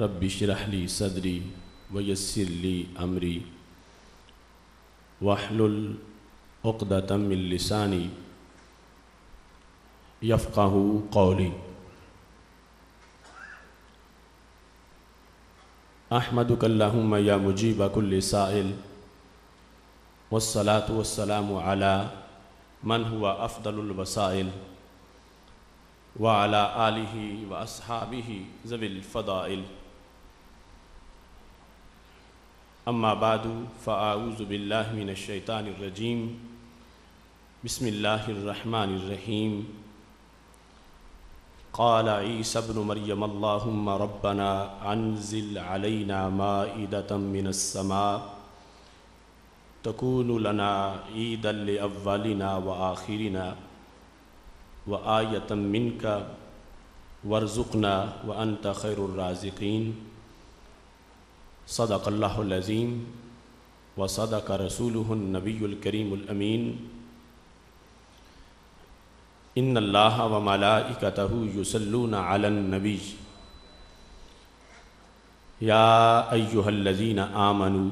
रब्बिशरहली सदरी वयस्सिरली अमरी वहलुल उक़्दतम मिन लिसानी यफ़क़हू क़ौली। अहमदुकल्लाहुम्मा या मुजीब कुल्लि साइल वस्सलातु वस्सलामु अला मन हुआ अफ़दलुल वसाइल व अला आलिही व अस्हाबिही ज़विल फ़दाइल। अम्मा बादु फ़अऊज़ु बिल्लाहि मिनश शैतानिर रजीम बिस्मिल्लाहिर रहमानिर रहीम। क़ाल ईसा इब्नु मरियम अल्लाहुम्मा रब्बना अन्ज़िल अलैना माइदतम मिनस समा तकूनु लना ईदल अव्वलिना व आखिरिना व आयतम मिनका वरज़ुक़ना व अंत खैरुर राज़िक़ीन। सदक़ल्लाहुल अज़ीम व सदक़ रसूलुहुन नबियुल करीमुल अमीन। इन्नल्लाहा व मलाइकतहु युसल्लूना अलन नबी या अय्युहल्लज़ीना आमनू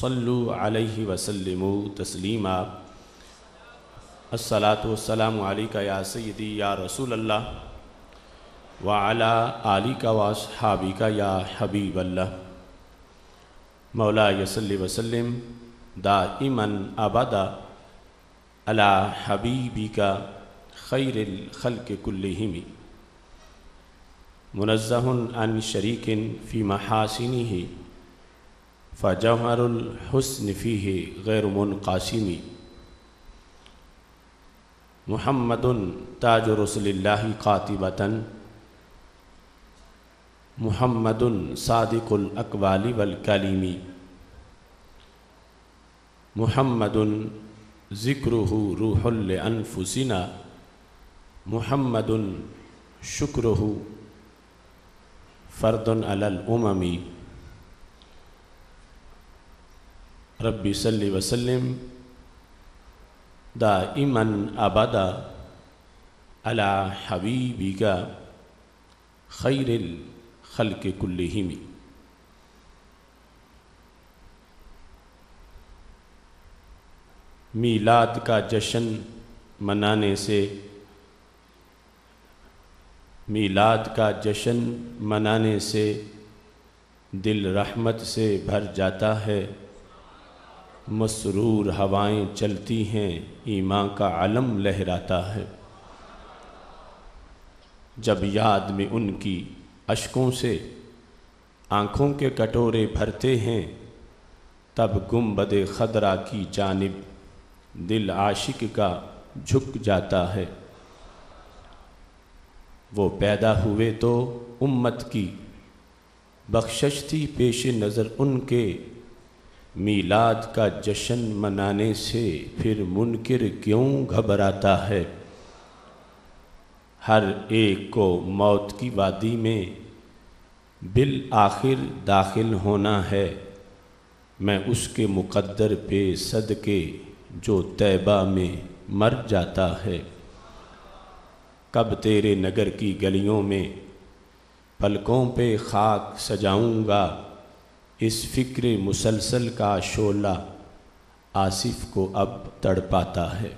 सल्लु अलैहि वसल्लिमू तस्लीमा। अस्सलातु वस्सलामु अलैका या सय्यदी या रसूलल्लाह व अला आलिका व अस्हाबिका या हबीबल्लाह। मौला यसल्लि वसल्लिम दाइमन अबदा अला हबीबिका खैरिल खल्क कुल्लिहिम मुनज़्ज़हुन अन शरीकिन फ़ी महासिनिहि फ़जौहरुल हुस्न फ़ीहि गैरु मुनक़ासिमी। मुहम्मदुन ताजु रसूलिल्लाहि क़ातिबतन मुहम्मदुन सादिकुल अक़वालि वल कलीमी। मुहम्मदुन ज़िक्रुहु रूहुल लि अनफुसिना मुहम्मदुन शुक्रुहु फ़र्दुन अलल उममी। रब्बि सल्लि वसल्लिम दाइमन अबदा अला हबीबिका खैरिल खल्कि कुल्लिहिम। मीलाद का जश्न मनाने से दिल रहमत से भर जाता है। मसरूर हवाएं चलती हैं, ईमान का आलम लहराता है। जब याद में उनकी अश्कों से आँखों के कटोरे भरते हैं, तब गुंबदे खदरा की जानिब दिल आशिक का झुक जाता है। वो पैदा हुए तो उम्मत की बख्शिश थी, पेश नज़र उनके मीलाद का जश्न मनाने से फिर मुनकिर क्यों घबराता है। हर एक को मौत की वादी में बिल आखिर दाखिल होना है। मैं उसके मुकद्दर पे सदके जो तैबा में मर जाता है। कब तेरे नगर की गलियों में पलकों पे खाक सजाऊंगा, इस फ़िक्र मुसलसल का शोला आसिफ को अब तड़पाता है।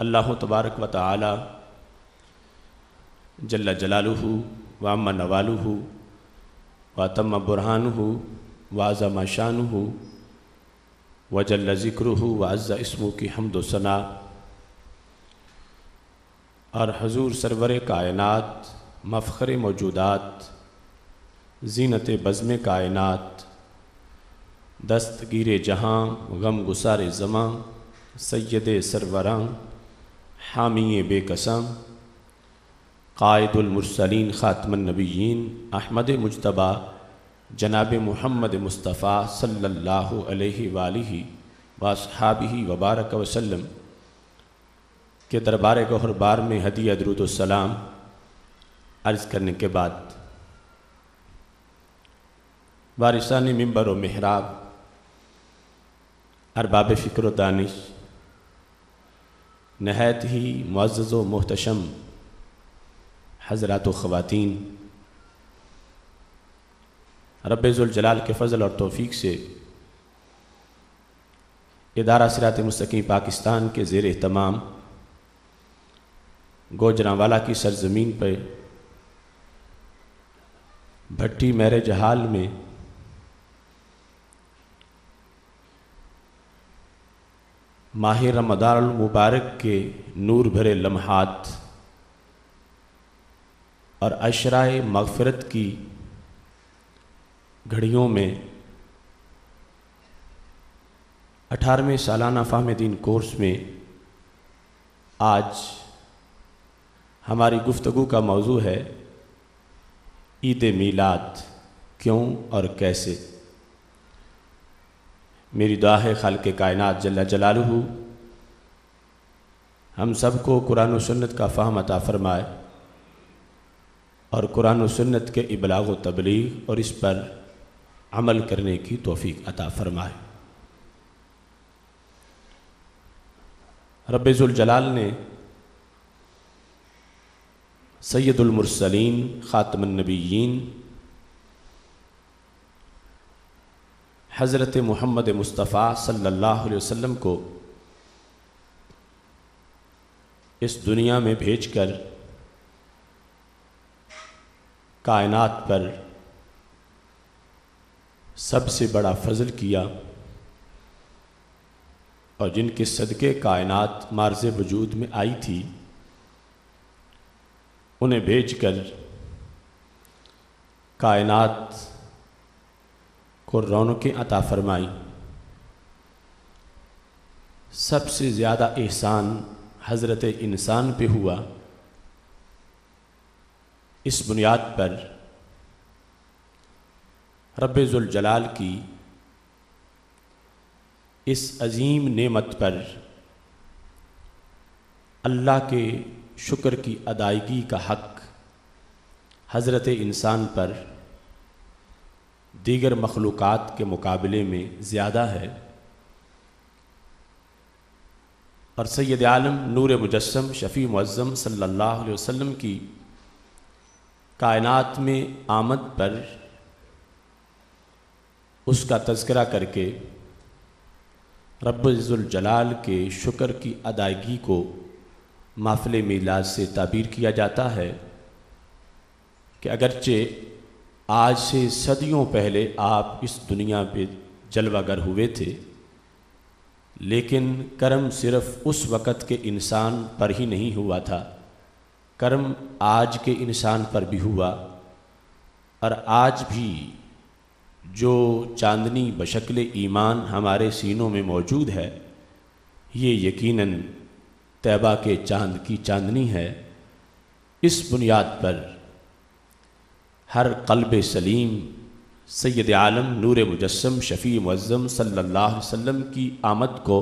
अल्लाह तबारक व तआला जल्ला जलालुहु व अम्मा नवालुहु व तम्मा बुरहानुहु व अज़्ज़ा शानुहु व जल्ला ज़िक्रुहु व अज़्ज़ा इस्मुहु की हम्दो सना। और हजूर सरवर कायनात मफ़ख़र मौजूदात ज़ीनत बज़्म कायनात दस्तगीर जहाँ गम गुसार ज़मां सैयद सरवरां हामी बेकसम क़ायदुल मुरसलीन ख़ातमुन नबिय्यीन अहमद मुज्तबा जनाब मुहम्मद मुस्तफ़ा सल्लल्लाहु अलैहि वालिहि वसहाबिहि वबारक वसल्लम के दरबार गौहर बार में हदीया दुरूद सलाम अर्ज़ करने के बाद वारिसानी मिंबर व मेहराब अरबाब फ़िक्र व दानिश नहायत ही मुअज़्ज़ज़ व मोहतशम हज़रात व ख़वातीन रब्बे ज़ुल जलाल के फ़ज़ल और तौफ़ीक़ से इदारा सिरात मुस्तक़ीम पाकिस्तान के ज़ेर एहतमाम गोजरांवाला की सरज़मीन पर भट्टी मैरिज हाल में माहिर रमज़ान मुबारक के नूर भरे लम्हात और अशराए मग़फ़िरत की घड़ियों में 18वें सालाना फ़ाहम ए दीन कोर्स में आज हमारी गुफ्तगू का मौजू है ईद मीलाद क्यों और कैसे। मेरी दुआ है खालिक़े कायनात जल्ला जलालुहू हम सब को कुरान और सुन्नत का फ़हम अता फ़रमाए और कुरान और सुन्नत के इबलाग व तबलीग और इस पर अमल करने की तौफ़ीक़ अता फ़रमाए। रब्बे ज़ुल जलाल ने सय्यदुल मुरसलीन ख़ातमुन नबिय्यीन हज़रत मोहम्मद मुस्तफ़ा सल्लल्लाहु अलैहि वसल्लम को इस दुनिया में भेजकर कायनात पर सबसे बड़ा फ़ज़ल किया और जिनके सदक़े कायनात मार्ज़ वजूद में आई थी उन्हें भेजकर कायनात को रौनकें अता फ़रमाई। सबसे ज़्यादा एहसान हज़रत इंसान पे हुआ। इस बुनियाद पर रब्बे ज़ुल जलाल की इस अजीम नेमत पर अल्लाह के शुक्र की अदायगी का हक़ हज़रत इंसान पर दीगर मखलूक़ात के मुकाबले में ज़्यादा है और सैयद आलम नूर मुजस्सम शफ़ी मुअज़्ज़म सल्लल्लाहु अलैहि वसल्लम की कायनात में आमद पर उसका तज़किरा करके रब्बे ज़ुल जलाल के शुक्र की अदायगी को महफ़िल मीलाद से ताबीर किया जाता है कि अगरचे आज से सदियों पहले आप इस दुनिया पे जलवागर हुए थे लेकिन कर्म सिर्फ़ उस वक़्त के इंसान पर ही नहीं हुआ था, कर्म आज के इंसान पर भी हुआ और आज भी जो चांदनी बशक्ल ईमान हमारे सीनों में मौजूद है ये यकीनन तैबा के चांद की चांदनी है। इस बुनियाद पर हर क़ल्ब सलीम सैयद आलम नूर मुजस्सम शफ़ी मुअज़्ज़म सल्लल्लाहु अलैहि वसल्लम की आमद को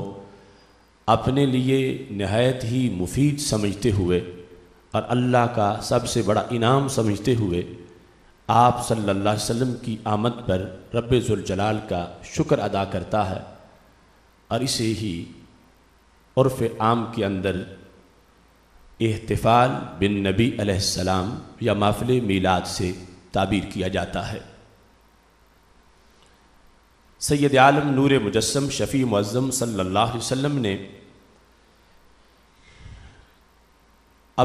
अपने लिए नहायत ही मुफीद समझते हुए और अल्लाह का सबसे बड़ा इनाम समझते हुए आप सल्लल्लाहु अलैहि वसल्लम की आमद पर रब्बे ज़ुल जलाल का शुक्र अदा करता है और इसे ही उर्फ़ आम के अंदर इहतिफ़ाल बिन नबी अलैहिस्सलाम या महफ़िल मीलाद से ताबीर किया जाता है। सैयद आलम नूर मुजस्सम शफ़ी मुअज़्ज़म सल्लल्लाहु अलैहि वसल्लम ने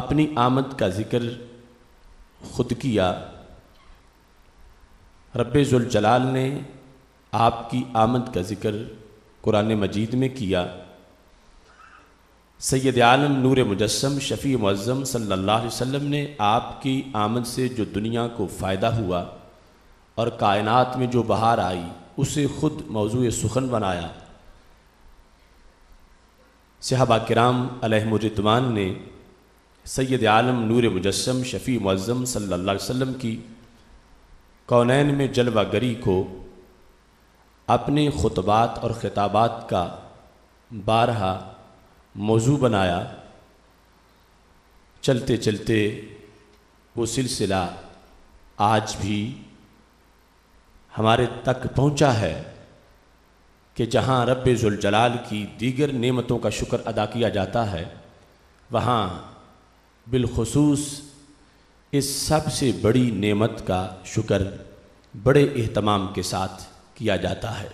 अपनी आमद का ज़िक्र ख़ुद किया, रब्बे ज़ुल जलाल ने आपकी आमद का ज़िक्र कुरान मजीद में किया। सैयद आलम नूर मुजस्सम शफ़ी मुअज़्ज़म सल्लल्लाहु अलैहि वसल्लम ने आपकी आमद से जो दुनिया को फ़ायदा हुआ और कायनात में जो बहार आई उसे ख़ुद मौजूए सुखन बनाया। सहाबा किराम अलैहिम रिज़वान ने सैयद आलम नूर मुजस्सम शफ़ी मुअज़्ज़म सल्लल्लाहु अलैहि वसल्लम की कौनैन में जलवागरी को अपने खुतबात और खिताबात का बारहा मौजू बनाया। चलते चलते वो सिलसिला आज भी हमारे तक पहुँचा है कि जहाँ रब्बे ज़ुल जलाल की दीगर नेमतों का शुक्र अदा किया जाता है वहाँ बिलखुसूस इस सबसे बड़ी नेमत का शुक्र बड़े एहतमाम के साथ किया जाता है।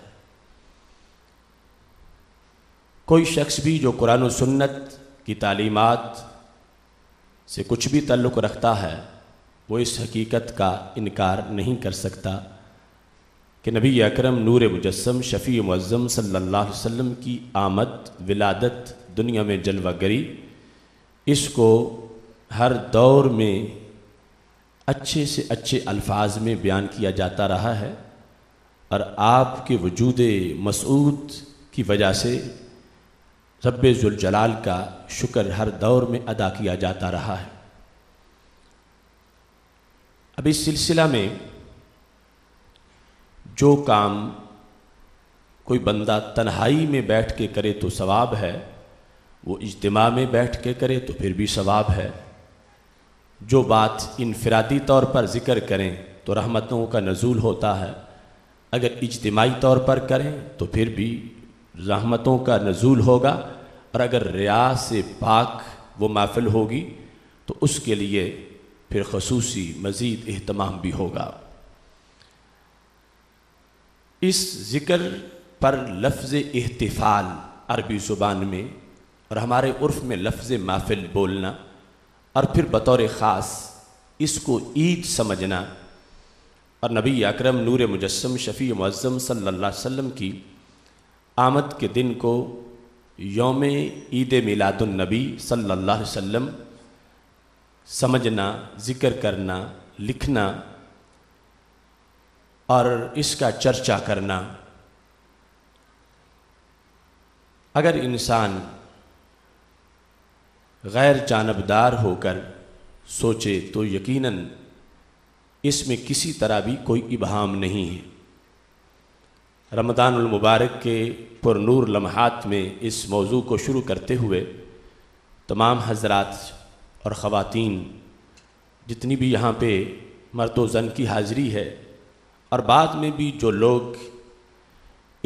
कोई शख्स भी जो कुरान और सुन्नत की तालीमात से कुछ भी ताल्लुक़ रखता है वो इस हकीकत का इनकार नहीं कर सकता कि नबी अकरम नूर मुजस्सम शफ़ी मुअज़्ज़म सल्लल्लाहु अलैहि वसल्लम की आमद, विलादत, दुनिया में जलवागरी, इसको हर दौर में अच्छे से अच्छे अल्फाज में बयान किया जाता रहा है और आपके वजूद मसऊद की वजह से रब्बे ज़ुल जलाल का शुक्र हर दौर में अदा किया जाता रहा है। अब इस सिलसिला में जो काम कोई बंदा तन्हाई में बैठ के करे तो सवाब है, वो इज्तिमा में बैठ के करे तो फिर भी सवाब है। जो बात इनफिरादी तौर पर ज़िक्र करें तो रहमतों का नज़ूल होता है, अगर इज्तिमाई तौर पर करें तो फिर भी रहमतों का नज़ूल होगा, और अगर रिया से पाक वो महफिल होगी तो उसके लिए फिर खसूसी मज़ीद एहतमाम भी होगा। इस ज़िक्र पर लफ्ज़ इहतिफाल अरबी ज़ुबान में और हमारे उर्फ़ में लफ्ज़ महफिल बोलना और फिर बतौर ख़ास इसको ईद समझना और नबी अकरम नूर मुजस्सम शफ़ी मुअज़्ज़म सल्लल्लाहु अलैहि वसल्लम की आमद के दिन को यौम ईद मिलाद उन नबी सल्लल्लाहु अलैहि वसल्लम समझना, ज़िक्र करना, लिखना और इसका चर्चा करना। अगर इंसान गैर जानबदार होकर सोचे तो यकीनन इसमें किसी तरह भी कोई इबहाम नहीं है। रमज़ानुल मुबारक के पुरनूर लम्हात में इस मौजू को शुरू करते हुए तमाम हजरात और ख़वातीन जितनी भी यहाँ पे मर्द व ज़न की हाज़री है और बाद में भी जो लोग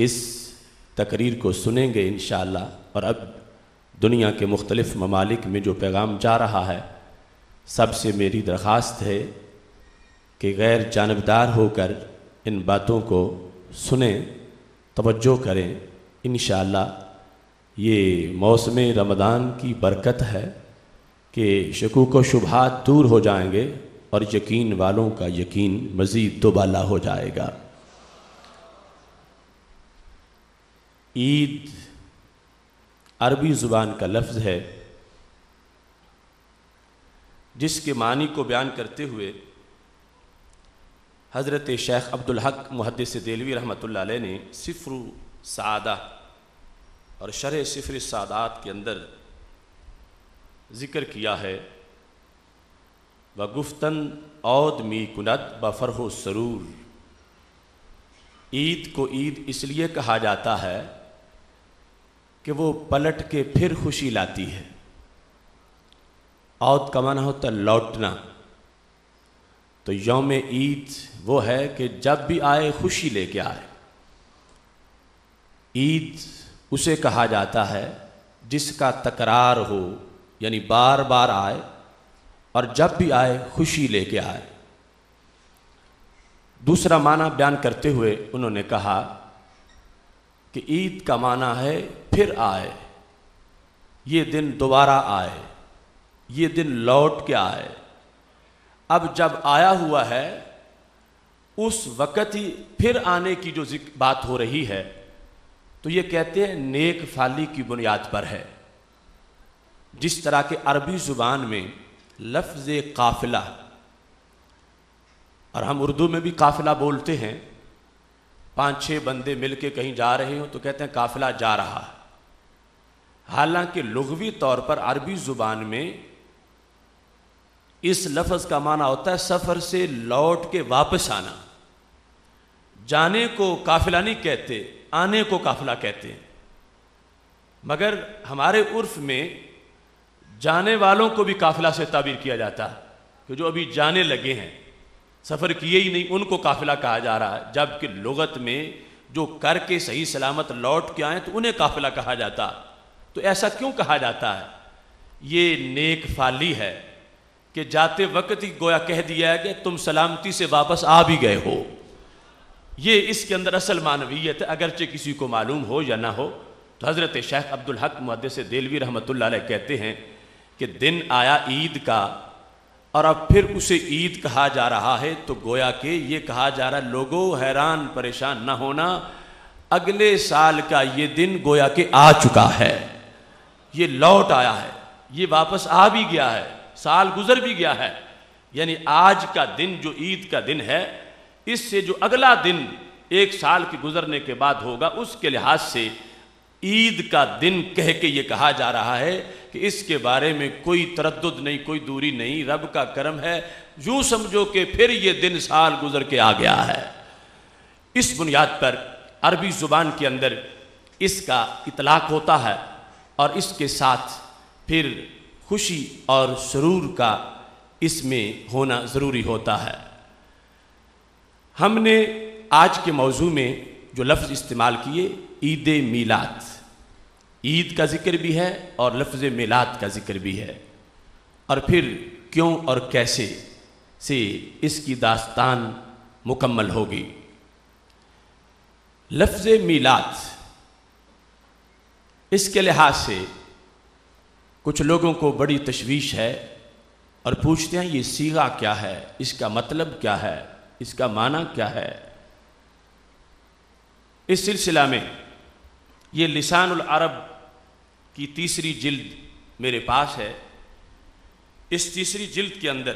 इस तकरीर को सुनेंगे इंशाअल्लाह, और अब दुनिया के मुख्तलिफ़ ममालिक में जो पैगाम जा रहा है, सबसे मेरी दरख्वास्त है कि गैर जानबदार होकर इन बातों को सुने, तवज्जो करें। इंशाअल्लाह ये मौसम रमदान की बरकत है कि शकूक व शुबहात दूर हो जाएंगे और यकीन वालों का यकीन मज़ीद दोबाला हो जाएगा। ईद अरबी ज़ुबान का लफ्ज़ है जिसके मानी को बयान करते हुए हज़रत शेख अब्दुल हक मुहद्दिस देलवी रहमतुल्लाह अलैह ने सिफ़रु सादा और शरह सिफ़र सादात के अंदर ज़िक्र किया है, व गुफ्तन औद मी कुनत ब फ़रह सरूर। ईद को ईद इसलिए कहा जाता है कि वो पलट के फिर खुशी लाती है। औद का माना होता लौटना, तो यौम ईद वो है कि जब भी आए खुशी लेके आए। ईद उसे कहा जाता है जिसका तकरार हो, यानी बार बार आए और जब भी आए खुशी लेके आए। दूसरा माना बयान करते हुए उन्होंने कहा कि ईद का माना है फिर आए, ये दिन दोबारा आए, ये दिन लौट के आए। अब जब आया हुआ है उस वक़्त ही फिर आने की जो बात हो रही है तो ये कहते हैं नेक फाली की बुनियाद पर है। जिस तरह के अरबी ज़ुबान में लफ्ज़ काफ़िला, और हम उर्दू में भी काफ़िला बोलते हैं, पाँच छः बंदे मिलके कहीं जा रहे हो तो कहते हैं काफ़िला जा रहा है। हालांकि लुग़वी तौर पर अरबी ज़ुबान में इस लफ्ज़ का माना होता है सफ़र से लौट के वापस आना। जाने को काफ़िला नहीं कहते, आने को काफ़िला कहते हैं। मगर हमारे उर्फ़ में जाने वालों को भी काफ़िला से ताबीर किया जाता है कि जो अभी जाने लगे हैं, सफ़र किए ही नहीं, उनको काफ़िला कहा जा रहा है। जबकि लुग़त में जो करके सही सलामत लौट के आएँ तो उन्हें काफ़िला कहा जाता। तो ऐसा क्यों कहा जाता है? ये नेक फाली है कि जाते वक्त ही गोया कह दिया है कि तुम सलामती से वापस आ भी गए हो। ये इसके अंदर असल मानवीयत है, अगरचे किसी को मालूम हो या ना हो। तो हज़रत शेख अब्दुल हक मुहद्दिस देलवी रहमतुल्लाह अलैह कहते हैं कि दिन आया ईद का और अब फिर उसे ईद कहा जा रहा है, तो गोया के ये कहा जा रहा है लोगों हैरान परेशान ना होना, अगले साल का ये दिन गोया के आ चुका है, ये लौट आया है, ये वापस आ भी गया है, साल गुजर भी गया है। यानी आज का दिन जो ईद का दिन है, इससे जो अगला दिन एक साल के गुजरने के बाद होगा, उसके लिहाज से ईद का दिन कह के ये कहा जा रहा है कि इसके बारे में कोई तरद्दुद नहीं, कोई दूरी नहीं, रब का करम है, यूँ समझो कि फिर ये दिन साल गुजर के आ गया है। इस बुनियाद पर अरबी ज़ुबान के अंदर इसका इतलाक़ होता है और इसके साथ फिर खुशी और सुरूर का इसमें होना ज़रूरी होता है। हमने आज के मौजू में जो लफ्ज़ इस्तेमाल किए, ईद मीलाद, ईद का ज़िक्र भी है और लफ्ज़ मिलाद का ज़िक्र भी है, और फिर क्यों और कैसे से इसकी दास्तान मुकम्मल होगी। लफ्ज़ मिलाद इसके लिहाज से कुछ लोगों को बड़ी तशवीश है और पूछते हैं ये सीगा क्या है, इसका मतलब क्या है, इसका माना क्या है। इस सिलसिला में ये लिसानुल अरब की तीसरी जिल्द मेरे पास है। इस तीसरी जिल्द के अंदर,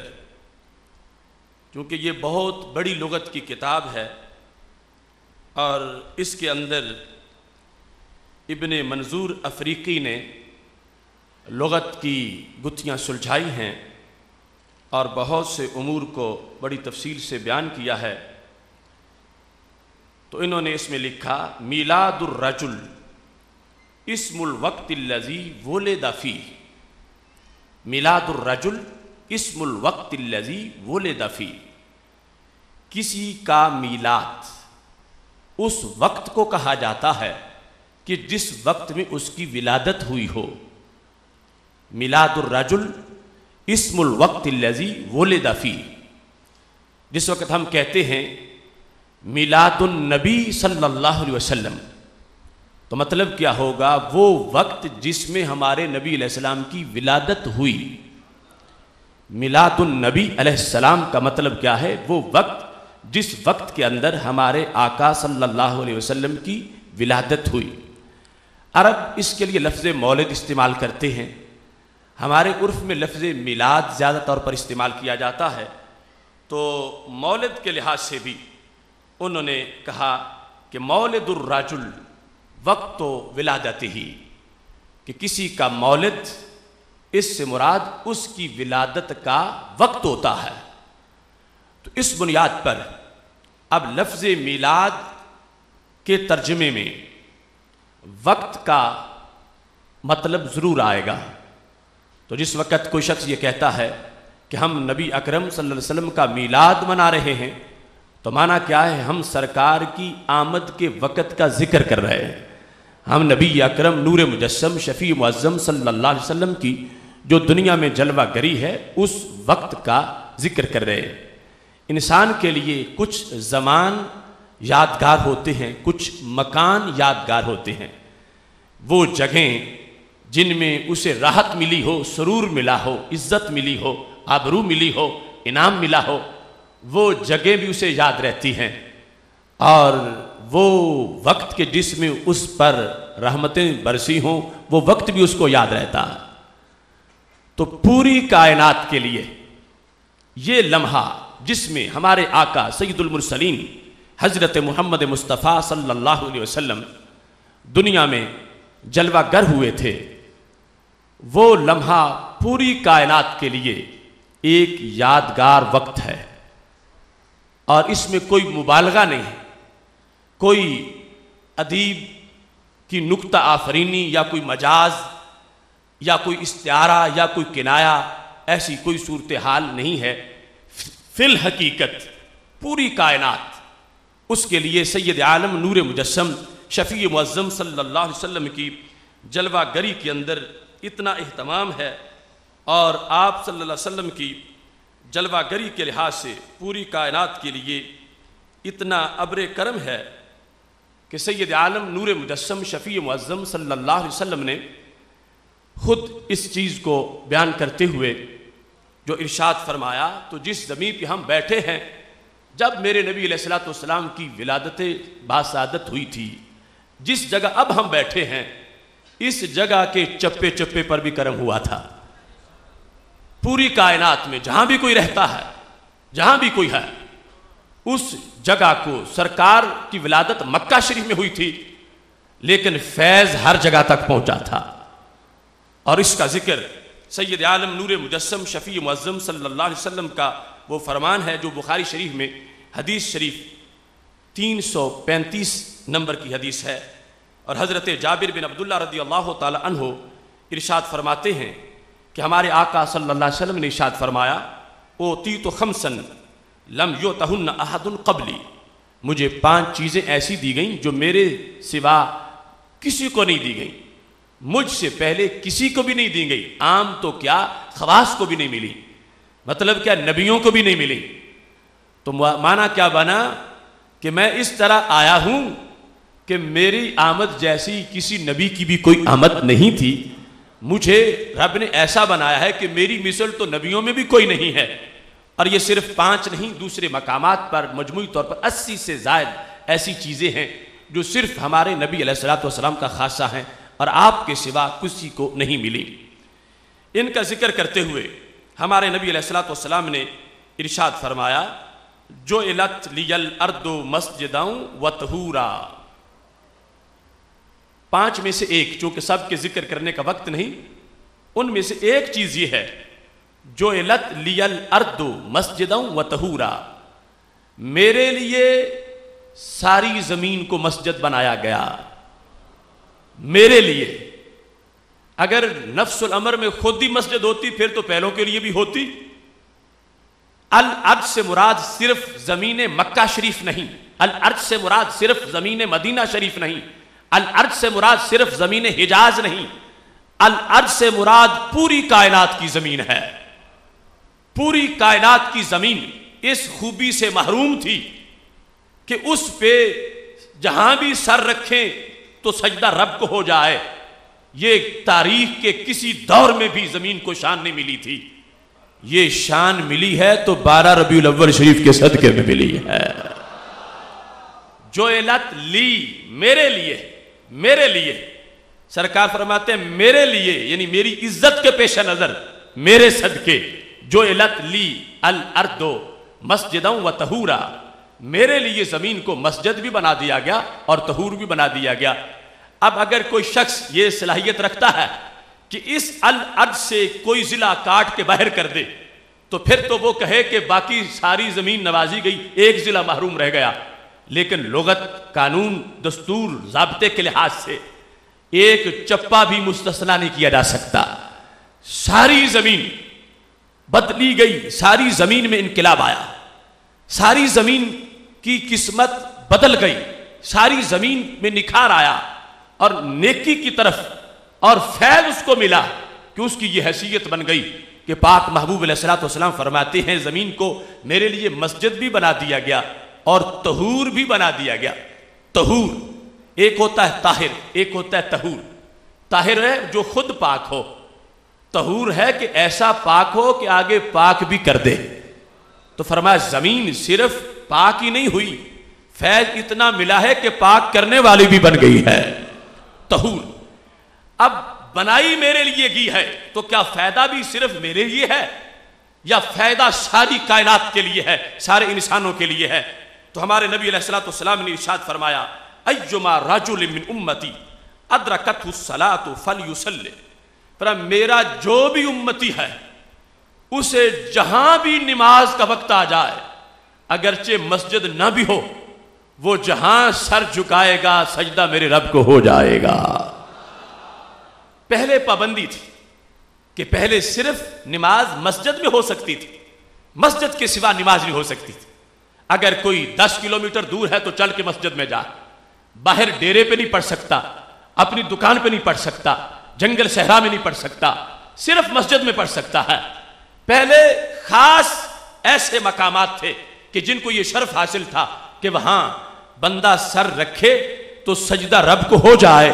क्योंकि ये बहुत बड़ी लुगत की किताब है और इसके अंदर इब्ने मंजूर अफ़रीकी ने लुगत की गुत्थियाँ सुलझाई हैं और बहुत से उमूर को बड़ी तफसील से बयान किया है। तो इन्होंने इसमें लिखा, मीलादुर्रजुल इस्मुल वक्तिल्लज़ी वुलिदा फ़ीह, मिलादुर्रजुल इस्मुल वक्तिल्लज़ी वुलिदा फ़ीह। किसी का मीलाद उस वक्त को कहा जाता है कि जिस वक्त में उसकी विलादत हुई हो। मिलादुर्रजुल इस्मुल वक्तिल्लज़ी वुलिदा फ़ीह। जिस वक्त हम कहते हैं मिलादुन नबी सल्लल्लाहु अलैहि वसल्लम, तो मतलब क्या होगा, वो वक्त जिसमें हमारे नबी अलैहिस्सलाम की विलादत हुई। मिलादुन नबी अलैहिस्सलाम का मतलब क्या है, वो वक्त जिस वक्त के अंदर हमारे आका सल्लल्लाहु अलैहि वसल्लम की विलादत हुई। अरब इसके लिए लफ्ज़ मौलिद इस्तेमाल करते हैं। हमारे उर्फ में लफ्ज़ मिलाद ज़्यादा तौर पर इस्तेमाल किया जाता है, तो मौलिद के लिहाज से भी उन्होंने कहा कि मौलिदुर्रजुल वक्त विलादत ही, कि किसी का मौलिद, इससे मुराद उसकी विलादत का वक्त होता है। तो इस बुनियाद पर अब लफ्ज़ मिलाद के तर्जमे में वक्त का मतलब ज़रूर आएगा। तो जिस वक़्त कोई शख्स ये कहता है कि हम नबी अकरम सल्लल्लाहु अलैहि वसल्लम का मिलाद मना रहे हैं, तो माना क्या है, हम सरकार की आमद के वक़्त का जिक्र कर रहे हैं। हम नबी अकरम नूर मुजस्सम शफ़ी मुअज़्ज़म सल्लल्लाहु अलैहि वसल्लम की जो दुनिया में जलवा गरी है, उस वक्त का जिक्र कर रहे हैं। इंसान के लिए कुछ ज़मान यादगार होते हैं, कुछ मकान यादगार होते हैं, वो जगहें जिनमें उसे राहत मिली हो, सुरूर मिला हो, इज़्ज़त मिली हो, आबरू मिली हो, इनाम मिला हो, वो जगह भी उसे याद रहती हैं। और वो वक्त के जिसमें उस पर रहमतें बरसी हों, वो वक्त भी उसको याद रहता है। तो पूरी कायनात के लिए ये लम्हा जिसमें हमारे आका सय्यदुल मुरसलीन हज़रत मोहम्मद मुस्तफ़ा सल्लल्लाहु अलैहि वसल्लम दुनिया में जलवागर हुए थे, वो लम्हा पूरी कायनात के लिए एक यादगार वक्त है। और इसमें कोई मुबालगा नहीं है, कोई अदीब की नुक्ता आफरीनी या कोई मजाज या कोई इस्तियारा या कोई किनाया, ऐसी कोई सूरत हाल नहीं है। फिल हकीकत पूरी कायनात उसके लिए सैयद आलम नूर मुजस्सम शफ़ी मुअज़्ज़म सल्लल्लाहु अलैहि वसल्लम की जलवा गरी के अंदर इतना अहतमाम है, और आप सल्लल्लाहु अलैहि वसल्लम की जलवागरी के लिहाज से पूरी कायनात के लिए इतना अब्र करम है कि सैयद आलम नूर मुजस्सम शफ़ी मुअज़्ज़म सल्लल्लाहु अलैहि वसल्लम ने ख़ुद इस चीज़ को बयान करते हुए जो इरशाद फरमाया, तो जिस ज़मीन पे हम बैठे हैं, जब मेरे नबी अलैहिस्सलातु वस्सलाम की विलादत बासादत हुई थी, जिस जगह अब हम बैठे हैं, इस जगह के चप्पे चप्पे पर भी करम हुआ था। पूरी कायनात में जहाँ भी कोई रहता है, जहाँ भी कोई है, उस जगह को सरकार की विलादत मक्का शरीफ में हुई थी, लेकिन फैज़ हर जगह तक पहुँचा था। और इसका जिक्र सैयद आलम नूर मुजस्सम शफ़ी मुअज़्ज़म सल्लल्लाहु अलैहि वसल्लम का वो फरमान है जो बुखारी शरीफ में हदीस शरीफ 335 नंबर की हदीस है। और हज़रत जाबिर बिन अब्दुल्ला रदी अल्लाह ताला अन्हो इरशाद फरमाते हैं कि हमारे आका सल्लल्लाहु अलैहि वसल्लम ने इरशाद फरमाया, ओ ती तो खमसन लम यो तहन अहदुल कबली, मुझे 5 चीज़ें ऐसी दी गईं जो मेरे सिवा किसी को नहीं दी गईं, मुझसे पहले किसी को भी नहीं दी गई, आम तो क्या ख़वास को भी नहीं मिली, मतलब क्या नबियों को भी नहीं मिली। तो माना क्या बना कि मैं इस तरह आया हूँ कि मेरी आमद जैसी किसी नबी की भी कोई आमद नहीं थी, मुझे रब ने ऐसा बनाया है कि मेरी मिसल तो नबियों में भी कोई नहीं है। और ये सिर्फ 5 नहीं, दूसरे मकामात पर मजमूई तौर पर 80 से ज़ायद ऐसी चीज़ें हैं जो सिर्फ हमारे नबी अलैहिस्सलातु वस्सलाम का खासा है और आपके सिवा किसी को नहीं मिली। इनका जिक्र करते हुए हमारे नबी अलैहिस्सलातु वस्सलाम ने इरशाद फरमाया, जो इलत लियल अर्दो मस्जिदां व तहूरा, 5 में से एक, चूँकि सब के जिक्र करने का वक्त नहीं, उनमें से एक चीज़ ये है, जो इलत लियल अर्दो मस्जिदां व तहूरा, मेरे लिए सारी ज़मीन को मस्जिद बनाया गया। मेरे लिए अगर नफ्सुल अमर में खुद ही मस्जिद होती फिर तो पहलों के लिए भी होती। अल अर्ज से मुराद सिर्फ ज़मीन मक्का शरीफ नहीं, अल अर्ज से मुराद सिर्फ ज़मीन मदीना शरीफ नहीं, अल अर्ज से मुराद सिर्फ ज़मीन हिजाज नहीं, अल अर्ज से मुराद पूरी कायनात की ज़मीन है। पूरी कायनात की ज़मीन इस खूबी से महरूम थी कि उस पे जहाँ भी सर रखें तो सजदा रब को हो जाए। ये तारीख के किसी दौर में भी जमीन को शान नहीं मिली थी, ये शान मिली है तो 12 रबीउल अव्वल शरीफ के सदके में मिली है। जो इलत ली, मेरे लिए, मेरे लिए, सरकार फरमाते हैं मेरे लिए, यानी मेरी इज्जत के पेश नजर, मेरे सदके, जो इलत ली अल अर्दो मस्जिदों व तहूरा, मेरे लिए जमीन को मस्जिद भी बना दिया गया और तहूर भी बना दिया गया। अब अगर कोई शख्स ये सलाहियत रखता है कि इस अल अर्ज से कोई जिला काट के बाहर कर दे, तो फिर तो वो कहे कि बाकी सारी जमीन नवाजी गई, एक जिला महरूम रह गया। लेकिन लुगत, कानून, दस्तूर, ज़ाब्ते के लिहाज से एक चप्पा भी मुस्तस्ना नहीं किया जा सकता। सारी जमीन बदली गई, सारी जमीन में इनकलाब आया, सारी जमीन की किस्मत बदल गई, सारी जमीन में निखार आया और नेकी की तरफ, और फैज़ उसको मिला कि उसकी ये हैसियत बन गई कि पाक महबूब अलैहिस्सलातु वस्सलाम फरमाते हैं ज़मीन को मेरे लिए मस्जिद भी बना दिया गया और तहूर भी बना दिया गया। तहूर, एक होता है ताहिर, एक होता है तहूर। ताहिर है जो खुद पाक हो, तहूर है कि ऐसा पाक हो कि आगे पाक भी कर दे। तो फरमाया जमीन सिर्फ पाक ही नहीं हुई, फैज इतना मिला है कि पाक करने वाली भी बन गई है, तहूर। अब बनाई मेरे लिए गई है तो क्या फायदा भी सिर्फ मेरे लिए है या फायदा सारी कायनात के लिए है, सारे इंसानों के लिए है। तो हमारे नबी अलैहिस्सलातु वस्सलाम ने इरशाद फरमाया, अय्युमा रजुल मिन उम्मती अदरकतहु सलातु फलयुसल्ली, पर मेरा जो भी उम्मती है उसे जहां भी नमाज का वक्त आ जाए, अगरचे मस्जिद ना भी हो, वो जहां सर झुकाएगा सजदा मेरे रब को हो जाएगा। पहले पाबंदी थी कि पहले सिर्फ नमाज मस्जिद में हो सकती थी, मस्जिद के सिवा नमाज नहीं हो सकती थी। अगर कोई 10 किलोमीटर दूर है तो चल के मस्जिद में जा, बाहर डेरे पे नहीं पढ़ सकता, अपनी दुकान पे नहीं पढ़ सकता, जंगल सहरा में नहीं पढ़ सकता, सिर्फ मस्जिद में पढ़ सकता है। पहले खास ऐसे मकामात थे कि जिनको ये शर्फ हासिल था कि वहां बंदा सर रखे तो सजदा रब को हो जाए।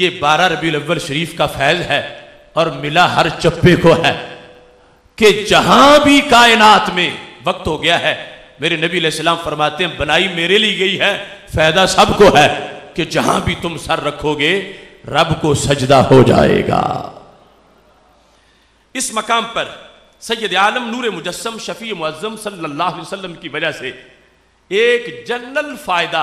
ये 12 रबीउल अव्वल शरीफ का फैज है और मिला हर चप्पे को है कि जहां भी कायनात में वक्त हो गया है। मेरे नबी अलैहिस्सलाम फरमाते हैं बनाई मेरे लिए गई है, फायदा सबको है कि जहां भी तुम सर रखोगे रब को सजदा हो जाएगा। इस मकाम पर सैयद आलम नूर मुजस्सम शफी मुअज्जम सल्लल्लाहु अलैहि वसल्लम की वजह से एक जनरल फायदा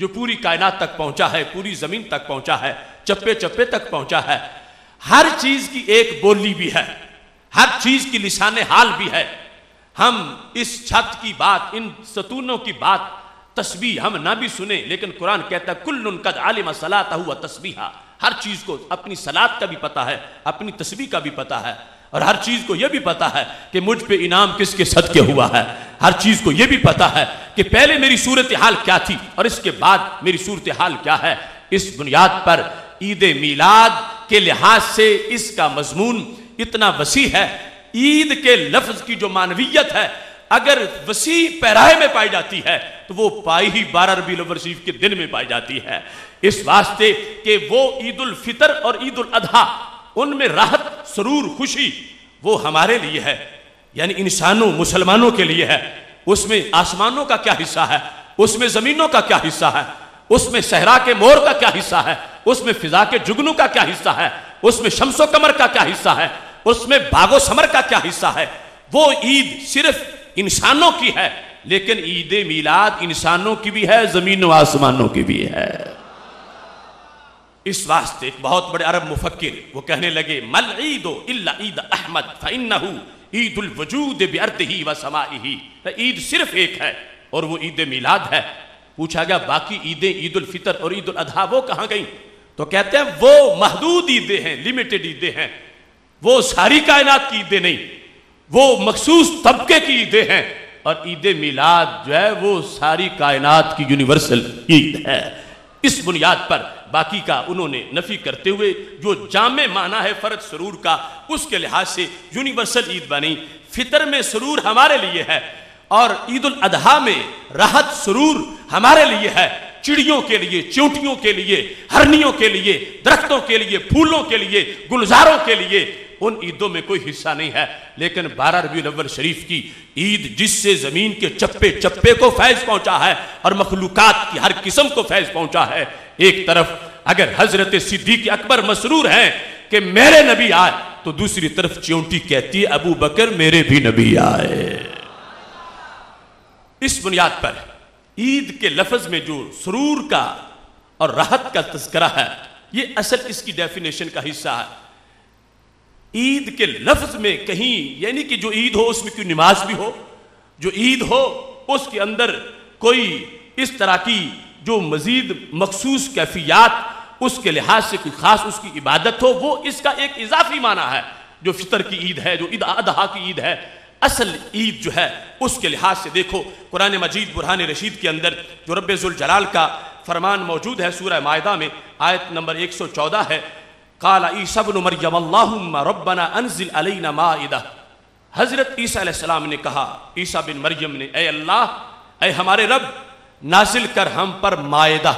जो पूरी कायनात तक पहुंचा है, पूरी जमीन तक पहुंचा है, चप्पे चप्पे तक पहुंचा है। हर चीज की एक बोली भी है, हर चीज की लिसाने हाल भी है। हम इस छत की बात, इन सतूनों की बात, तस्बीह हम ना भी सुने, लेकिन कुरान कहता है कुल्लुन कद आलिम सलातहु व तस्बीहा। हर चीज को अपनी सलात का भी पता है, अपनी तस्बीह का भी पता है, और हर चीज को यह भी पता है कि मुझ पे इनाम किसके सदके हुआ है। हर चीज को यह भी पता है कि पहले मेरी सूरत हाल क्या थी और इसके बाद मेरी सूरत हाल क्या है। इस बुनियाद पर ईद मीलाद के लिहाज से इसका मजमून इतना वसी है। ईद के लफ्ज की जो मानवीयत है अगर वसी पैराए में पाई जाती है तो वो पाई ही 12 रबीउल अव्वल शरीफ के दिन में पाई जाती है। इस वास्ते कि वो ईद उल फितर और ईद उल अधा उनमें राहत, सुरूर, खुशी वो हमारे लिए है, यानी इंसानों मुसलमानों के लिए है। उसमें आसमानों का क्या हिस्सा है, उसमें जमीनों का क्या हिस्सा है, उसमें सहरा के मोर का क्या हिस्सा है, उसमें फिजा के जुगनू का क्या हिस्सा है, उसमें शम्सो कमर का क्या हिस्सा है, उसमें बागो समर का क्या हिस्सा है। वो ईद सिर्फ इंसानों की है, लेकिन ईद मिलाद इंसानों की भी है, जमीनों आसमानों की भी है। इस वास्ते एक बहुत बड़े अरब मुफक्किर वो कहने लगे मल ईदो इल्ला ईद अहमद फइन्नहु ईदुल वजूद बिअर्दिही व समाइही। ईद सिर्फ एक है और वो ईद मिलाद है। पूछा गया बाकी ईदें, ईद उल फितर और ईद उल अधा वो कहाँ गई? तो कहते हैं वो महदूद ईदें हैं, लिमिटेड ईदें हैं, वो सारी कायनात की ईदें नहीं, वो मखसूस तबके की ईदें हैं। और ईद मिलाद जो है वो सारी कायनात की यूनिवर्सल ईद है। इस बुनियाद पर बाकी का उन्होंने नफी करते हुए जो जामे माना है फर्द सरूर का, उसके लिहाज से यूनिवर्सल ईद बनी। फितर में सरूर हमारे लिए है और ईद उल अधा में राहत, सरूर हमारे लिए है। चिड़ियों के लिए, चींटियों के लिए, हरनियों के लिए, दरख्तों के लिए, फूलों के लिए, गुलजारों के लिए उन ईदों में कोई हिस्सा नहीं है। लेकिन 12 रबीउल अव्वल शरीफ की ईद जिससे जमीन के चप्पे चप्पे को फैज पहुंचा है और मखलूकात की हर किस्म को फैज पहुंचा है। एक तरफ अगर हजरत सिद्दीक अकबर मसरूर हैं कि मेरे नबी आए, तो दूसरी तरफ चींटी कहती है अबू बकर मेरे भी नबी आए। इस बुनियाद पर ईद के लफ्ज में जो सुरूर का और राहत का तस्करा है, ये असल इसकी डेफिनेशन का हिस्सा है। ईद के लफ्ज में कहीं यानी कि जो ईद हो उसमें कोई नमाज भी हो, जो ईद हो उसके अंदर कोई इस तरह की जो मजीद मखसूस कैफियात उसके लिहाज से कोई खास उसकी इबादत हो, वो इसका एक इजाफी माना है जो फितर की ईद है, जो ईद अदहा की ईद है। असल ईद जो है उसके लिहाज से देखो कुरान मजीद बुरहान रशीद के अंदर जो रब्बे जुल जलाल का फरमान मौजूद है सूरह मायदा में आयत नंबर 114 है। काला ईसा इब्न मरियम अल्लाहुम्मा रब्बना अंजिल अलैना माइदा। हजरत ईसा अलैहिस्सलाम ने कहा, ईसा बिन मरियम ने, ऐ अल्लाह, ऐ हमारे रब, नाजिल कर हम पर माइदा।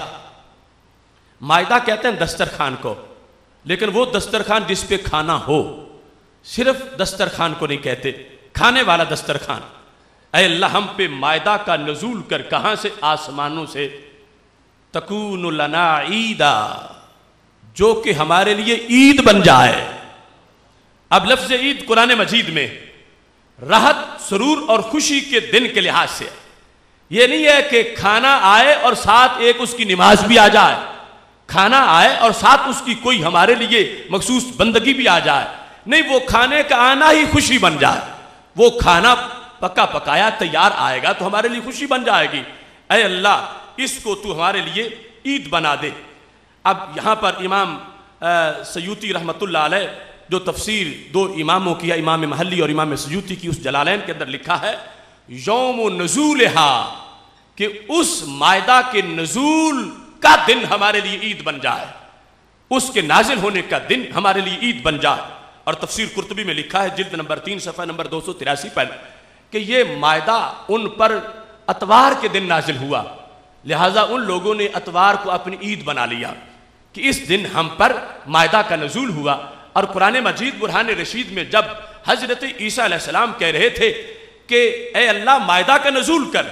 माइदा कहते हैं दस्तरखान को, लेकिन वो दस्तरखान जिस पे खाना हो, सिर्फ दस्तरखान को नहीं कहते, खाने वाला दस्तरखान। ऐ अल्लाह हम पे माइदा का नजूल कर। कहाँ से? आसमानों से। तकूनु लना ईदा, जो कि हमारे लिए ईद बन जाए। अब लफ्ज ईद कुरान मजीद में राहत, सुरूर और खुशी के दिन के लिहाज से, यह नहीं है कि खाना आए और साथ एक उसकी नमाज भी आ जाए, खाना आए और साथ उसकी कोई हमारे लिए मखसूस बंदगी भी आ जाए। नहीं, वो खाने का आना ही खुशी बन जाए। वो खाना पका पकाया तैयार आएगा तो हमारे लिए खुशी बन जाएगी। ऐ अल्लाह इसको तू हमारे लिए ईद बना दे। अब यहाँ पर इमाम सयूती रहमतुल्लाह अलैह जो तफसीर दो इमामों की है, इमाम महली और इमाम सयूती की, उस जलालैन के अंदर लिखा है यौम नज़ूलहा, कि उस मायदा के नज़ूल का दिन हमारे लिए ईद बन जाए, उसके नाजिल होने का दिन हमारे लिए ईद बन जाए। और तफसीर कुर्तबी में लिखा है जिल्द नंबर 3 सफ़ा नंबर 283 पर कि ये मायदा उन पर अतवार के दिन नाजिल हुआ, लिहाजा उन लोगों ने अतवार को अपनी ईद बना लिया कि इस दिन हम पर मायदा का नजूल हुआ। और कुरान मजीद बुरहान रशीद में जब हजरत ईसा अलैहिस्सलाम कह रहे थे कि ए अल्लाह मायदा का नजूल कर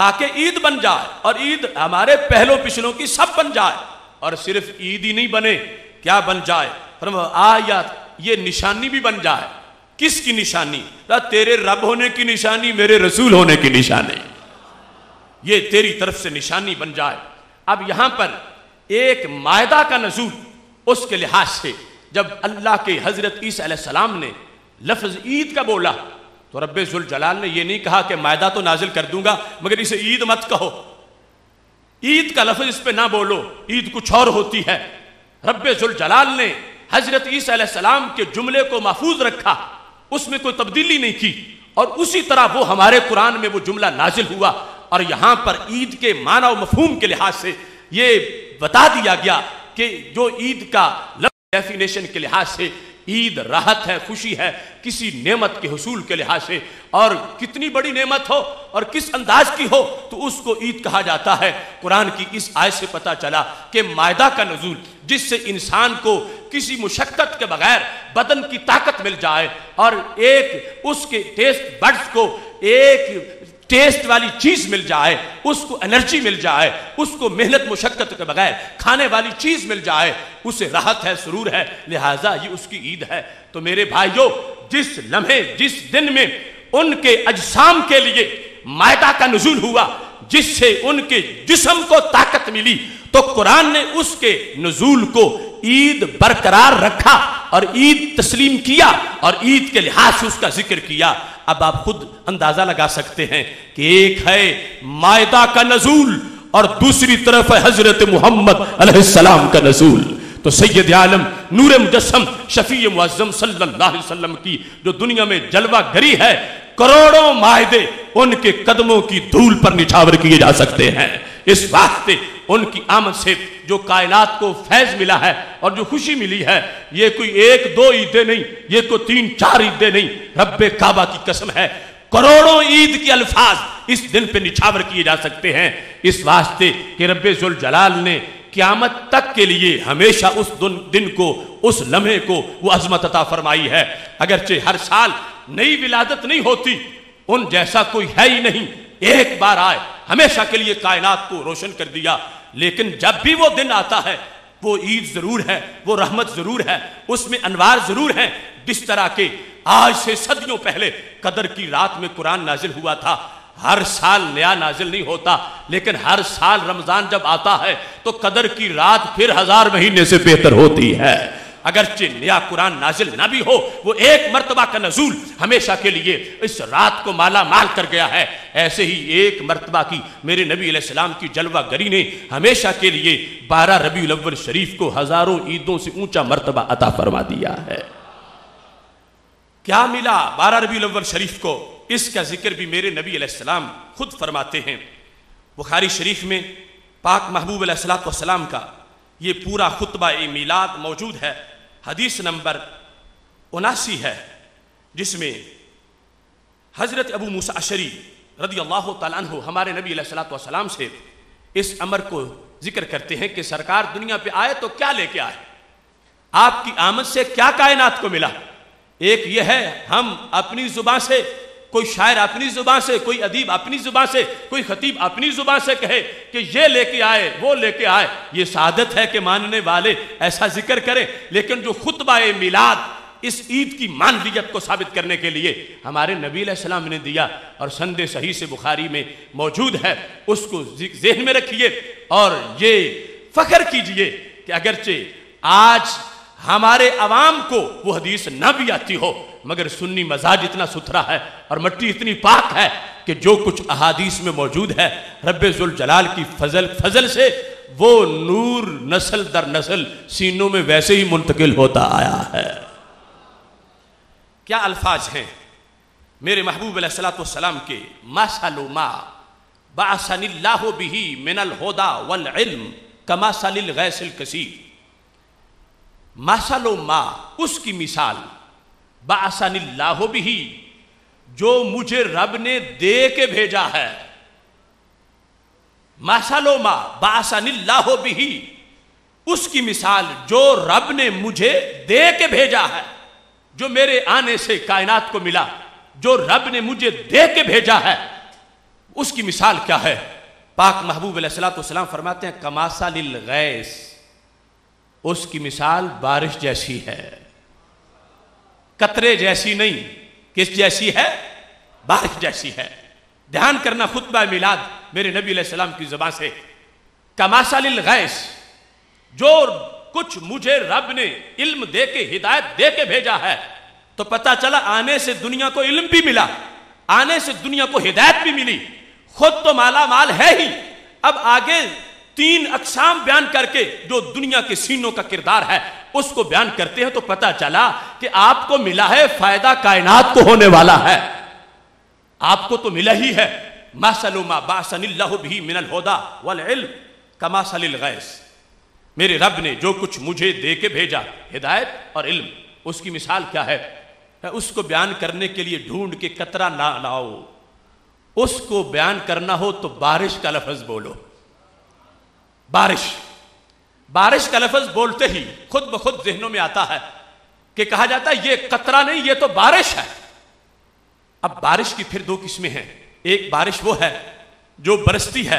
ताकि ईद बन जाए और ईद हमारे पहलों पिछलों की सब बन जाए, और सिर्फ ईद ही नहीं बने, क्या बन जाए? आयत ये निशानी भी बन जाए। किसकी निशानी? तेरे रब होने की निशानी, मेरे रसूल होने की निशानी, ये तेरी तरफ से निशानी बन जाए। अब यहां पर एक मायदा का नजूल, उसके लिहाज से जब अल्लाह के हजरत ईसा अलैहिस्सलाम ने लफ्ज ईद का बोला तो रब्बे जुल जलाल ने यह नहीं कहा कि मायदा तो नाजिल कर दूंगा मगर इसे ईद मत कहो, ईद का लफ्ज इस पर ना बोलो, ईद कुछ और होती है। रब्बे जुल जलाल ने हजरत ईसा अलैहिस्सलाम के जुमले को महफूज रखा, उसमें कोई तब्दीली नहीं की, और उसी तरह वो हमारे कुरान में वो जुमला नाजिल हुआ। और यहाँ पर ईद के माना और मफहूम के लिहाज से ये बता दिया गया कि जो ईद का लफ्ज़ डेफिनेशन के लिहाज से ईद राहत है, खुशी है किसी नेमत के हुसूल के लिहाज से, और कितनी बड़ी नेमत हो और किस अंदाज की हो तो उसको ईद कहा जाता है। कुरान की इस आयत से पता चला कि मायदा का नज़ूल जिससे इंसान को किसी मुशक्कत के बगैर बदन की ताकत मिल जाए और एक उसके टेस्ट बड्स को एक टेस्ट वाली चीज मिल जाए, उसको एनर्जी मिल जाए, उसको मेहनत मुशक्कत के बगैर खाने वाली चीज मिल जाए, उसे राहत है, सुरूर है, लिहाजा ये उसकी ईद है। तो मेरे भाइयों, जिस लम्हे जिस दिन में उनके अजसाम के लिए मायदा का नुज़ूल हुआ जिससे उनके जिस्म को ताकत मिली, तो कुरान ने उसके नुज़ूल को ईद बरकरार रखा और ईद तस्लीम किया और ईद के लिहाज से उसका जिक्र किया। अब आप खुद अंदाजा लगा सकते हैं कि एक है मायदा का नजूल और दूसरी तरफ है हजरत मोहम्मद अलैहिस्सलाम का नजूल। तो सैयद आलम नूर मुजस्सम शफी मुअज्जम सल्लल्लाहु अलैहि वसल्लम की जो दुनिया में जलवा घरी है, करोड़ों मायदे उनके कदमों की धूल पर निछावर किए जा सकते हैं। इस वास्ते उनकी आमद से जो कायनात को फैज मिला है और जो खुशी मिली है, ये कोई एक दो ईदें नहीं, ये कोई तीन चार ईदें नहीं, रब्बे काबा की कसम है करोड़ों ईद के अल्फाज इस दिन पे निछावर किए जा सकते हैं। इस वास्ते कि रब्बे जुल जलाल ने क़यामत तक के लिए हमेशा उस दिन को, उस लम्हे को वो अजमत अता फरमाई है। अगरचे हर साल नई विलादत नहीं होती, उन जैसा कोई है ही नहीं, एक बार आए हमेशा के लिए कायनात को रोशन कर दिया। लेकिन जब भी वो दिन आता है वो ईद जरूर है, वो रहमत जरूर है, उसमें अनवार जरूर है। जिस तरह के आज से सदियों पहले कदर की रात में कुरान नाजिल हुआ था, हर साल नया नाजिल नहीं होता, लेकिन हर साल रमजान जब आता है तो कदर की रात फिर 1000 महीने से बेहतर होती है। अगरचे नया कुरान नाजिल ना भी हो, वो एक मरतबा का नजूल हमेशा के लिए इस रात को माला माल कर गया है। ऐसे ही एक मरतबा की मेरे नबी अलैहिस्सलाम की जलवा गरी ने हमेशा के लिए 12 रबीउल अव्वल शरीफ को हजारों ईदों से ऊंचा मरतबा अता फरमा दिया है। क्या मिला 12 रबीउल अव्वल शरीफ को? इसका जिक्र भी मेरे नबी अलैहिस्सलाम खुद फरमाते हैं। बुखारी शरीफ में पाक महबूब अलैहिस्सलातु वस्सलाम का ये पूरा खुतबा ए मिलाद मौजूद है, हदीस नंबर 79 है, जिसमें हज़रत अबू मूसा अशरी रदियल्लाहु ताला अन्हु हमारे नबी अलैहिस्सलातु वस्सलाम से इस अमर को जिक्र करते हैं कि सरकार दुनिया पे आए तो क्या लेके आए, आपकी आमद से क्या कायनात को मिला। एक ये है, हम अपनी जुबान से, कोई शायर अपनी जुबान से, कोई अदीब अपनी जुबान से, कोई खतीब अपनी जुबान से कहे कि ये लेके आए, वो लेके आए, ये सादत है कि मानने वाले ऐसा जिक्र करें। लेकिन जो खुतबा-ए मिलाद इस ईद की मानवियत को साबित करने के लिए हमारे नबी अलैहिस्सलाम ने दिया और संदे सही से बुखारी में मौजूद है, उसको जहन में रखिए और ये फख्र कीजिए कि अगरचे आज हमारे अवाम को वो हदीस ना भी आती हो, मगर सुन्नी मजाज इतना सुथरा है और मट्टी इतनी पाक है कि जो कुछ अहादीस में मौजूद है रब्बे जुल जलाल की फजल से वो नूर नस्ल दर नस्ल सीनों में वैसे ही मुंतकिल होता आया है। क्या अल्फाज हैं मेरे महबूब अलैहिस्सलातु वस्सलाम के, मासलु मा बासनिल्लाहु बिही मिनल हुदा वल इल्म कमासलिल गैसिल कसीर। मासलो मा उसकी मिसाल, बासानिल्लाहो बिही जो मुझे रब ने दे के भेजा है, मसलो मा बासनिल्लाहो बिही, उसकी मिसाल जो रब ने मुझे दे के भेजा है, जो मेरे आने से कायनात को मिला, जो रब ने मुझे दे के भेजा है, उसकी मिसाल क्या है। पाक महबूब अलैहिस्सलाम फरमाते हैं कमासलिल गैस, उसकी मिसाल बारिश जैसी है, कतरे जैसी नहीं, किस जैसी है, बारिश जैसी है। ध्यान करना खुतबा मिलाद मेरे नबी अलैहिस्सलाम की जुबान से, कमासलिल गैस, जो कुछ मुझे रब ने इल्म दे के, हिदायत दे के भेजा है। तो पता चला आने से दुनिया को इल्म भी मिला, आने से दुनिया को हिदायत भी मिली, खुद तो माला माल है ही। अब आगे तीन अकसाम बयान करके जो दुनिया के सीनों का किरदार है उसको बयान करते हैं। तो पता चला कि आपको मिला है फायदा कायनात को होने वाला है, आपको तो मिला ही है। मासलुमा बासनिल्लाहु बिही मिनल हुदा वल इल्म कमासलिल गैस, मेरे रब ने जो कुछ मुझे दे के भेजा, हिदायत और इल्म, उसकी मिसाल क्या है। उसको बयान करने के लिए ढूंढ के कतरा ना लाओ, उसको बयान करना हो तो बारिश का लफ्ज बोलो। बारिश, बारिश का लफ्ज बोलते ही खुद ब खुद जहनों में आता है कि कहा जाता है ये कतरा नहीं, ये तो बारिश है। अब बारिश की फिर दो किस्में हैं। एक बारिश वो है जो बरसती है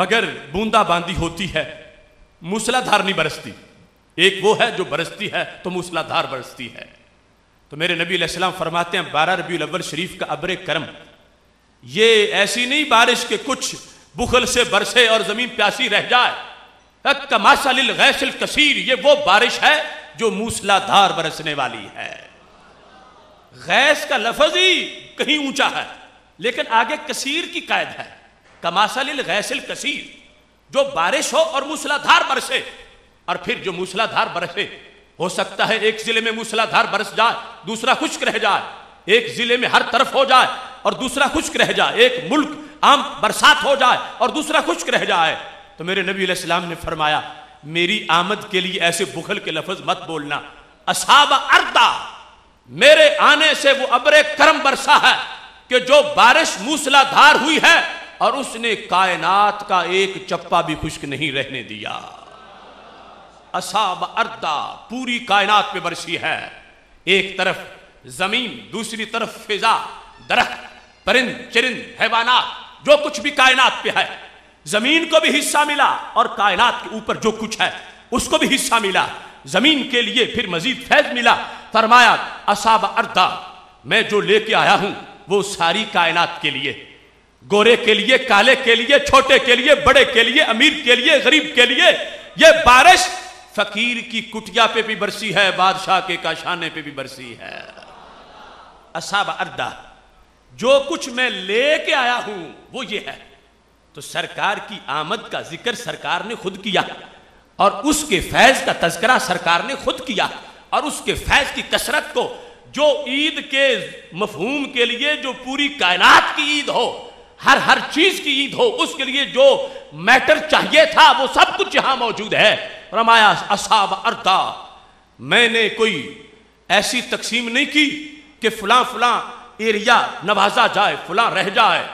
मगर बूंदाबांदी होती है, मूसलाधार नहीं बरसती। एक वो है जो बरसती है तो मूसलाधार बरसती है। तो मेरे नबी अलैहिस्सलाम फरमाते हैं 12 रबीउल अव्वल शरीफ का अब्र करम ये ऐसी नहीं बारिश के कुछ बुखल से बरसे और जमीन प्यासी रह जाए। कमासलिल गैसिल कसीर, ये वो बारिश है जो मूसलाधार बरसने वाली है। गैस का लफ्ज ही कहीं ऊंचा है, लेकिन आगे कसीर की कायद है, कमासलिल गैसिल कसीर, जो बारिश हो और मूसलाधार बरसे। और फिर जो मूसलाधार बरसे, हो सकता है एक जिले में मूसलाधार बरस जाए, दूसरा खुश्क रह जाए, एक जिले में हर तरफ हो जाए और दूसरा खुश्क रह जाए, एक मुल्क आम बरसात हो जाए और दूसरा खुश्क रह जाए। तो मेरे नबी अलैहिस्सलाम ने फरमाया मेरी आमद के लिए ऐसे बुखल के लफ्ज मत बोलना। असाब अर्दा, मेरे आने से वो अब्रे करम बरसा है कि जो बारिश मूसलाधार हुई है और उसने कायनात का एक चप्पा भी खुश्क नहीं रहने दिया। असाब अर्दा, पूरी कायनात पे बरसी है, एक तरफ जमीन, दूसरी तरफ फिजा, दरख्त, परिंद, चिरिंद, हैवानात, जो कुछ भी कायनात पे है। जमीन को भी हिस्सा मिला और कायनात के ऊपर जो कुछ है उसको भी हिस्सा मिला। जमीन के लिए फिर मजीद फैज मिला। फरमाया असाब अर्दा, मैं जो लेके आया हूं वो सारी कायनात के लिए, गोरे के लिए, काले के लिए, छोटे के लिए, बड़े के लिए, अमीर के लिए, गरीब के लिए। ये बारिश फकीर की कुटिया पे भी बरसी है, बादशाह के काशाने पे भी बरसी है। असाब अर्दा, जो कुछ मैं लेके आया हूं वो ये है। तो सरकार की आमद का जिक्र सरकार ने खुद किया और उसके फैज का तज़किरा सरकार ने खुद किया और उसके फैज की कसरत को, जो ईद के मफहूम के लिए जो पूरी कायनात की ईद हो, हर हर चीज की ईद हो, उसके लिए जो मैटर चाहिए था वो सब कुछ यहां मौजूद है। रमाया असाब अर्दा, मैंने कोई ऐसी तकसीम नहीं की कि फलां फलां एरिया नवाजा जाए, फलां रह जाए,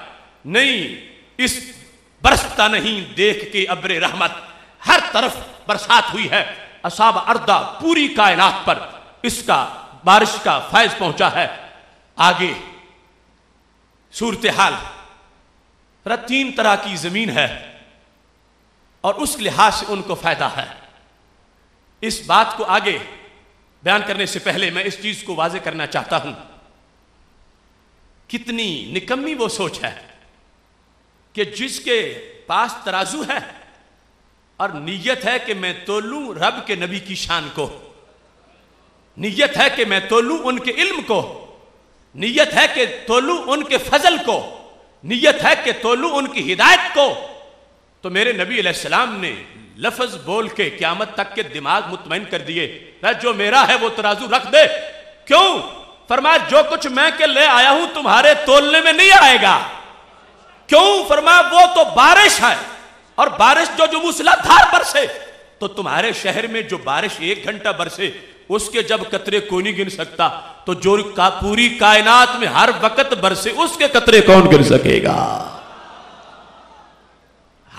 नहीं। इस बरसता नहीं देख के अब्रे रहमत, हर तरफ बरसात हुई है। असाब अर्दा, पूरी कायनात पर इसका बारिश का फैज पहुंचा है। आगे सूरत हाल, 3 तरह की जमीन है और उस लिहाज से उनको फायदा है। इस बात को आगे बयान करने से पहले मैं इस चीज को वाजे करना चाहता हूं, कितनी निकम्मी वो सोच है कि जिसके पास तराजू है और नीयत है कि मैं तोलूं रब के नबी की शान को, नीयत है कि मैं तोलूं उनके इल्म को, नीयत है कि तोलूं उनके फजल को, नियत है कि तोलू उनकी हिदायत को। तो मेरे नबी अलैहिस्सलाम ने लफ्ज बोल के क़यामत तक के दिमाग मुतमईन कर दिए, जो मेरा है वो तराजू रख दे। क्यों? फरमाया जो कुछ मैं के ले आया हूं तुम्हारे तोलने में नहीं आएगा। क्यों? फरमाया वो तो बारिश है और बारिश जो मूसलाधार बरसे। तो तुम्हारे शहर में जो बारिश 1 घंटा बरसे उसके जब कतरे कोई नहीं गिन सकता, तो जो पूरी कायनात में हर वक्त बरसे उसके कतरे कौन गिन सकेगा।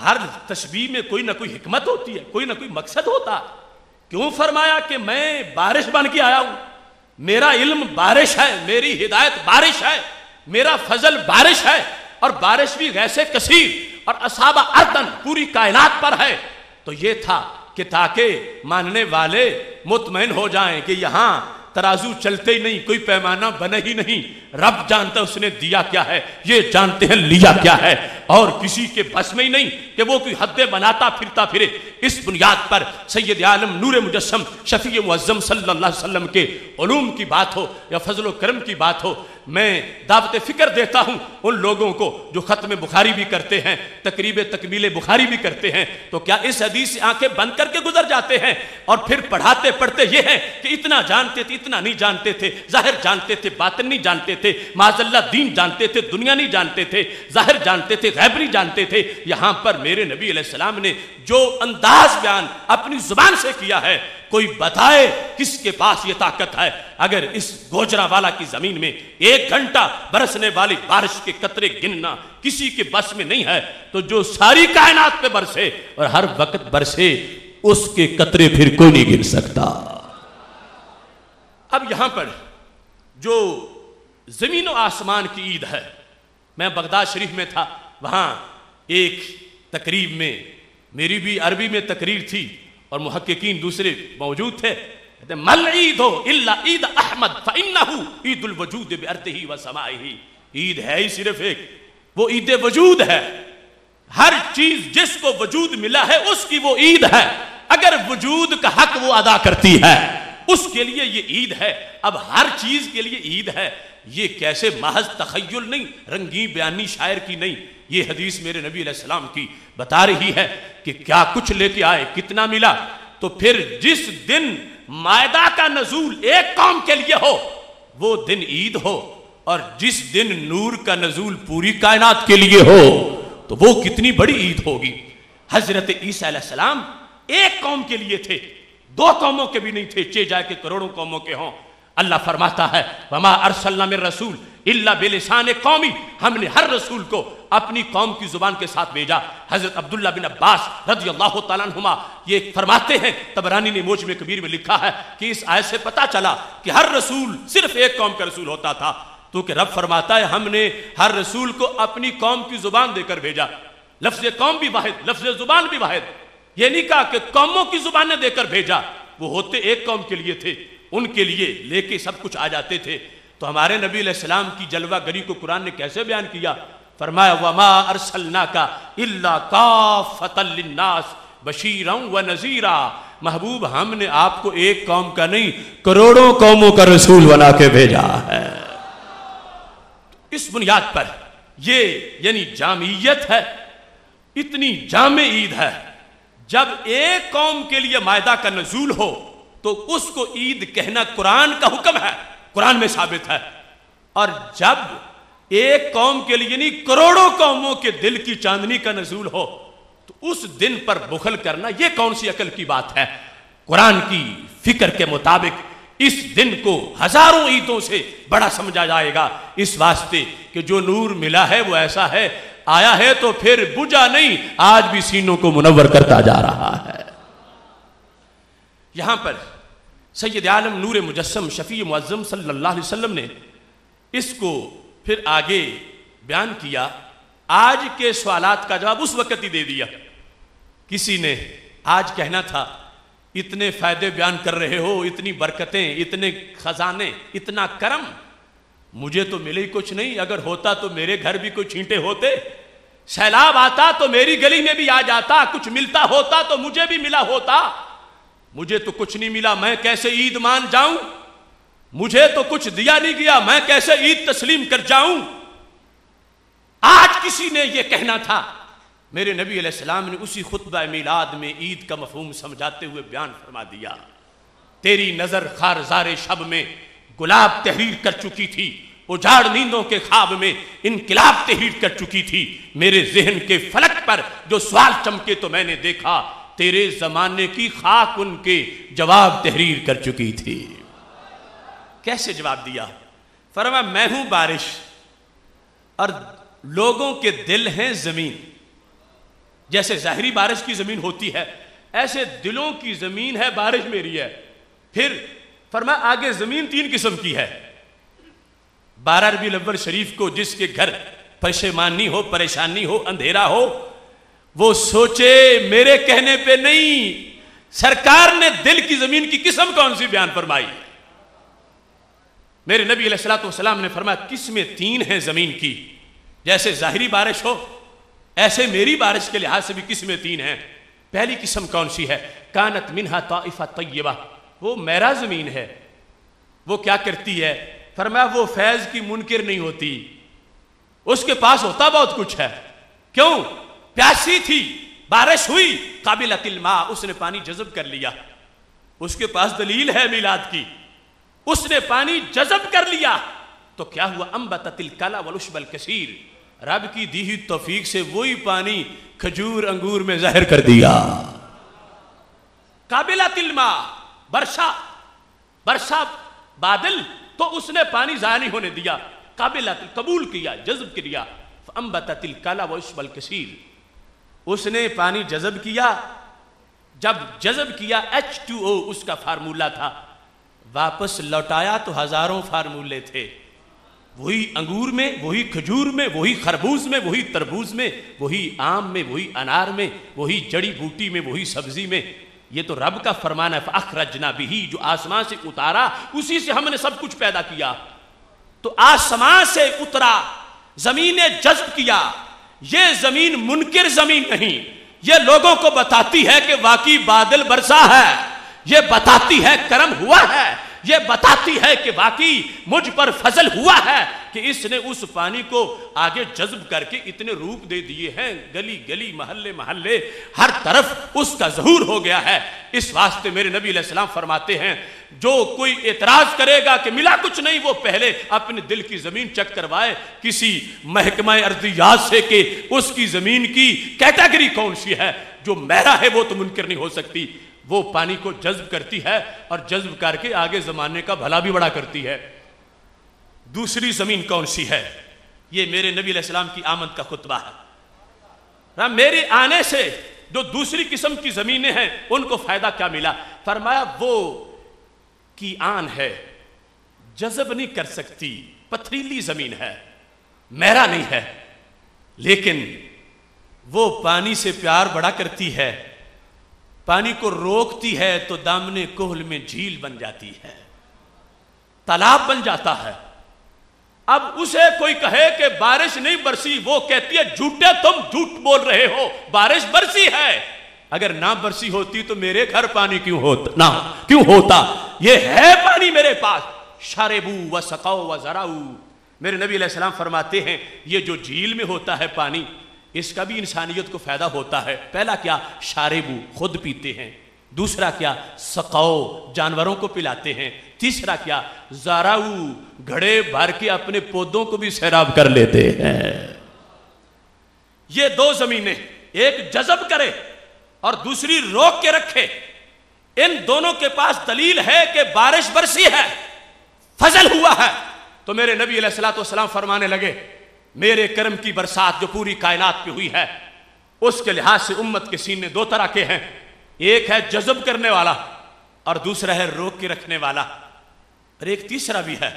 हर तशबीह में कोई ना कोई हिकमत होती है, कोई ना कोई मकसद होता है। क्यों फरमाया कि मैं बारिश बन के आया हूँ, मेरा इल्म बारिश है, मेरी हिदायत बारिश है, मेरा फजल बारिश है, और बारिश भी गैसे कसीर और असाबा अर्दन पूरी कायनात पर है। तो ये था कि ताकि मानने वाले मुतमईन हो जाएं कि यहाँ तराजू चलते ही नहीं, कोई पैमाना बने ही नहीं, रब जानता उसने दिया क्या है, ये जानते हैं लिया क्या है, और किसी के बस में ही नहीं कि वो कोई हदें बनाता फिरता फिरे। इस बुनियाद पर सैयद आलम नूर मुजस्सम शफी मुअज्जम सल्लल्लाहु अलैहि वसल्लम के उलूम की बात हो या फजल करम की बात हो, मैं दावत फिक्र देता हूँ उन लोगों को जो खत्म बुखारी भी करते हैं, तकरीब तकमील बुखारी भी करते हैं, तो क्या इस हदीस से आंखें बंद करके गुजर जाते हैं? और फिर पढ़ाते पढ़ते ये है कि इतना जानते थे, इतना नहीं जानते थे, जाहिर जानते थे, बातिन नहीं जानते थे, माजल्ला दीन जानते थे, दुनिया नहीं जानते थे, जाहिर जानते थे, गैब नहीं जानते थे। यहाँ पर मेरे नबी अलैहिस्सलाम ने जो अंदाज बयान अपनी जुबान से किया है, कोई बताए किसके पास ये ताकत है? अगर इस गोजरावाला की जमीन में एक घंटा बरसने वाली बारिश के कतरे गिनना किसी के बस में नहीं है, तो जो सारी कायनात पे बरसे और हर वक्त बरसे, उसके कतरे फिर कोई नहीं गिन सकता। अब यहां पर जो जमीन और आसमान की ईद है, मैं बगदाद शरीफ में था, वहां एक तकरीब में मेरी भी अरबी में तकरीर थी और मुहक्किकीन दूसरे मौजूद थे, कहते मल ईद हो इल्ला ईद अहमद फइन्नहु ईदुल वजूद बिअर्दिही व समाइही। ईद है ही सिर्फ एक, वो ईद वजूद है। हर चीज जिसको वजूद मिला है उसकी वो ईद है। अगर वजूद का हक वो अदा करती है, उसके लिए ये ईद है। अब हर चीज के लिए ईद है, ये कैसे महज तखय्युल नहीं, रंगी बयानी शायर की नहीं, ये हदीस मेरे नबी अलैहिस्सलाम की बता रही है कि क्या कुछ लेके आए, कितना मिला। तो फिर जिस दिन मायदा का नजूल एक कौम के लिए हो, वो दिन ईद हो, और जिस दिन नूर का नजूल पूरी कायनात के लिए हो, तो वो कितनी बड़ी ईद होगी। हजरत ईसा अलैहिस्सलाम एक कौम के लिए थे, दो कौमों के भी नहीं थे, चे जाए के करोड़ों कौमों के हों। अल्लाह फरमाता है वमा अरसलना मिर रसूल इल्ला बिलिसान कौमी, हमने हर रसूल को अपनी कौम की जुबान के साथ भेजा। हजरत अब्दुल्ला बिन अब्बास रज़ियल्लाहु तआला अन्हुमा ये फरमाते हैं, तबरानी ने मौज में कबीर में लिखा है कि इस आयत से पता चला कि हर रसूल सिर्फ एक कौम का रसूल होता था, तो कि रब फरमाता है हमने हर रसूल को अपनी कौम की जुबान देकर भेजा। लफ्ज कौम भी वाहिद, लफ्ज जुबान भी वाहिद, ये नहीं कहा कि कौमों की जुबानें देकर भेजा। वो होते एक कौम के लिए थे, उनके लिए लेके सब कुछ आ जाते थे। तो हमारे नबी अलैहिस्सलाम की जलवा गरी को कुरान ने कैसे बयान किया? फरमाया वमा अरसलनाका इल्ला काफ़तल लिन्नास बशीरन व नज़ीरा। महबूब, हमने आपको एक कौम का नहीं, करोड़ों कौमों का रसूल बना के भेजा है। इस बुनियाद पर ये यानी जामियत है, इतनी जामे ईद है। जब एक कौम के लिए मायदा का नजूल हो तो उसको ईद कहना कुरान का हुक्म है, कुरान में साबित है। और जब एक कौम के लिए नहीं, करोड़ों कौमों के दिल की चांदनी का नजूल हो, तो उस दिन पर बुखल करना यह कौन सी अकल की बात है? कुरान की फिक्र के मुताबिक इस दिन को हजारों ईदों से बड़ा समझा जाएगा, इस वास्ते कि जो नूर मिला है वो ऐसा है, आया है तो फिर बुझा नहीं, आज भी सीनों को मुनव्वर करता जा रहा है। यहां पर सैयद आलम नूर मुजस्सम शफी मुअज्जम सल्लल्लाहु अलैहि वसल्लम ने इसको फिर आगे बयान किया। आज के सवालात का जवाब उस वक्त ही दे दिया। किसी ने आज कहना था इतने फायदे बयान कर रहे हो, इतनी बरकतें, इतने खजाने, इतना करम, मुझे तो मिले ही कुछ नहीं। अगर होता तो मेरे घर भी कुछ छींटे होते, सैलाब आता तो मेरी गली में भी आ जाता, कुछ मिलता होता तो मुझे भी मिला होता। मुझे तो कुछ नहीं मिला, मैं कैसे ईद मान जाऊं? मुझे तो कुछ दिया नहीं गया, मैं कैसे ईद तस्लीम कर जाऊं? आज किसी ने यह कहना था। मेरे नबी अलैहिस्सलाम ने उसी खुतबा मिलाद में ईद का मफहूम समझाते हुए बयान फरमा दिया। तेरी नजर खारजार शब में गुलाब तहरीर कर चुकी थी, उजाड़ नींदों के ख्वाब में इनकलाब तहरीर कर चुकी थी। मेरे जहन के फलक पर जो सवाल चमके तो मैंने देखा, तेरे जमाने की खाक उनके जवाब तहरीर कर चुकी थी। कैसे जवाब दिया? फरमा मैं हूं बारिश और लोगों के दिल हैं जमीन। जैसे ज़ाहरी बारिश की ज़मीन होती है, ऐसे दिलों की ज़मीन है, बारिश मेरी है। फिर फरमाया आगे ज़मीन तीन किस्म की है। 12 रबीउल अव्वल शरीफ को जिसके घर पशेमानी हो, परेशानी हो, अंधेरा हो, वो सोचे मेरे कहने पे नहीं, सरकार ने दिल की ज़मीन की किस्म कौन सी बयान फरमाई। मेरे नबी अलैहिस्सलातु वस्सलाम ने फरमाया किस्में तीन हैं ज़मीन की, जैसे ज़ाहिरी बारिश हो ऐसे मेरी बारिश के लिहाज से भी किस्में तीन हैं। पहली किस्म कौन सी है? कानत मिन्हा ताइफा तय्यबा, वो मेरा ज़मीन है। वो क्या करती है? फरमाया वो फैज़ की मुनकिर नहीं होती, उसके पास होता बहुत कुछ है। क्यों? प्यासी थी, बारिश हुई, काबिलतिल मा, उसने पानी जज़ब कर लिया। उसके पास दलील है मिलाद की, उसने पानी जज़ब कर लिया तो क्या हुआ? अम्बततिल कला वलुश्बल कसीर, रब की दी हुई तौफीक से वही पानी खजूर अंगूर में ज़ाहिर कर दिया। काबिलतिल मा, वर्षा, वर्षा बादल, तो उसने पानी ज़ाया नहीं होने दिया, काबिलतिल, कबूल किया, जज़ब किया। अम्बततिल कला वलुश्बल कसीर, उसने पानी जज़ब किया। जब जज़ब किया H2O उसका फार्मूला था, वापस लौटाया तो हजारों फार्मूले थे। वही अंगूर में, वही खजूर में, वही खरबूज में, वही तरबूज में, वही आम में, वही अनार में, वही जड़ी बूटी में, वही सब्जी में। ये तो रब का फरमान है, अखरजना बिही, जो आसमान से उतारा उसी से हमने सब कुछ पैदा किया। तो आसमान से उतरा, जमीन जज्ब किया। ये जमीन मुनकिर जमीन नहीं, ये लोगों को बताती है कि वाकई बादल बरसा है, ये बताती है करम हुआ है, ये बताती है कि वाकई मुझ पर फजल हुआ है कि इसने उस पानी को आगे जज्ब करके इतने रूप दे दिए हैं, गली गली, महल्ले महल्ले, हर तरफ उसका ज़हूर हो गया है। इस वास्ते मेरे नबी अलैहिस्सलाम फरमाते हैं जो कोई एतराज करेगा कि मिला कुछ नहीं, वो पहले अपने दिल की जमीन चेक करवाए किसी महकमा अर्दियात से कि उसकी जमीन की कैटेगरी कौन सी है। जो मेरा है वो तो मुनकर नहीं हो सकती, वो पानी को जज्ब करती है और जज्ब करके आगे ज़माने का भला भी बड़ा करती है। दूसरी ज़मीन कौन सी है? ये मेरे नबी अलैहिस्सलाम की आमद का खुतबा है। मेरे आने से जो दूसरी किस्म की ज़मीनें हैं उनको फ़ायदा क्या मिला? फरमाया वो की आन है, जज्ब नहीं कर सकती, पथरीली ज़मीन है, मेरा नहीं है, लेकिन वो पानी से प्यार बड़ा करती है, पानी को रोकती है तो दामने कोहल में झील बन जाती है, तालाब बन जाता है। अब उसे कोई कहे कि बारिश नहीं बरसी, वो कहती है झूठे तुम झूठ बोल रहे हो, बारिश बरसी है। अगर ना बरसी होती तो मेरे घर पानी क्यों होता, ना क्यों होता? ये है पानी मेरे पास। शारेबू व सकाओ व जराऊ, मेरे नबी अलैहिस्सलाम फरमाते हैं ये जो झील में होता है पानी, इसका भी इंसानियत को फायदा होता है। पहला क्या? शारेबू, खुद पीते हैं। दूसरा क्या? सकाओ, जानवरों को पिलाते हैं। तीसरा क्या? जाराऊ, घड़े भर के अपने पौधों को भी सैराब कर लेते हैं। ये दो जमीनें, एक जज़ब करे और दूसरी रोक के रखे, इन दोनों के पास दलील है कि बारिश बरसी है, फजल हुआ है। तो मेरे नबी अलैहिस्सलाम फरमाने लगे मेरे कर्म की बरसात जो पूरी कायनात पे हुई है, उसके लिहाज से उम्मत के सीने दो तरह के हैं, एक है जज़ब करने वाला और दूसरा है रोक के रखने वाला, और एक तीसरा भी है।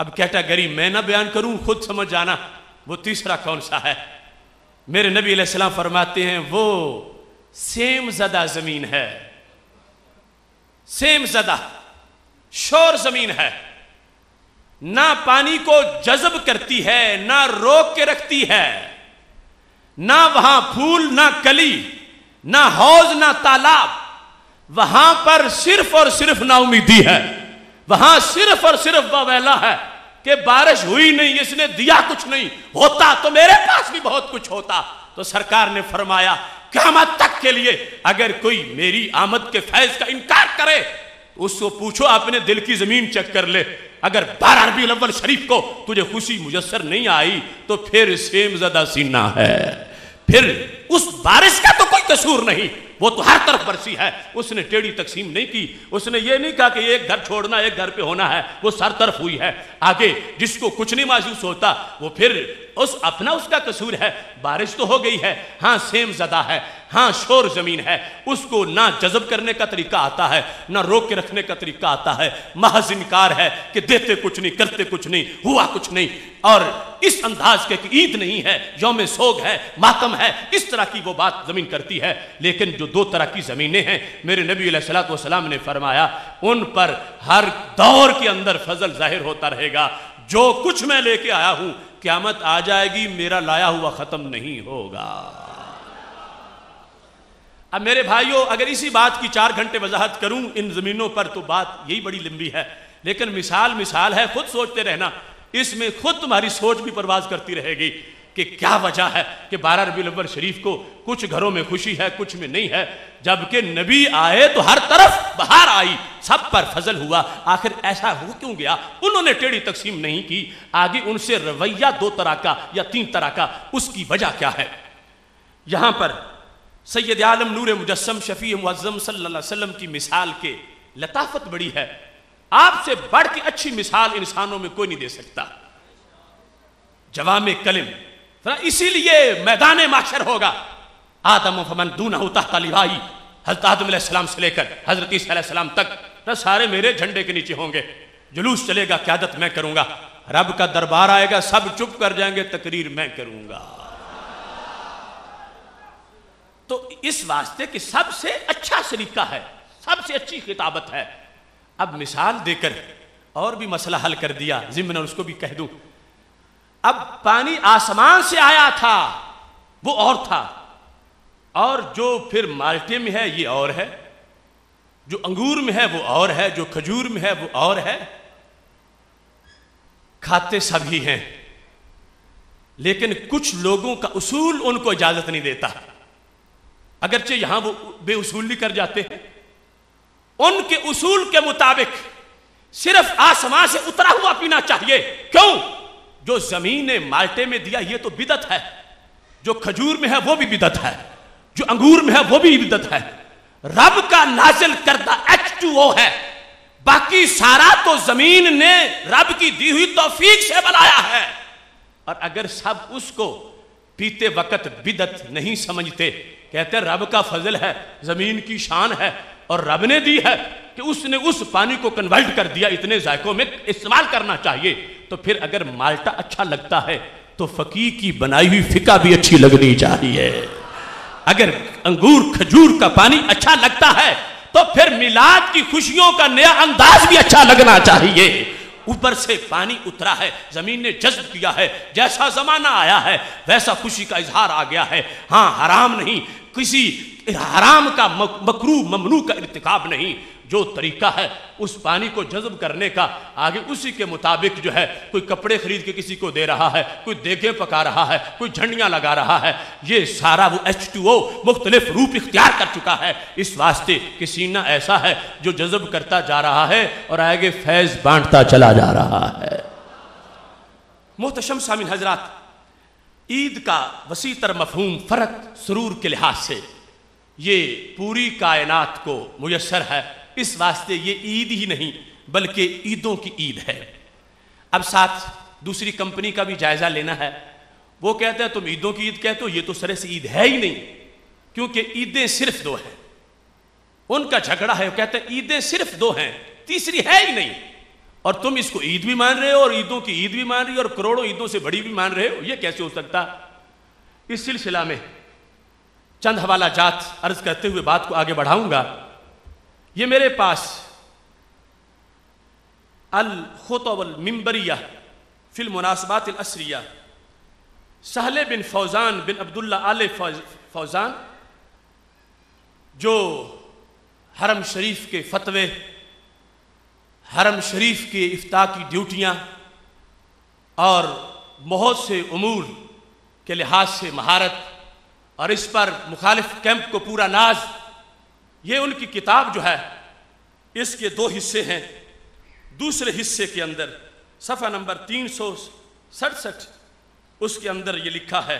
अब कैटेगरी मैं ना बयान करूं, खुद समझ जाना वो तीसरा कौन सा है। मेरे नबी अलैहिस्सलाम फरमाते हैं वो सेम ज़दा ज़मीन है, सेम ज़दा, शोर ज़मीन है, ना पानी को जज़ब करती है, ना रोक के रखती है, ना वहां फूल, ना कली, ना हौज, ना तालाब। वहां पर सिर्फ और सिर्फ नाउमीदी है, वहां सिर्फ और सिर्फ बवेला है कि बारिश हुई नहीं, इसने दिया कुछ नहीं, होता तो मेरे पास भी बहुत कुछ होता। तो सरकार ने फरमाया क़यामत तक के लिए अगर कोई मेरी आमद के फैज़ का इनकार करे उसको पूछो अपने दिल की जमीन चेक कर ले, अगर 12 रबीउल अव्वल शरीफ को तुझे खुशी मुयस्सर नहीं आई तो फिर सेम ज़दा सीना है, फिर उस बारिश का तो कोई कसूर नहीं, वो तो हर तरफ बरसी है। उसने टेढ़ी तकसीम नहीं की, उसने ये नहीं कहा कि एक घर छोड़ना एक घर पे होना है, वो सर तरफ हुई है। आगे जिसको कुछ नहीं महसूस होता वो फिर उस अपना उसका कसूर है। बारिश तो हो गई है, हाँ सेम ज़दा है, हाँ शोर ज़मीन है, उसको ना जज़ब करने का तरीका आता है ना रोक के रखने का तरीका आता है। महज इनकार है कि देते कुछ नहीं, करते कुछ नहीं, हुआ कुछ नहीं। और इस अंदाज के कि ईद नहीं है, यौम सोग है, मातम है, इस तरह की वो बात ज़मीन करती है। लेकिन जो दो तरह की ज़मीनें हैं, मेरे नबी अलैहिस्सलातु वस्सलाम ने फरमाया उन पर हर दौर के अंदर फजल जाहिर होता रहेगा। जो कुछ मैं लेके आया हूँ क़यामत आ जाएगी, मेरा लाया हुआ ख़त्म नहीं होगा। अब मेरे भाइयों, अगर इसी बात की 4 घंटे वजाहत करूं इन ज़मीनों पर तो बात यही बड़ी लंबी है, लेकिन मिसाल मिसाल है, खुद सोचते रहना, इसमें खुद तुम्हारी सोच भी परवाज़ करती रहेगी कि क्या वजह है कि 12 रबीउल अव्वल शरीफ को कुछ घरों में खुशी है कुछ में नहीं है, जबकि नबी आए तो हर तरफ बहार आई, सब पर फजल हुआ। आखिर ऐसा हो क्यों गया? उन्होंने टेढ़ी तकसीम नहीं की। आगे उनसे रवैया 2 तरह का या 3 तरह का, उसकी वजह क्या है? यहाँ पर सैयद आलम नूर मुजस्सम शफी मुअज़्ज़म सल्लल्लाहु अलैहि वसल्लम की मिसाल के लताफत बड़ी है। आपसे बढ़ के अच्छी मिसाल इंसानों में कोई नहीं दे सकता। जवामे कलिम, इसीलिए मैदान माशर होगा आदम फमन दूना होता तलिवाई, हजरत आदम अलैहिस्सलाम से लेकर हजरत ईसा अलैहिस्सलाम तक ना सारे मेरे झंडे के नीचे होंगे। जुलूस चलेगा, क्यादत मैं करूंगा, रब का दरबार आएगा, सब चुप कर जाएंगे, तकरीर मैं करूंगा। तो इस वास्ते कि सबसे अच्छा सलीका है, सबसे अच्छी खिताबत है। अब मिसाल देकर और भी मसला हल कर दिया, जिम्मन उसको भी कह दूं। अब पानी आसमान से आया था वो और था, और जो फिर माल्टे में है ये और है, जो अंगूर में है वो और है, जो खजूर में है वो और है। खाते सभी हैं, लेकिन कुछ लोगों का उसूल उनको इजाजत नहीं देता, अगरचे यहां वो बेउसूली कर जाते हैं। उनके उसूल के मुताबिक सिर्फ आसमान से उतरा हुआ पीना चाहिए। क्यों? जो जमीन ने माल्टे में दिया ये तो बिदत है, जो खजूर में है वो भी बिदत है, जो अंगूर में है वो भी बिदत है। रब का नाजिल करदा H2O है, बाकी सारा तो जमीन ने रब की दी हुई तौफीक से बनाया है। और अगर सब उसको पीते वक्त बिदत नहीं समझते, कहते रब का फजल है, जमीन की शान है और रब ने दी है कि उसने उस पानी को कन्वर्ट कर दिया, इतने जायकों में इस्तेमाल करना चाहिए। तो फिर अगर माल्टा अच्छा लगता है तो फकी की बनाई हुई फिका भी अच्छी लगनी चाहिए। अगर अंगूर खजूर का पानी अच्छा लगता है तो फिर मिलाद की खुशियों का नया अंदाज भी अच्छा लगना चाहिए। ऊपर से पानी उतरा है, जमीन ने जज्ब किया है, जैसा जमाना आया है वैसा खुशी का इजहार आ गया है। हाँ, हराम नहीं, किसी हराम का मकरूह ममनू का इर्तिकाब नहीं। जो तरीका है उस पानी को जज्ब करने का, आगे उसी के मुताबिक जो है कोई कपड़े खरीद के किसी को दे रहा है, कोई देगे पका रहा है, कोई झंडियां लगा रहा है, ये सारा वो H2O मुख्तलिफ रूप इख्तियार कर चुका है। इस वास्ते कि सीना ऐसा है जो जज्ब करता जा रहा है और आगे फैज बांटता चला जा रहा है। मोहतशम सामिन हजरात, ईद का वसी तर मफहूम फरक सुरूर के लिहाज से ये पूरी कायनात को मुयसर है। इस वास्ते ये ईद ही नहीं बल्कि ईदों की ईद है। अब साथ दूसरी कंपनी का भी जायज़ा लेना है। वो कहते हैं तुम ईदों की ईद कहते हो, ये तो सरे से ईद है ही नहीं, क्योंकि ईदें सिर्फ 2 हैं। उनका झगड़ा है, वो कहते हैं ईदें सिर्फ 2 हैं, तीसरी है ही नहीं, और तुम इसको ईद भी मान रहे हो और ईदों की ईद भी मान रही हो और करोड़ों ईदों से बड़ी भी मान रहे हो, ये कैसे हो सकता? इस सिलसिला में चंद हवाला जात अर्ज करते हुए बात को आगे बढ़ाऊंगा। ये मेरे पास अल खुतब अल मिंबरिया फिल मुनासबात अल असरिया सहले बिन फौजान बिन अब्दुल्ला आले फौजान, जो हरम शरीफ के फतवे, हरम शरीफ के इफ्ता की ड्यूटियाँ और बहुत से उमूर के लिहाज से महारत, और इस पर मुखालिफ कैंप को पूरा नाज, ये उनकी किताब जो है इसके 2 हिस्से हैं। दूसरे हिस्से के अंदर सफ़ा नंबर 367 उसके अंदर ये लिखा है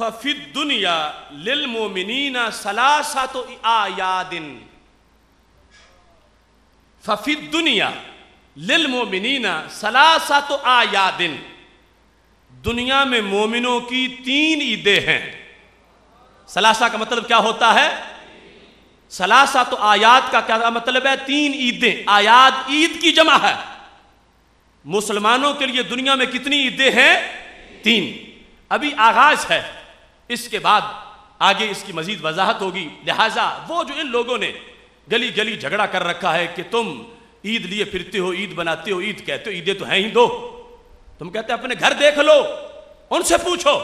फ़फ़िद दुनिया लिलमोमिनीना सलासतु आयादिन, फ़फ़िद दुनिया लिलमोमिनीना सलासतु आयादिन। दुनिया में मोमिनों की तीन ईदें हैं। सलासा का मतलब क्या होता है? सलासा तो आयात का क्या मतलब है? तीन ईदें। आयात ईद की जमा है। मुसलमानों के लिए दुनिया में कितनी ईदें हैं? तीन। अभी आगाज है, इसके बाद आगे इसकी मजीद वजाहत होगी। लिहाजा वो जो इन लोगों ने गली गली झगड़ा कर रखा है कि तुम ईद लिए फिरते हो, ईद बनाते हो, ईद कहते हो, ईदें तो हैं ही दो। तुम कहते अपने घर देख लो, उनसे पूछो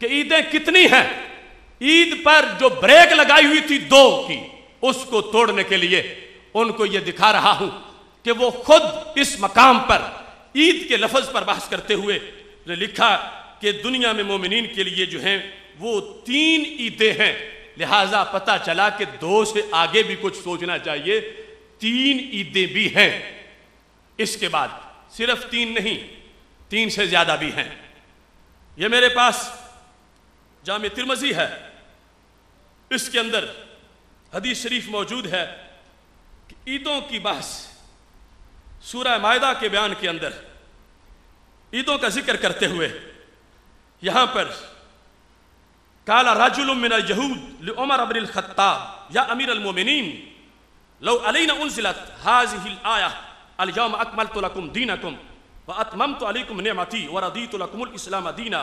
कि ईदें कितनी हैं। ईद पर जो ब्रेक लगाई हुई थी दो की, उसको तोड़ने के लिए उनको यह दिखा रहा हूं कि वो खुद इस मकाम पर ईद के लफ्ज पर बहस करते हुए लिखा कि दुनिया में मोमिनीन के लिए जो हैं वो तीन ईदें हैं। लिहाजा पता चला कि दो से आगे भी कुछ सोचना चाहिए, तीन ईदें भी हैं। इसके बाद सिर्फ तीन नहीं, तीन से ज्यादा भी हैं। यह मेरे पास जामे तिरमजी है, इसके अंदर हदीस शरीफ मौजूद है कि ईदों की बहस सूरह मायदा के बयान के अंदर ईदों का जिक्र करते हुए यहाँ पर काला रजुलुम मिनल यहूद लिउमर इब्नुल खत्ताब या अमीरुल मोमिनीन लौ अलैना उनज़िलत हाज़िहिल आया अल-यौम अकमलतु लकुम दीनकुम व अतममतु अलैकुम निअमती व रदीतु लकुमुल इस्लाम दीना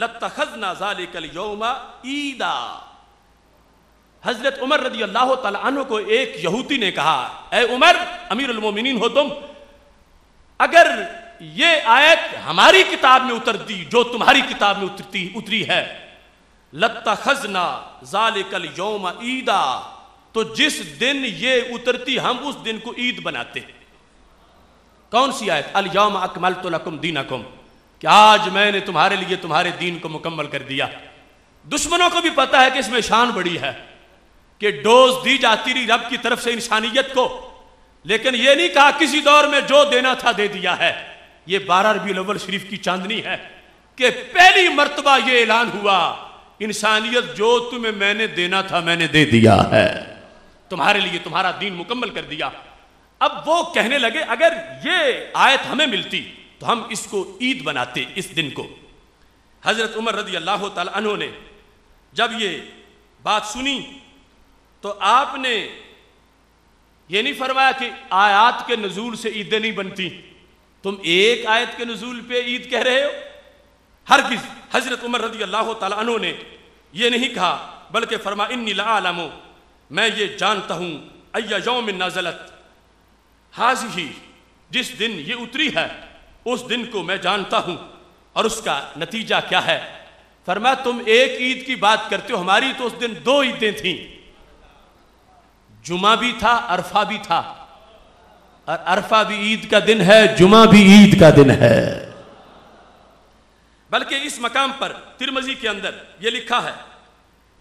लत्तखज़ना ज़ालिकल यौमा ईदा। हजरत उमर रदी अल्लाह तआला अन्हु को एक यहूदी ने कहा, ए उमर, अमीरुल मोमिनीन हो तुम, अगर ये आयत हमारी किताब में उतरती जो तुम्हारी किताब में उतरी है, लत्तखज़ना ज़ालिकल यौमा ईदा, तो जिस दिन ये उतरती हम उस दिन को ईद बनाते। कौन सी आयत? अल यौमा अकमलतु लकुम दीनकुम, कि आज मैंने तुम्हारे लिए तुम्हारे दीन को मुकम्मल कर दिया। दुश्मनों को भी पता है कि इसमें शान बड़ी है कि डोज दी जाती रही रब की तरफ से इंसानियत को, लेकिन यह नहीं कहा किसी दौर में जो देना था दे दिया है। यह 12 रबीउल अव्वल शरीफ की चांदनी है कि पहली मर्तबा यह ऐलान हुआ, इंसानियत जो तुम्हें मैंने देना था मैंने दे दिया है, तुम्हारे लिए तुम्हारा दीन मुकम्मल कर दिया। अब वो कहने लगे अगर ये आयत हमें मिलती तो हम इसको ईद बनाते, इस दिन को। हजरत उमर रदी अल्लाह ताला अन्हु ने जब ये बात सुनी तो आपने ये नहीं फरमाया कि आयत के नजूल से ईदें नहीं बनती, तुम एक आयत के नजूल पे ईद कह रहे हो। हरगिज। हजरत उमर रदी अल्लाह ताला अन्हु ने ये नहीं कहा, बल्कि फरमाया इन्नी लाअलमु, मैं ये जानता हूँ, अय्य यौमिन नज़लत हाज़िही, जिस दिन ये उतरी है उस दिन को मैं जानता हूं और उसका नतीजा क्या है। फरमा तुम एक ईद की बात करते हो, हमारी तो उस दिन दो ईदें थीं, जुमा भी था अरफा भी था, और अरफा भी ईद का दिन है, जुमा भी ईद का दिन है। बल्कि इस मकाम पर तिरमजी के अंदर यह लिखा है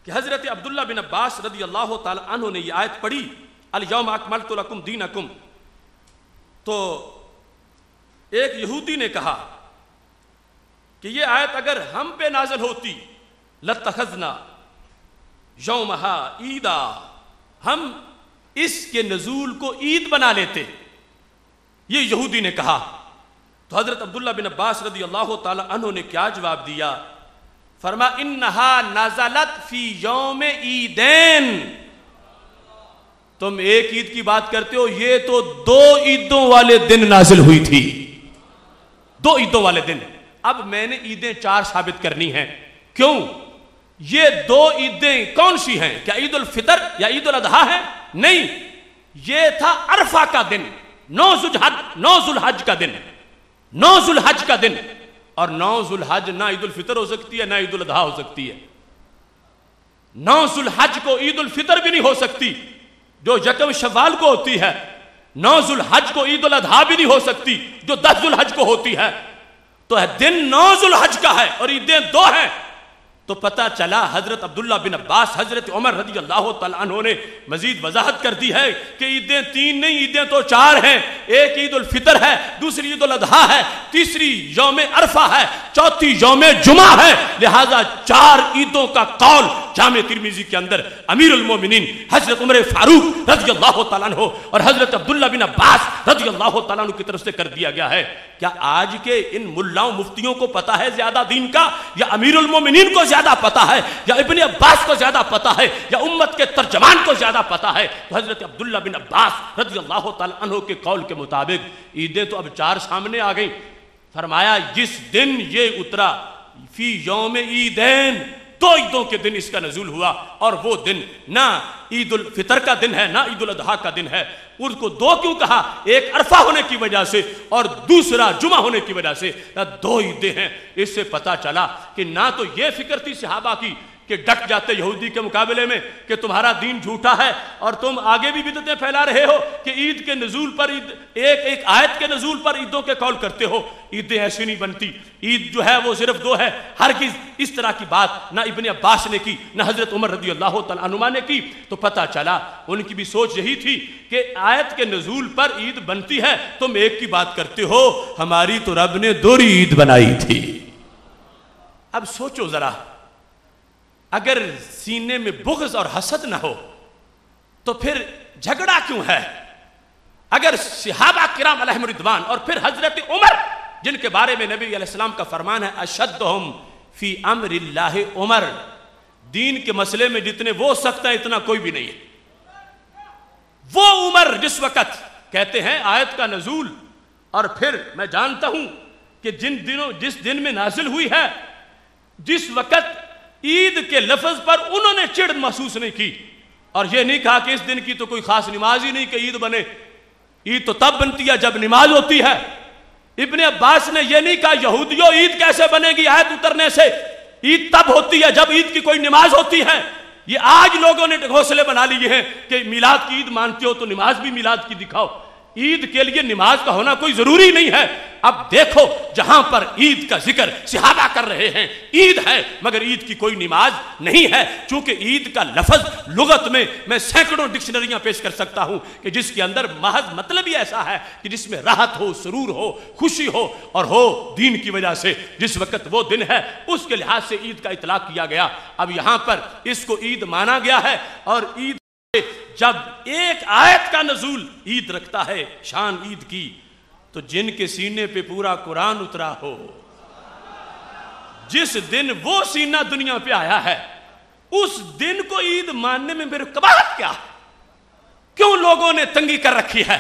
कि हजरत अब्दुल्ला बिन अब्बास रदी अल्लाह ताला अन्हु ने यह आयत पढ़ी, अल यौम अकमलतु लकुम दीनकुम, तो एक यहूदी ने कहा कि यह आयत अगर हम पे नाजल होती लत्तखज़ना यौमहा ईदा, हम इसके नजूल को ईद बना लेते। ये यहूदी ने कहा तो हजरत अब्दुल्ला बिन अब्बास रदी अल्लाह ताला अन्हु ने क्या जवाब दिया? फरमा इन्नहा नज़लत फी यौम ईदैन, तुम एक ईद की बात करते हो, ये तो दो ईदों वाले दिन नाजिल हुई थी, दो ईदों वाले दिन। अब मैंने ईदें चार साबित करनी हैं। क्यों? ये दो ईदें कौन सी हैं? क्या ईद उल फितर या ईद उल अदहा है? नहीं, ये था अरफा का दिन, 9 ज़ुल हज का दिन, 9 ज़ुल हज का दिन। और 9 ज़ुल हज ना ईद उल फितर हो सकती है ना ईद उल अदहा हो सकती है। 9 ज़ुल हज को ईद उल फितर भी नहीं हो सकती जो यकम शवाल को होती है, 9 ज़ुल हज को ईद उल अदहा भी नहीं हो सकती जो 10 ज़ुल हज को होती है। तो दिन 9 ज़ुल हज का है और ईदें दो हैं, तो पता चला हज़रत अब्दुल्ला बिन अब्बास हज़रत उमर रज़ी अल्लाह तआला अन्हु ने मज़ीद वजाहत कर दी है कि ईदें तीन नहीं, ईदें तो चार हैं। एक ईद उल फितर है, दूसरी ईद उल अज़हा है, तीसरी यौम अरफा है, चौथी यौम जुमा है। लिहाजा चार ईदों का कौल जामे तिर्मिज़ी के अंदर अमीरुल मोमिनीन हज़रत उमर फारूक रज़ी अल्लाह तआला अन्हु और हज़रत अब्दुल्ला बिन अब्बास रज़ी अल्लाह तआला अन्हु की तरफ से कर दिया गया है। क्या आज के इन मुल्लाओं मुफ्तियों को पता है ज्यादा दीन का, या अमीरुल मोमिनीन को ज्यादा पता है, या इब्ने अब्बास को ज्यादा पता है, या उम्मत के तर्जमान को ज्यादा पता है? तो हजरत अब्दुल्ला बिन अब्बास रज़ियल्लाहु तआला अन्हु के कौल के मुताबिक ईदें तो अब चार सामने आ गई। फरमाया जिस दिन ये उतरा फी यौम ईदैन, दो ईदों के दिन इसका नजूल हुआ, और वो दिन ना ईद उल फितर का दिन है ना ईद उल अदहा का दिन है। उसको दो क्यों कहा? एक अरफा होने की वजह से और दूसरा जुमा होने की वजह से, दो ईदें हैं। इससे पता चला कि ना तो ये फिक्र थी सहाबा की कि डट जाते यहूदी के मुकाबले में कि तुम्हारा दीन झूठा है और तुम आगे भी बिदअतें फैला रहे हो कि ईद के नजूल पर एक एक आयत के नजूल पर ईदों के कौल करते हो। ईदें ऐसी नहीं बनती, ईद जो है वो सिर्फ दो है। हर किस इस तरह की बात ना इब्ने अब्बास ने की ना हजरत उमर रज़ी अल्लाह तआला अन्हुमा ने की। तो पता चला उनकी भी सोच यही थी कि आयत के नजूल पर ईद बनती है, तुम एक की बात करते हो, हमारी तो रब ने दोहरी ईद बनाई थी। अब सोचो जरा, अगर सीने में बुग़्ज़ और हसद ना हो तो फिर झगड़ा क्यों है? अगर सहाबा किराम अलैहिम रिदवान और फिर हजरत उमर जिनके बारे में नबी अलैहिस्सलाम का फरमान है अशद्दुहुम फी अम्रिल्लाहि उमर, दीन के मसले में जितने वो सख्त है इतना कोई भी नहीं है। वो उमर जिस वक़्त कहते हैं आयत का नजूल, और फिर मैं जानता हूं कि जिस दिन में नाजिल हुई है, जिस वक़्त ईद के लफ्ज़ पर उन्होंने चिढ़ महसूस नहीं की और यह नहीं कहा कि इस दिन की तो कोई खास नमाज ही नहीं कि ईद बने। ईद तो तब बनती है जब नमाज होती है। इब्ने अब्बास ने यह नहीं कहा यहूदियों ईद कैसे बनेगी आयत उतरने से, ईद तब होती है जब ईद की कोई नमाज होती है। ये आज लोगों ने घोंसले बना लिए हैं कि मिलाद की ईद मानते हो तो नमाज भी मिलाद की दिखाओ। ईद के लिए नमाज का होना कोई जरूरी नहीं है। अब देखो जहां पर ईद का जिक्र सहाबा कर रहे हैं, ईद है मगर ईद की कोई नमाज नहीं है। चूंकि ईद का लफ्ज लुगत में मैं सैकड़ों डिक्शनरियां पेश कर सकता हूं कि जिसके अंदर महज मतलब ही ऐसा है कि जिसमें राहत हो, सुरूर हो, खुशी हो और हो दीन की वजह से। जिस वक्त वो दिन है उसके लिहाज से ईद का इतलाक किया गया। अब यहां पर इसको ईद माना गया है, और ईद जब एक आयत का नजूल ईद रखता है शान ईद की, तो जिनके सीने पे पूरा कुरान उतरा हो, जिस दिन वो सीना दुनिया पे आया है, उस दिन को ईद मानने में मेरे कबाहत क्या? क्यों लोगों ने तंगी कर रखी है?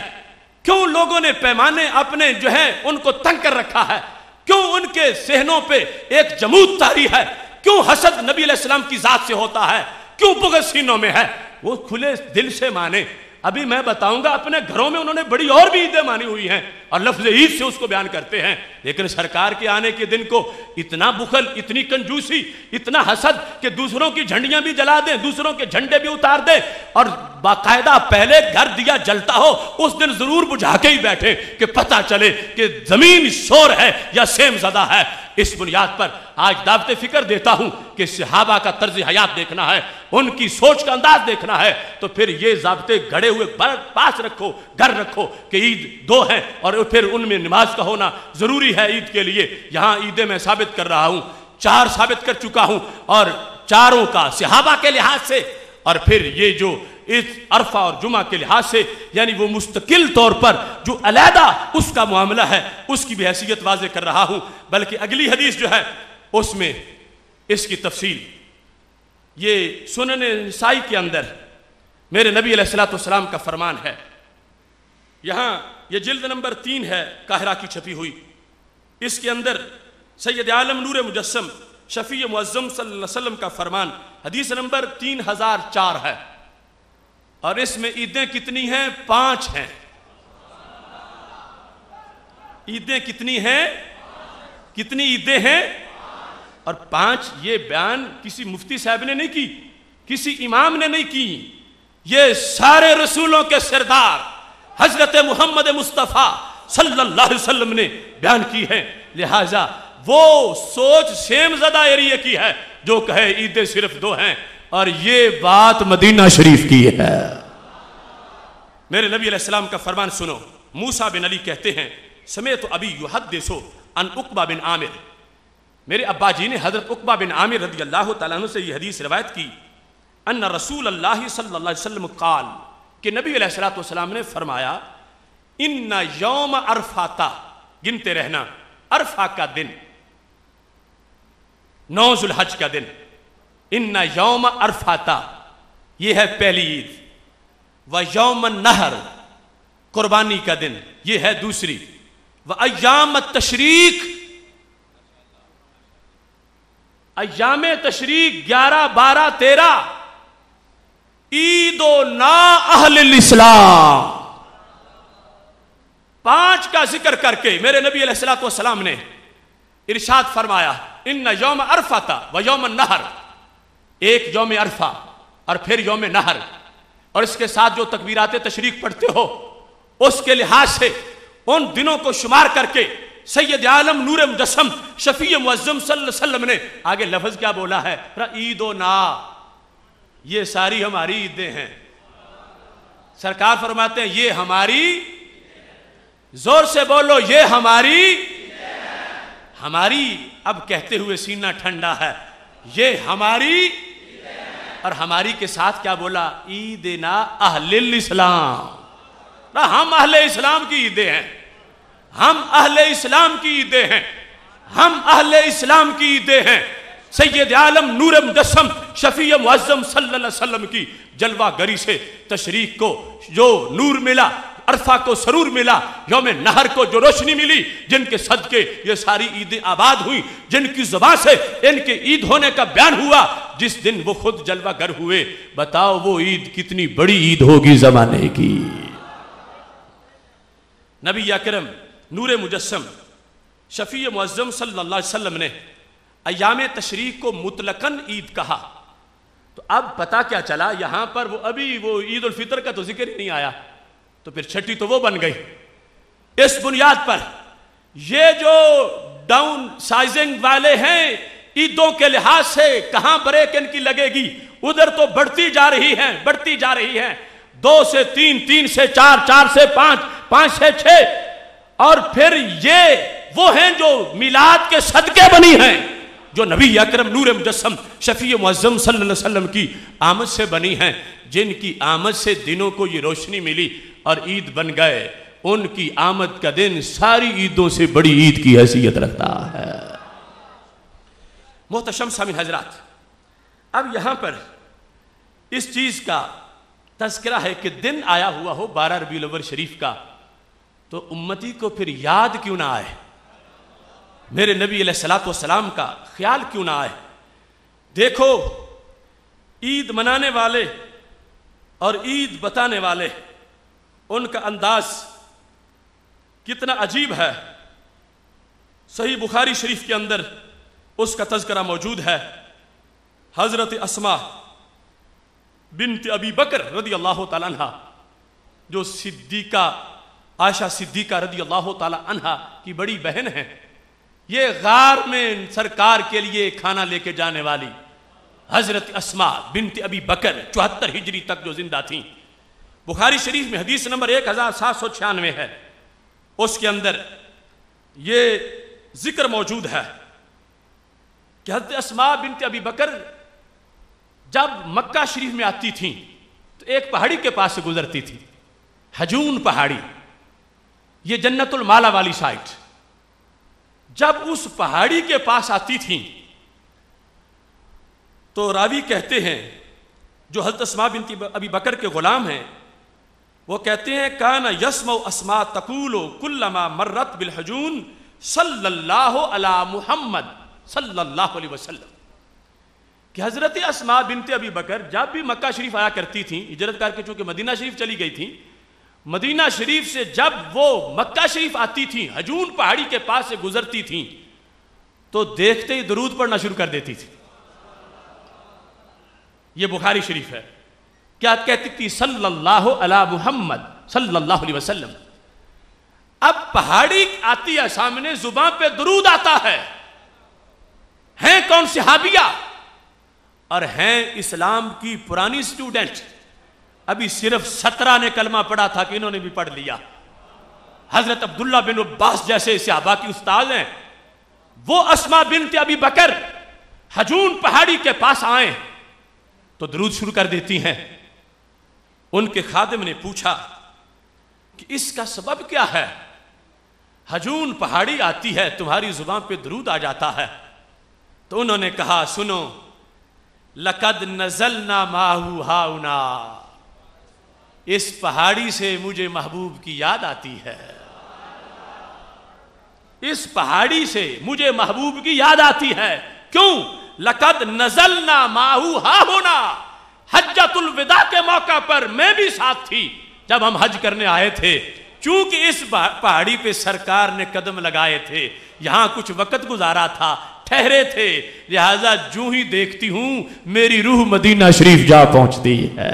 क्यों लोगों ने पैमाने अपने जो है उनको तंग कर रखा है? क्यों उनके सेहनों पे एक जमूद तारी है? क्यों हसद नबी अलैहिस्सलाम की जात से होता है? क्यों बुग़्ज़ सीनों में है? वो खुले दिल से माने। अभी मैं बताऊंगा अपने घरों में उन्होंने बड़ी और भी ईदें मानी हुई हैं और लफ्ज़ ईद से उसको बयान करते हैं, लेकिन सरकार के आने के दिन को इतना बुखल, इतनी कंजूसी, इतना हसद कि दूसरों की झंडियां भी जला दें, दूसरों के झंडे भी उतार दें और बाकायदा पहले घर दिया जलता हो उस दिन जरूर बुझा के ही बैठे कि पता चले कि जमीन शोर है या सेम ज़दा है। इस बुनियाद पर आज दावते फिक्र देता हूं कि सहाबा का तर्ज हयात देखना है, उनकी सोच का अंदाज देखना है, तो फिर ये ज़ाबते गड़े हुए पास रखो, घर रखो कि ईद दो है और फिर उनमें नमाज का होना जरूरी है। ईद के लिए यहां ईदें मैं साबित कर रहा हूं, चार साबित कर चुका हूं, और चारों का सहाबा के लिहाज से और फिर ये जो इस अरफा और जुमा के लिहाज से, यानी वो मुस्तकिल तौर पर जो अलहदा उसका मामला है उसकी भी हैसियत वाजे कर रहा हूं। बल्कि अगली हदीस जो है उसमें इसकी तफसील, ये सुनन नसाई के अंदर मेरे नबी अलैहिस्सलातु वस्सलाम का फरमान है, यहाँ ये जिल्द नंबर 3 है काहिरा की छपी हुई, इसके अंदर सैयद आलम नूर मुजस्सम शफी मुअज्जम सल्लल्लाहु अलैहि वसल्लम का फरमान हदीस नंबर 3004 है, और इसमें ईदें कितनी हैं? 5 हैं। ईदें कितनी हैं? कितनी ईदें हैं? और 5। ये बयान किसी मुफ्ती साहब ने नहीं की, किसी इमाम ने नहीं की, ये सारे रसूलों के सरदार हजरत मोहम्मद मुस्तफ़ा सल्लल्लाहु अलैहि वसल्लम ने बयान की है। लिहाजा वो सोच सेम ज़दा एरिया की है जो कहे ईदें सिर्फ दो हैं, और ये बात मदीना शरीफ की है। मेरे नबी अलैहिस्सलाम का फरमान सुनो, मूसा बिन अली कहते हैं समेत अभी युहद्दिसु अन उक्बा बिन आमिर, मेरे अब्बा जी ने हजरत उक्बा बिन आमिर रदी अल्लाह तआला अन्हु से यह हदीस रिवायत की, अन्न रसूलल्लाह सल्लल्लाहु अलैहि वसल्लम क़ाल, कि नबी अलैहिस्सलातु वस्सलाम ने फरमाया, इन्ना यौम अरफाता, गिनते रहना, अरफा का दिन 9 ज़ुल हज का दिन, इन्ना यौम अरफाता, यह है पहली ईद, व यौम नहर, कुर्बानी का दिन, यह है दूसरी, व अयाम तशरीक, अयाम तशरीक 11, 12, 13, ईदो ना अहल इस्लाम, 5 का जिक्र करके मेरे नबी अलैहिस्सलातु वस्सलाम ने इरशाद फरमाया, इन्ना यौम अरफाता व यौम नहर, एक यौम अरफा और फिर यौम नहर, और इसके साथ जो तकबीरात तशरीक पढ़ते हो उसके लिहाज से उन दिनों को शुमार करके सैयद आलम नूर मुजस्सम शफी मुअज्जम सल्लल्लाहु अलैहि वसल्लम ने आगे लफ्ज क्या बोला है, ईदो ना, ये सारी हमारी ईदें हैं। सरकार फरमाते हैं ये हमारी, जोर से बोलो ये हमारी, हमारी, अब कहते हुए सीना ठंडा है, ये हमारी, और हमारी के साथ क्या बोला, ईदेना अहलिल इस्लाम, हम अहले इस्लाम की ईदें हैं, हम अहले इस्लाम की ईदें हैं, हम अहले इस्लाम की ईदें हैं। सैयद आलम नूर मुजस्सम शफी मुअज्जम सल्लल्लाहु अलैहि वसल्लम की जलवा गरी से तशरीक को जो नूर मिला, अरफा को सरूर मिला, यौम नहर को जो रोशनी मिली, जिनके सदके ये सारी ईदें आबाद हुई, जिनकी जुबान से इनके ईद होने का बयान हुआ, जिस दिन वो खुद जलवागर हुए, बताओ वो ईद कितनी बड़ी ईद होगी जमाने की। नबी अकरम नूर मुजस्सम शफी मुअज्जम सल्लल्लाहु अलैहि वसल्लम ने अयाम तशरीक को मुतलकन ईद कहा, तो अब पता क्या चला, यहां पर वो अभी वो ईद उल फितर का तो जिक्र ही नहीं आया, तो फिर छठी तो वो बन गई। इस बुनियाद पर ये जो डाउन साइजिंग वाले हैं ईदों के लिहाज से, कहां ब्रेक इनकी लगेगी, उधर तो बढ़ती जा रही है, बढ़ती जा रही है, 2 से 3, 3 से 4, 4 से 5, 5 से 6, और फिर ये वो हैं जो मिलाद के सदके बनी हैं, जो नबी अकरम नूर मुजस्सम शफी मुअज्जम सल्लल्लाहु अलैहि वसल्लम की आमद से बनी हैं, जिनकी आमद से दिनों को ये रोशनी मिली और ईद बन गए। उनकी आमद का दिन सारी ईदों से बड़ी ईद की हैसियत रखता है। मोहतरम सामिन हजरात, अब यहां पर इस चीज का तस्करा है कि दिन आया हुआ हो 12 रबीउल अव्वल शरीफ का, तो उम्मती को फिर याद क्यों ना आए, मेरे नबी अलैहिस्सलातु वस्सलाम का ख्याल क्यों ना आए। देखो, ईद मनाने वाले और ईद बताने वाले, उनका अंदाज कितना अजीब है। सही बुखारी शरीफ के अंदर उसका तज़करा मौजूद है। हज़रत अस्मा बिन्त अबी बकर रदी अल्लाह ताला अन्हा, जो सिद्दीका आयशा सिद्दीका रदी अल्लाह ताला अन्हा की बड़ी बहन है, ये गार में सरकार के लिए खाना लेके जाने वाली हज़रत अस्मा बिन्त अबी बकर 74 हिजरी तक जो जिंदा थी। बुखारी शरीफ में हदीस नंबर 1796 है, उसके अंदर ये जिक्र मौजूद है कि हज़रत अस्मा बिन्त अबी बकर जब मक्का शरीफ में आती थी तो एक पहाड़ी के पास से गुजरती थी, हजून पहाड़ी, ये जन्नतुल माला वाली साइट। जब उस पहाड़ी के पास आती थी तो रावी कहते हैं, जो हज़रत अस्मा बिन्त अबी बकर के गुलाम हैं, वो कहते हैं, काना यस्मऊ अस्मा तकूलो कुल्लमा मर्रत बिल हजून सल्लल्लाहु अला मुहम्मद सल्लल्लाहु अलैहि वसल्लम, कि हज़रत अस्मा बिन्त अबी बकर जब भी मक्का शरीफ आया करती थी, हिजरत करके चूँकि मदीना शरीफ चली गई थी, मदीना शरीफ से जब वो मक्का शरीफ आती थी, हजून पहाड़ी के पास से गुजरती थी, तो देखते ही दरूद पढ़ना शुरू कर देती थी। ये बुखारी शरीफ है। क्या कहती थी? सल्लल्लाहु अला मुहम्मद सल्लल्लाहु अलैहि वसल्लम। अब पहाड़ी आती है सामने, जुबान पे दुरूद आता है, कौन सहाबिया, और हैं इस्लाम की पुरानी स्टूडेंट। अभी सिर्फ 17 ने कलमा पढ़ा था कि इन्होंने भी पढ़ लिया। हजरत अब्दुल्ला बिन अब्बास जैसे सहाबा की उस्ताद हैं। वो अस्मा बिन्त अबी बकर हजून पहाड़ी के पास आए तो दुरूद शुरू कर देती हैं। उनके खादिम ने पूछा कि इसका सबब क्या है, हजून पहाड़ी आती है तुम्हारी जुबान पे दुरूद आ जाता है। तो उन्होंने कहा सुनो, लकद नजलना माहू हाउना, इस पहाड़ी से मुझे महबूब की याद आती है, इस पहाड़ी से मुझे महबूब की याद आती है। क्यों? लकद नजलना माहू हाउना, हज्जतुल विदा के मौका पर मैं भी साथ थी जब हम हज करने आए थे। चूंकि इस पहाड़ी पे सरकार ने कदम लगाए थे, यहां कुछ वक्त गुजारा था, ठहरे थे, लिहाजा जूं ही देखती हूं मेरी रूह मदीना शरीफ जा पहुंचती है।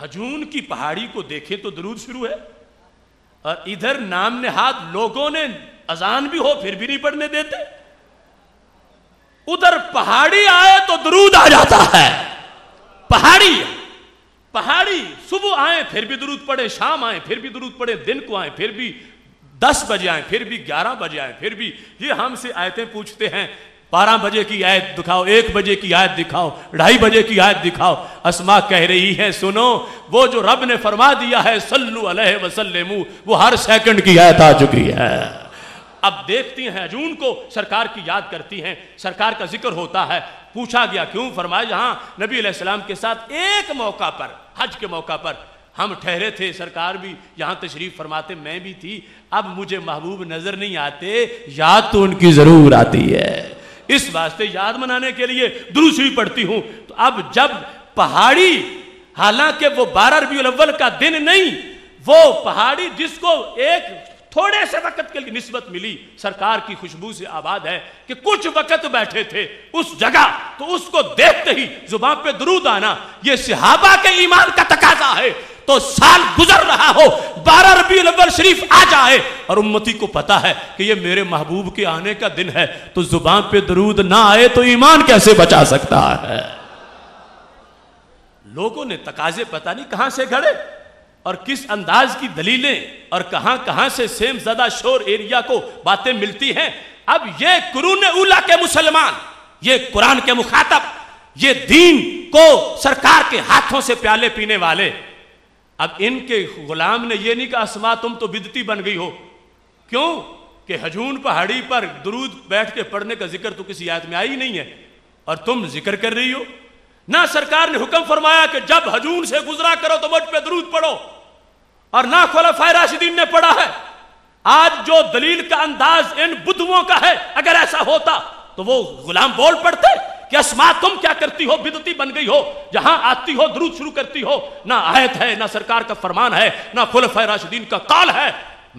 हजून की पहाड़ी को देखे तो दुरूद शुरू है, और इधर नाम नेहाद लोगों ने अजान भी हो फिर भी नहीं पढ़ने देते, उधर पहाड़ी आए तो दुरूद आ जाता है। पहाड़ी सुबह आए फिर भी दुरूद पढ़े, शाम आए फिर भी दुरूद पढ़े, दिन को आए फिर भी 10 बजे आए, फिर भी 11 बजे आए, फिर भी ये हमसे आयतें पूछते हैं। 12 बजे की आयत दिखाओ, 1 बजे की आयत दिखाओ, 2:30 बजे की आयत दिखाओ। अस्मा कह रही है सुनो, वो जो रब ने फरमा दिया है सल्लु अलैहि वसल्लमु, वो हर सेकंड की आयत आ चुकी है। अब देखती हैं अर्जुन को, सरकार की याद करती हैं, सरकार का जिक्र होता है। पूछा गया क्यों? फरमाया जहां नबी अलैहिस्सलाम के साथ एक मौका पर, हज के मौका पर हम ठहरे थे, सरकार भी यहां तशरीफ फरमाते, मैं भी थी, अब मुझे महबूब नजर नहीं आते, याद तो उनकी जरूर आती है। इस वास्ते याद मनाने के लिए दुरूद शरीफ पढ़ती हूं। तो अब जब पहाड़ी, हालांकि वो 12 रबीउल अव्वल का दिन नहीं, वो पहाड़ी जिसको एक थोड़े से वक्त के लिए निस्बत मिली, सरकार की खुशबू से आबाद है कि कुछ वक्त बैठे थे उस जगह, तो उसको देखते ही जुबान पे दुरूद आना, ये सहाबा के ईमान का तकाजा है। तो साल गुजर रहा हो, 12 रबीउल अव्वल शरीफ आ जाए और उम्मती को पता है कि ये मेरे महबूब के आने का दिन है, तो जुबान पे दुरूद ना आए तो ईमान कैसे बचा सकता है। लोगों ने तकाजे पता नहीं कहां से खड़े और किस अंदाज की दलीलें और कहां कहां से सेम ज़दा शोर एरिया को बातें मिलती हैं। अब ये कुरून उला के मुसलमान, ये कुरान के मुखातब, ये दीन को सरकार के हाथों से प्याले पीने वाले, अब इनके गुलाम ने ये नहीं कहा अस्मा तुम तो बिदती बन गई हो। क्यों? कि हजून पहाड़ी पर दुरूद बैठ के पढ़ने का जिक्र तो किसी आयत में आई नहीं है और तुम जिक्र कर रही हो। ना सरकार ने हुक्म फरमाया कि जब हजून से गुजरा करो तो मुझ पे दुरूद पढ़ो, और ना खुलफाए राशिदीन ने पढ़ा है। आज जो दलील का अंदाज इन बुद्धुओं का है, अगर ऐसा होता तो वो गुलाम बोल पड़ते कि अस्मा तुम क्या करती हो, बिदती बन गई हो, जहां आती हो दुरूद शुरू करती हो। ना आयत है, ना सरकार का फरमान है, ना खुलफाए राशिदीन का कौल है,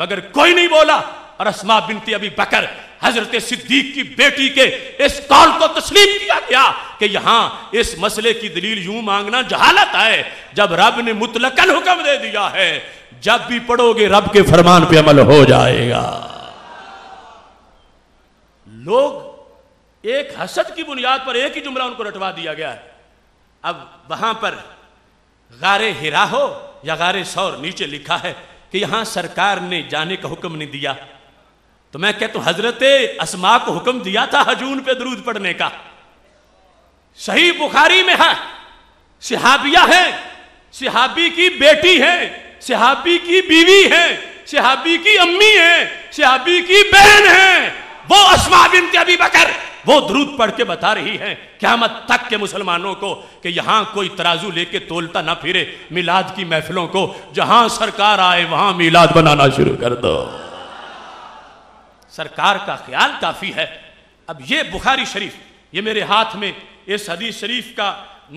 मगर कोई नहीं बोला। और अस्मा बिनती अबी बकर हजरत सिद्दीक की बेटी के इस कौल को तस्लीम किया गया कि यहां इस मसले की दलील यूं मांगना जहालत है, जब रब ने मुतलकन हुक्म दे दिया है। जब भी पढ़ोगे रब के फरमान पे अमल हो जाएगा। लोग एक हसद की बुनियाद पर एक ही जुमला उनको रटवा दिया गया है। अब वहां पर गारे हिरा हो या गारे सौर, नीचे लिखा है कि यहां सरकार ने जाने का हुक्म नहीं दिया। तो मैं कहता हूं हजरते अस्मा को हुक्म दिया था हजून पे दुरूद पढ़ने का। सही बुखारी में है, सहाबिया है, सहाबी की बेटी है, सहाबी की बीवी है, सहाबी की अम्मी है, सहाबी की बहन है, वो अस्मा बिन्त अबी बकर, वो दुरूद पढ़ के बता रही है क़यामत तक के मुसलमानों को कि यहां कोई तराजू लेके तोलता ना फिरे मिलाद की महफिलों को, जहां सरकार आए वहां मिलाद बनाना शुरू कर दो। सरकार का ख्याल काफी है। अब ये बुखारी शरीफ, ये मेरे हाथ में इस हदीस शरीफ का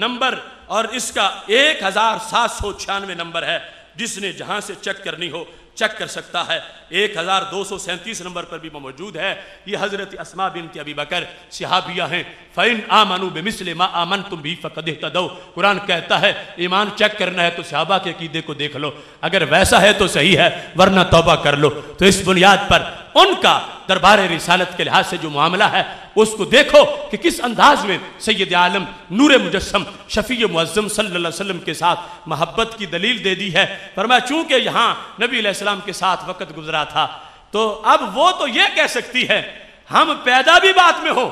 नंबर और इसका 1796 नंबर है, जिसने जहां से चेक करनी हो चेक कर सकता है। 1237 नंबर पर भी मौजूद है। ये हज़रत अस्मा बिन्त अबी बकर सहाबिया हैं। फ़इन आमनू बिमिस्ल मा आमनतुम बिही फ़क़दिह्तदौ। कुरान कहता है ईमान चेक करना है तो सहाबा के अक़ीदे को देख लो, अगर वैसा है तो सही है वरना तौबा कर लो। तो इस बुनियाद पर उनका दरबार रिसालत के लिहाज से जो मामला है उसको देखो कि किस अंदाज में सैयद आलम नूर मुजस्सम शफी मुअज्जम सल्लल्लाहु अलैहि वसल्लम के साथ मोहब्बत की दलील दे दी है। फरमाया चूंकि यहाँ नबी अलैहि सलाम के साथ वक़्त गुजरा था तो अब वो तो ये कह सकती है हम पैदा भी बात में हो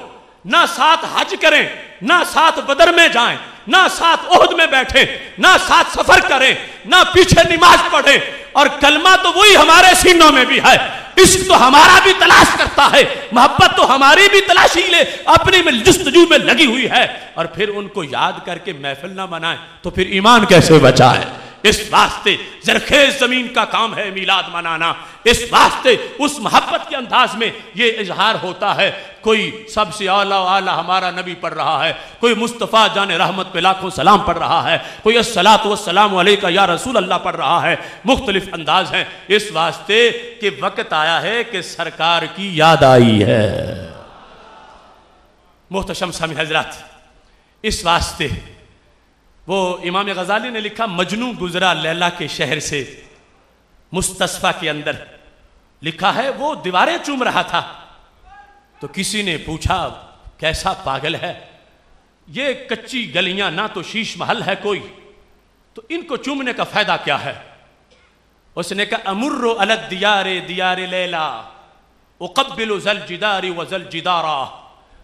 ना साथ हज करें, ना साथ बदर में जाएं, ना साथ ओहद में बैठे, ना साथ सफर करें, ना पीछे नमाज पढ़े, और कलमा तो वही हमारे सीनों में भी है, इश्क तो हमारा भी तलाश करता है, मोहब्बत तो हमारी भी तलाशी ले अपने में जुस्तजू में लगी हुई है, और फिर उनको याद करके महफिल ना बनाए तो फिर ईमान कैसे बचाए। इस वास्ते जरखेज जमीन का काम है मिलाद मनाना। इस वास्ते उस मोहब्बत के अंदाज में ये इजहार होता है। कोई सबसे आला आला हमारा नबी पढ़ रहा है, कोई मुस्तफ़ा जाने रहमत पे लाखों सलाम पढ़ रहा है, कोई अस्सलातु वस्सलाम अलैका या रसूल अल्लाह पढ़ रहा है। मुख्तलिफ अंदाज हैं इस वास्ते कि वक्त आया है कि सरकार की याद आई है। मोहतरम सामी हजरात, इस वास्ते वो इमाम गजाली ने लिखा मजनू गुजरा लैला के शहर से, मुस्तस्फा के अंदर लिखा है वो दीवारें चूम रहा था तो किसी ने पूछा कैसा पागल है, ये कच्ची गलियां ना तो शीश महल है कोई, तो इनको चूमने का फायदा क्या है। उसने कहा अमुर्रो अलद दियारे दियारे लैला उकब्बिलु जल जिदारी व जल जिदारा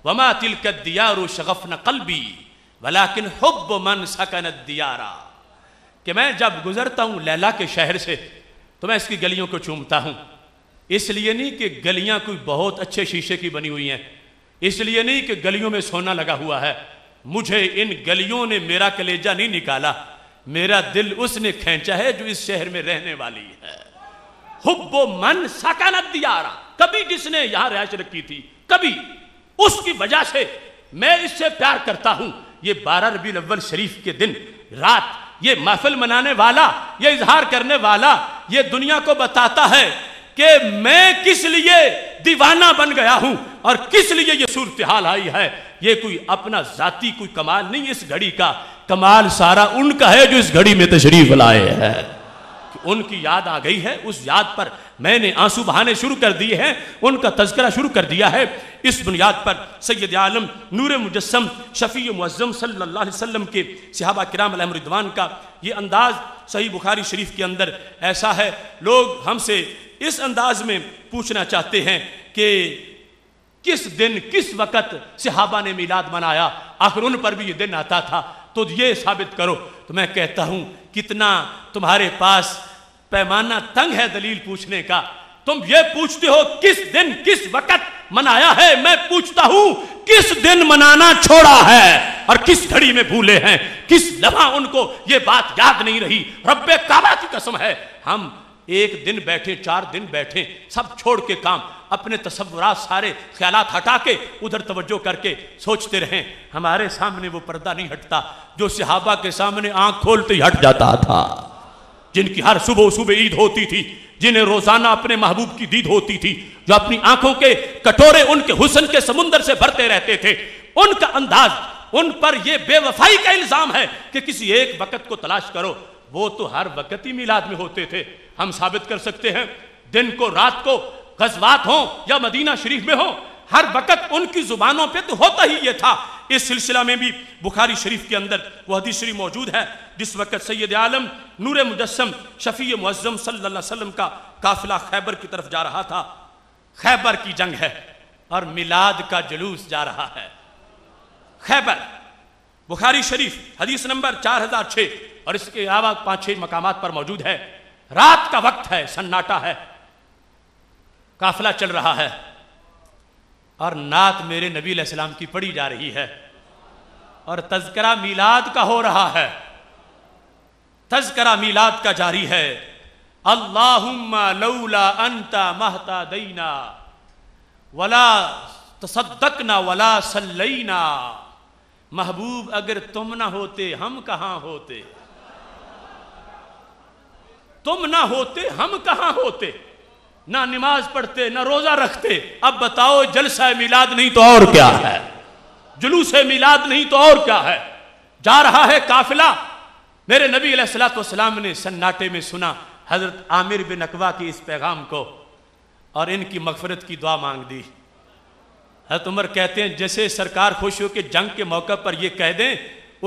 वमा तिलक दियारु शगफन कल्बी वलाकिन हुब्ब मन सकन दियारा। कि मैं जब गुजरता हूँ लैला के शहर से तो मैं इसकी गलियों को चूमता हूँ, इसलिए नहीं कि गलियाँ कोई बहुत अच्छे शीशे की बनी हुई हैं, इसलिए नहीं कि गलियों में सोना लगा हुआ है। मुझे इन गलियों ने मेरा कलेजा नहीं निकाला, मेरा दिल उसने खींचा है जो इस शहर में रहने वाली है। हुब्ब मन सकन दियारा, कभी जिसने यहाँ रिहाइश रखी थी कभी उसकी वजह से मैं इससे प्यार करता हूँ। ये 12 रबीउल अव्वल शरीफ के दिन रात ये महफिल मनाने वाला, ये इजहार करने वाला ये दुनिया को बताता है कि मैं किस लिए दीवाना बन गया हूं और किस लिए ये सूरत हाल आई है। ये कोई अपना जाती कोई कमाल नहीं, इस घड़ी का कमाल सारा उनका है जो इस घड़ी में तशरीफ लाए हैं। उनकी याद आ गई है, उस याद पर मैंने आंसू बहाने शुरू कर दिए हैं, उनका तज़किरा शुरू कर दिया है। इस बुनियाद पर सैयद आलम नूर मुजस्सम शफी मुअज्जम सल्लल्लाहु अलैहि वसल्लम के सहाबा किराम अलैहिम रिदवान का ये अंदाज सही बुखारी शरीफ के अंदर ऐसा है। लोग हमसे इस अंदाज में पूछना चाहते हैं कि किस दिन किस वक़्त सहाबा ने मिलाद मनाया, आखिर उन पर भी ये दिन आता था, तो ये साबित करो। तो मैं कहता हूँ कितना तुम्हारे पास पैमाना तंग है दलील पूछने का। तुम ये पूछते हो किस दिन किस वक्त मनाया है, मैं पूछता हूं किस दिन मनाना छोड़ा है और किस घड़ी में भूले हैं, किस लम्हा उनको ये बात याद नहीं रही। रब्बे काबा की कसम है, हम एक दिन बैठे 4 दिन बैठे सब छोड़ के काम अपने तसव्वुरात सारे ख्यालात हटा के उधर तवज्जो करके सोचते रहें। हमारे सामने वो पर्दा नहीं हटता जो सहाबा के सामने आंख खोलते ही हट जाता था, जिनकी हर सुबह सुबह ईद होती थी, जिन्हें रोजाना अपने महबूब की दीद होती थी, जो अपनी आंखों के कटोरे उनके हुस्न के समुंदर से भरते रहते थे। उनका अंदाज, उन पर यह बेवफाई का इल्जाम है कि किसी एक वक्त को तलाश करो, वो तो हर वक्त ही मिलाद में होते थे। हम साबित कर सकते हैं दिन को रात को, गज़वात हो या मदीना शरीफ में हो, हर वक्त उनकी जुबानों पे तो होता ही ये था। इस सिलसिला में भी बुखारी शरीफ के अंदर वह हदीस शरीफ मौजूद है जिस वक़्त सैयद आलम नूर मुजस्सम शफी मुअज्जम सल्लल्लाहु अलैहि वसल्लम का काफिला खैबर की तरफ जा रहा था। खैबर की जंग है और मिलाद का जुलूस जा रहा है। खैबर, बुखारी शरीफ हदीस नंबर 4006 और इसके अलावा 5-6 मकामात पर मौजूद है। रात का वक्त है, सन्नाटा है, काफिला चल रहा है और नात मेरे नबी अलैहि सलाम की पढ़ी जा रही है और तज़किरा मिलाद का हो रहा है, तज़किरा मिलाद का जारी है। अल्लाहुम्मा लौला अंता महतादैना वला तसद्दकना वला सल्लैना। महबूब अगर तुम ना होते हम कहाँ होते, तुम ना होते हम कहाँ होते। ना नमाज पढ़ते ना रोजा रखते। अब बताओ जलसा मिलाद नहीं तो और क्या है, जुलूस मिलाद नहीं तो और क्या है। जा रहा है काफिला, मेरे नबी अलैहिस्सलातु वस्सलाम ने सन्नाटे में सुना हजरत आमिर बिन अकवा के इस पैगाम को और इनकी मगफरत की दुआ मांग दी। हजरत उमर कहते हैं जैसे सरकार खुश हो के जंग के मौके पर यह कह दें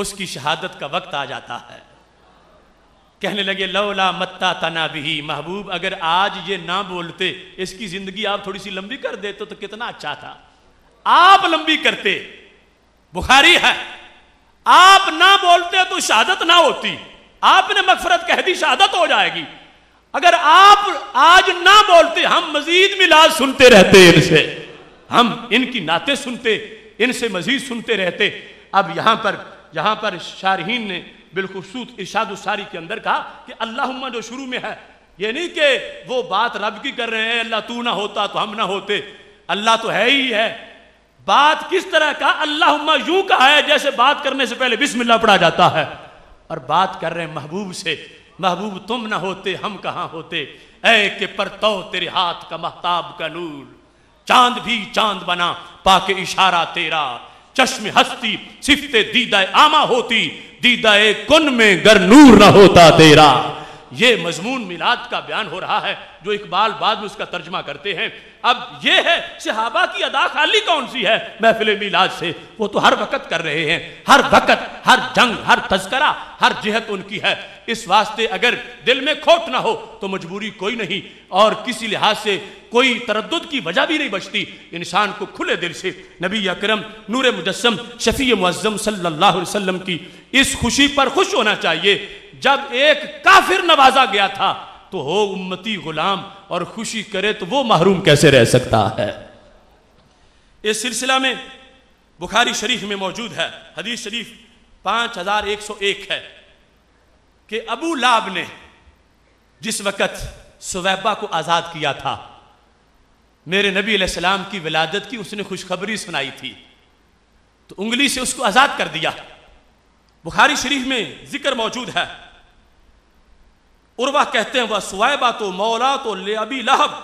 उसकी शहादत का वक्त आ जाता है। कहने लगे लौला मत्ता तना भी, महबूब अगर आज ये ना बोलते इसकी जिंदगी आप थोड़ी सी लंबी कर देते तो कितना अच्छा था। आप लंबी करते, बुखारी है, आप ना बोलते तो शहादत ना होती। आपने मगफरत कह दी, शहादत हो जाएगी। अगर आप आज ना बोलते हम मजीद मिलाद सुनते रहते, इनसे हम इनकी नातें सुनते, इनसे मजीद सुनते रहते। अब यहाँ पर शारहीन ने बिलखसूस इरशाद-उस-सारी के अंदर कहा कि अल्लाहुम्मा जो शुरू में है, ये नहीं कि वो बात रब की कर रहे हैं अल्लाह तू ना होता तो हम ना होते, अल्लाह तो है ही है। बात किस तरह का, अल्लाहुम्मा यूं का है जैसे बात करने से पहले बिस्मिल्लाह पढ़ा जाता है। और बात कर रहे हैं महबूब से, महबूब तुम ना होते हम कहाँ होते, ऐ के परतो तेरे हाथ का महताब का नूर, चांद भी चांद बना पाके इशारा तेरा, चश्मे हस्ती सिफ्ते दीदा आमा होती, दीदा कुन में गर नूर ना होता तेरा। ये मजमून मिलाद का बयान हो रहा है जो इकबाल बाद में उसका तर्जमा करते हैं। अब ये है सहाबा की अदा खाली कौन सी है महफिल मिलाद से, वो तो हर वक्त कर रहे हैं, हर वक्त, हर जंग, हर तस्करा, हर जिहत उनकी है। इस वास्ते अगर दिल में खोट ना हो तो मजबूरी कोई नहीं और किसी लिहाज से कोई तरद्दुद की वजह भी नहीं बचती। इंसान को खुले दिल से नबी अकरम नूर मुजस्सम शफी मुअज्जम सल्लल्लाहु अलैहि वसल्लम की इस खुशी पर खुश होना चाहिए। जब एक काफिर नवाजा गया था तो हो उम्मती गुलाम और खुशी करे तो वो महरूम कैसे रह सकता है। इस सिलसिला में बुखारी शरीफ में मौजूद है, हदीस शरीफ 5101 है कि अबू लाब ने जिस वक़्त सुवैबा को आज़ाद किया था, मेरे नबी अलैहिस्सलाम की विलादत की उसने खुशखबरी सुनाई थी तो उंगली से उसको आज़ाद कर दिया। बुखारी शरीफ में जिक्र मौजूद है, उर्वा कहते हैं वह सुवैबा तो मौला तो ले अबी लहब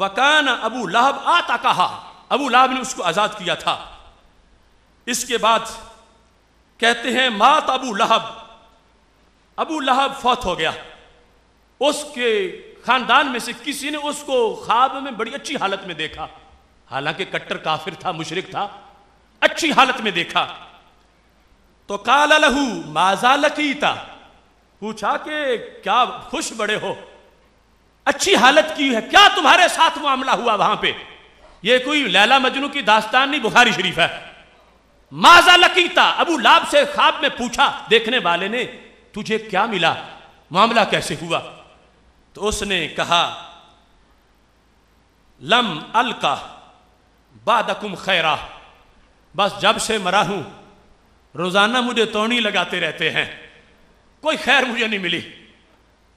वकान अबू लहब आता कहा, अबू लहब ने उसको आज़ाद किया था। इसके बाद कहते हैं मात अबू लहब, अबू लहब फौत हो गया। उसके खानदान में से किसी ने उसको ख्वाब में बड़ी अच्छी हालत में देखा, हालांकि कट्टर काफिर था, मुशरिक था, अच्छी हालत में देखा तो काला लहू माजा लकीता, पूछा कि क्या खुश बड़े हो, अच्छी हालत की है, क्या तुम्हारे साथ मामला हुआ वहां पे। ये कोई लैला मजनू की दास्तान नहीं, बुखारी शरीफ है। माजा लकीता, अबू लाब से ख्वाब में पूछा देखने वाले ने, तुझे क्या मिला, मामला कैसे हुआ। तो उसने कहा लम अलका बादकुम खैरा, बस जब से मरा हूं रोजाना मुझे तोड़ी लगाते रहते हैं, कोई खैर मुझे नहीं मिली,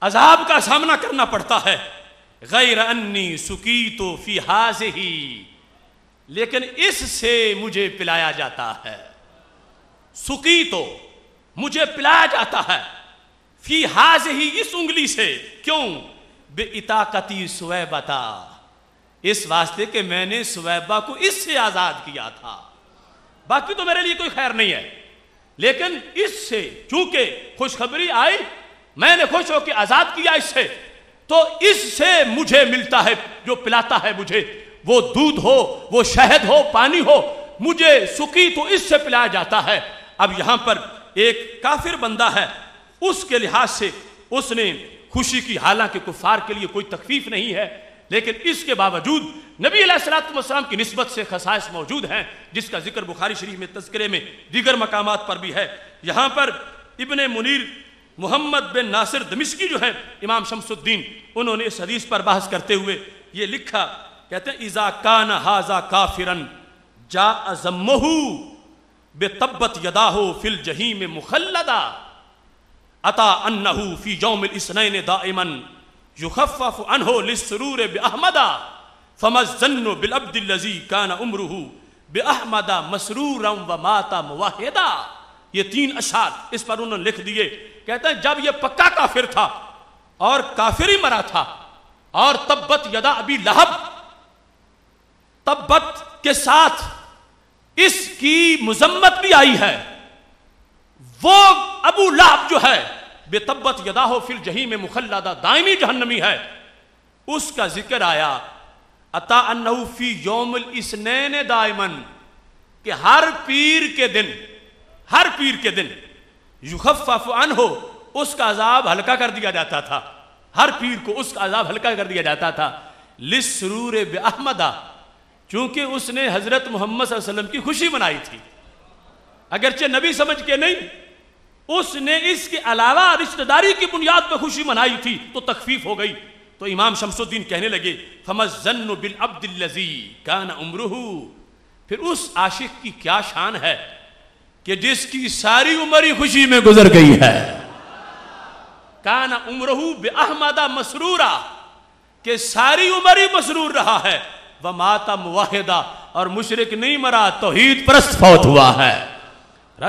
अजाब का सामना करना पड़ता है। गैर अन्नी सुकी तो फी हाज़े ही, लेकिन इससे मुझे पिलाया जाता है, सुकी तो मुझे पिलाया जाता है, फी हाज़े ही इस उंगली से, क्यों बे इताकती सुवैबा, इस वास्ते कि मैंने सुवैबा को इससे आज़ाद किया था, बाकी तो मेरे लिए कोई खैर नहीं है, लेकिन इससे चूंकि खुशखबरी आई मैंने खुश होकर आजाद किया, इससे तो इससे मुझे मिलता है जो पिलाता है मुझे, वो दूध हो वो शहद हो पानी हो, मुझे सुकी तो इससे पिलाया जाता है। अब यहां पर एक काफिर बंदा है, उसके लिहाज से उसने खुशी की, हालांकि कुफार के लिए कोई तकलीफ नहीं है, लेकिन इसके बावजूद नबी अलैहिस्सलाम की निस्बत से खसाइस मौजूद हैं जिसका जिक्र बुखारी शरीफ में तस्करे में दीगर मकामात पर भी है। यहाँ पर इब्ने मुनीर मोहम्मद बिन नासिर दमिश्की जो है इमाम शमसुद्दीन, उन्होंने इस हदीस पर बहस करते हुए ये लिखा, कहते हैं इज़ा कान हाज़ा काफिरन जा अज़म्महु बेतब्बत यदाहो फिल जहीम मुखल्लदा अता अन्नहु फी यौमिल इस्नैन दाइमन युखफ़फ़ु अन्हु लिस्सरूर बिअहमदा फमज़न्नु बिल अब्दिल लज़ी काना उम्रुहु बिअहमदा मसरूरम व माता मुवाहिदा। ये 3 अशार इस पर उन्होंने लिख दिए। कहते हैं जब ये पक्का काफिर था और काफिर ही मरा था, और तब्बत यदा अबी लहब, तब्बत के साथ इसकी मुजम्मत भी आई है। वो अबू लहब जो है बेतब्बत यदा हो फिल जही में मुखल्लादा दायमी जहन्नमी है, उसका जिक्र आया अता अन्नहु फी यौमुल इस्नैन दायमन कि हर पीर के दिन युखफ्फफ अन्हु उसका अजाब हल्का कर दिया जाता था, हर पीर को उसका अजाब हल्का कर दिया जाता था लिस्रूर बेअहमदा, क्योंकि उसने हजरत मोहम्मद सल्लल्लाहु अलैहि वसल्लम की खुशी मनाई थी, अगरचे नबी समझ के नहीं, उसने इसके अलावा रिश्तेदारी की बुनियाद पर खुशी मनाई थी तो तकफीफ हो गई। तो इमाम शमसुद्दीन कहने लगे फमज़्ज़न्नु बिल अब्दिल्लज़ी कान उम्रुहु, फिर उस आशिक की क्या शान है कि जिसकी सारी उम्र ही खुशी में गुजर गई है। कान उम्रुहु बेअहमदा मसरूरा के सारी उम्र ही मसरूर रहा है। व माता मुवाहिदा और मुशरिक नहीं मरा, तौहीद परस्त फौत हुआ है।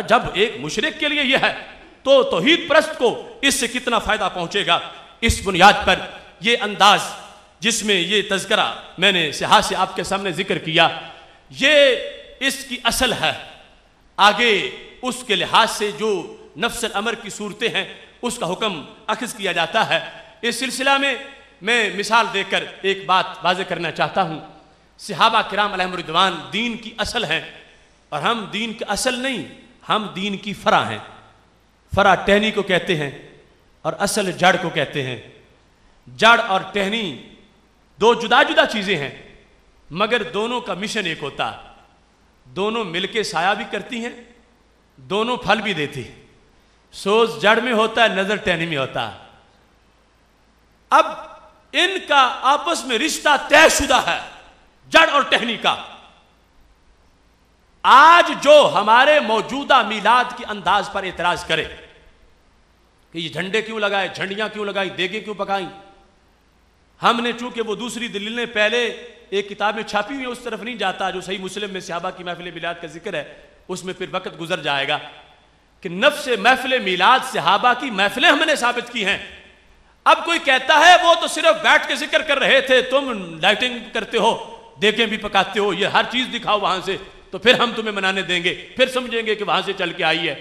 जब एक मुशरिक के लिए यह है तो तौहीद परस्त को इससे कितना फायदा पहुंचेगा। इस बुनियाद पर यह अंदाज जिसमें यह तज़किरा मैंने सिहा से आपके सामने जिक्र किया, यह इसकी असल है। आगे उसके लिहाज से जो नफ्सल अमर की सूरतें हैं उसका हुक्म अखज़ किया जाता है। इस सिलसिला में मैं मिसाल देकर एक बात वाज़े करना चाहता हूँ। सहाबा किराम अलैहिम रिदवान दीन की असल हैं और हम दीन की असल नहीं, हम दीन की फरा हैं। फरा टहनी को कहते हैं और असल जड़ को कहते हैं। जड़ और टहनी दो जुदा जुदा चीज़ें हैं, मगर दोनों का मिशन एक होता, दोनों मिलके साया भी करती हैं, दोनों फल भी देती हैं। सोच जड़ में होता है, नज़र टहनी में होता है। अब इनका आपस में रिश्ता तयशुदा है, जड़ और टहनी का। आज जो हमारे मौजूदा मिलाद के अंदाज पर एतराज करे कि ये झंडे क्यों लगाए, झंडियां क्यों लगाई, देगे क्यों पकाई, हमने चूंकि वो दूसरी दलीलें पहले एक किताब में छापी हुई है, उस तरफ नहीं जाता। जो सही मुस्लिम में सहाबा की महफिल मिलाद का जिक्र है उसमें फिर वक्त गुजर जाएगा कि नफ्स महफिल मिलाद सहाबा की महफिलें हमने साबित की हैं। अब कोई कहता है वो तो सिर्फ बैठ के जिक्र कर रहे थे, तुम लाइटिंग करते हो, देगे भी पकाते हो, ये हर चीज दिखाओ वहां से तो फिर हम तुम्हें मनाने देंगे, फिर समझेंगे कि वहां से चल के आई है।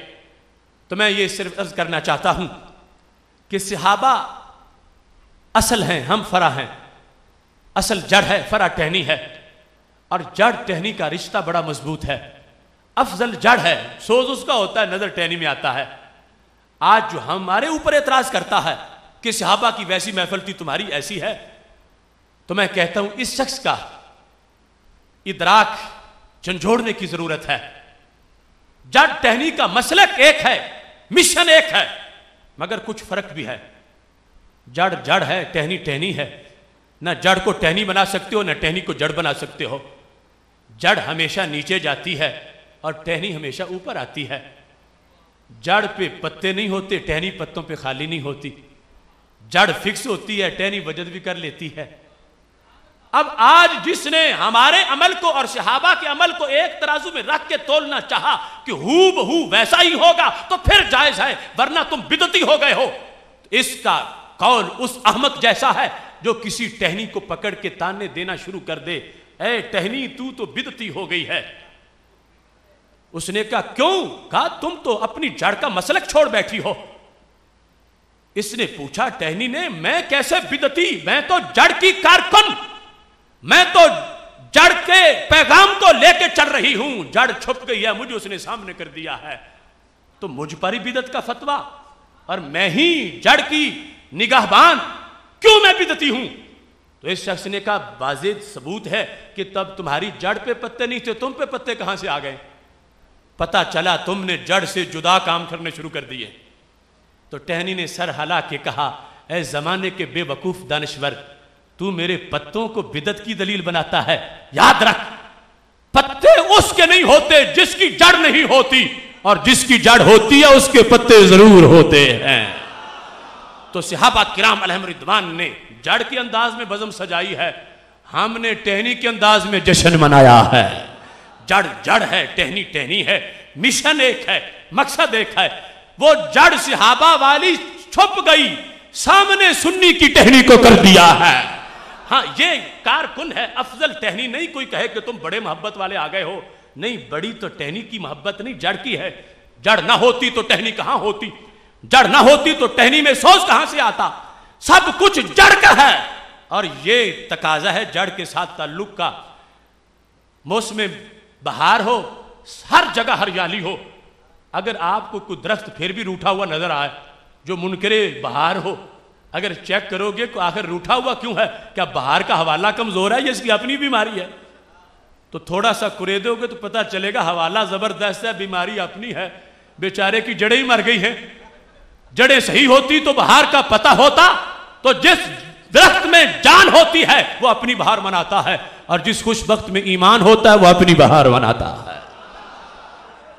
तो मैं ये सिर्फ अर्ज करना चाहता हूं कि सहाबा असल हैं, हम फरा हैं। असल जड़ है, फरा टहनी है, और जड़ टहनी का रिश्ता बड़ा मजबूत है। अफजल जड़ है, सोच उसका होता है, नजर टहनी में आता है। आज जो हमारे ऊपर एतराज करता है कि सहाबा की वैसी महफिल थी, तुम्हारी ऐसी है, तो मैं कहता हूं इस शख्स का इदराक झंझोड़ने की जरूरत है। जड़ टहनी का मसलक एक है, मिशन एक है, मगर कुछ फर्क भी है। जड़ जड़ है, टहनी टहनी है। ना जड़ को टहनी बना सकते हो, ना टहनी को जड़ बना सकते हो। जड़ हमेशा नीचे जाती है और टहनी हमेशा ऊपर आती है। जड़ पे पत्ते नहीं होते, टहनी पत्तों पे खाली नहीं होती। जड़ फिक्स होती है, टहनी वजद भी कर लेती है। अब आज जिसने हमारे अमल को और सहाबा के अमल को एक तराजू में रख के तोलना चाहा कि हूबहू वैसा ही होगा तो फिर जायज है, वरना तुम बिदती हो गए हो। इसका कौल उस अहमद जैसा है जो किसी टहनी को पकड़ के ताने देना शुरू कर दे, ए टहनी तू तो बिदती हो गई है। उसने कहा क्यों? कहा तुम तो अपनी जड़ का मसलक छोड़ बैठी हो। इसने पूछा टहनी ने, मैं कैसे बिदती, मैं तो जड़ की कारकुन, मैं तो जड़ के पैगाम को लेके चल रही हूं। जड़ छुप गई है, मुझे उसने सामने कर दिया है, तो मुझ पर ही बिदत का फतवा, और मैं ही जड़ की निगाहबान, क्यों मैं बिदती हूं? तो इस शख्स ने कहा वाजिद सबूत है कि तब तुम्हारी जड़ पे पत्ते नहीं थे, तुम पे पत्ते कहां से आ गए? पता चला तुमने जड़ से जुदा काम करने शुरू कर दिए। तो टहनी ने सर हला के कहा, ऐ जमाने के बेवकूफ दानश्वर, तू मेरे पत्तों को बिदत की दलील बनाता है। याद रख, पत्ते उसके नहीं होते जिसकी जड़ नहीं होती, और जिसकी जड़ होती है उसके पत्ते जरूर होते हैं। तो सहाबा किराम अलैहिम रिदवान ने जड़ के अंदाज में बज़म सजाई है, हमने टहनी के अंदाज में जश्न मनाया है। जड़ जड़ है, टहनी टहनी है, मिशन एक है, मकसद एक है। वो जड़ सहाबा वाली छुप गई, सामने सुन्नी की टहनी को कर दिया है। हाँ ये कारकुन है, अफजल टहनी नहीं कोई कहे कि तुम बड़े मोहब्बत वाले आ गए हो, नहीं बड़ी तो टहनी की मोहब्बत नहीं जड़ की है, जड़ ना होती तो टहनी कहाँ होती, जड़ ना होती तो टहनी में सोच कहाँ से आता, सब कुछ जड़ का है। और ये तकाजा है जड़ के साथ ताल्लुक का। मौसम बहार हो, हर जगह हरियाली हो, अगर आपको कोई दरख्त फिर भी रूठा हुआ नजर आए, जो मुनकरे बहार हो, अगर चेक करोगे तो आखिर रूठा हुआ क्यों है, क्या बहार का हवाला कमजोर है या इसकी अपनी बीमारी है, तो थोड़ा सा कुरेदोगे तो पता चलेगा हवाला जबरदस्त है, बीमारी अपनी है, बेचारे की जड़ें ही मर गई हैं। जड़ें सही होती तो बहार का पता होता, तो जिस दरख्त में जान होती है वो अपनी बहार मनाता है, और जिस खुशबख्त में ईमान होता है वो अपनी बहार मनाता है।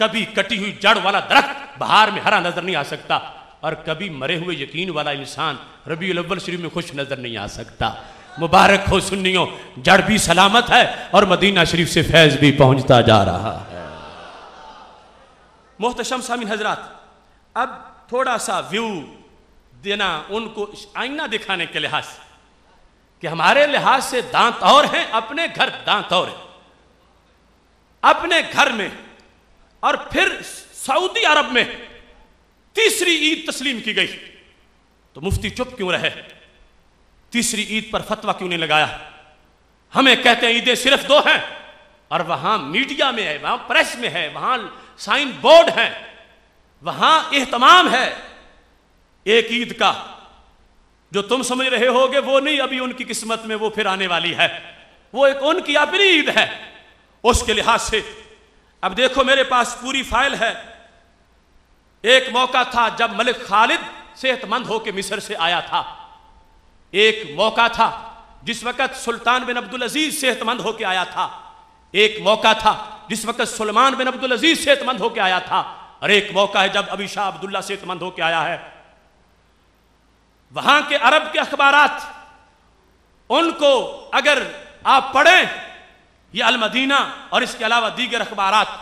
कभी कटी हुई जड़ वाला दरख्त बहार में हरा नजर नहीं आ सकता, और कभी मरे हुए यकीन वाला इंसान रबीउल अव्वल शरीफ में खुश नजर नहीं आ सकता। मुबारक हो सुन्नियों, जड़ भी सलामत है और मदीना शरीफ से फैज भी पहुंचता जा रहा है। मोहतरम सामीन हजरात, अब थोड़ा सा व्यू देना उनको आईना दिखाने के लिहाज से कि हमारे लिहाज से दांत और हैं, अपने घर दांत और हैं, अपने घर में। और फिर सऊदी अरब में तीसरी ईद तस्लीम की गई तो मुफ्ती चुप क्यों रहे, तीसरी ईद पर फतवा क्यों नहीं लगाया, हमें कहते हैं ईदें सिर्फ दो हैं, और वहां मीडिया में है, वहां प्रेस में है, वहां साइन बोर्ड है, वहां एहतमाम है एक ईद का। जो तुम समझ रहे होगे वो नहीं, अभी उनकी किस्मत में वो फिर आने वाली है, वो एक उनकी अपनी ईद है उसके लिहाज से। अब देखो मेरे पास पूरी फाइल है। एक मौका था जब मलिक खालिद सेहतमंद होकर मिस्र से आया था, एक मौका था जिस वक्त सुल्तान बिन अब्दुल अजीज सेहतमंद होकर आया था, एक मौका था जिस वक्त सुलेमान बिन अब्दुल अजीज सेहतमंद होकर आया था, और एक मौका है जब अभी शाह अब्दुल्ला सेहतमंद होकर आया है। वहां के अरब के अखबारात, उनको अगर आप पढ़ें, यह अलमदीना और इसके अलावा दीगर अखबारात,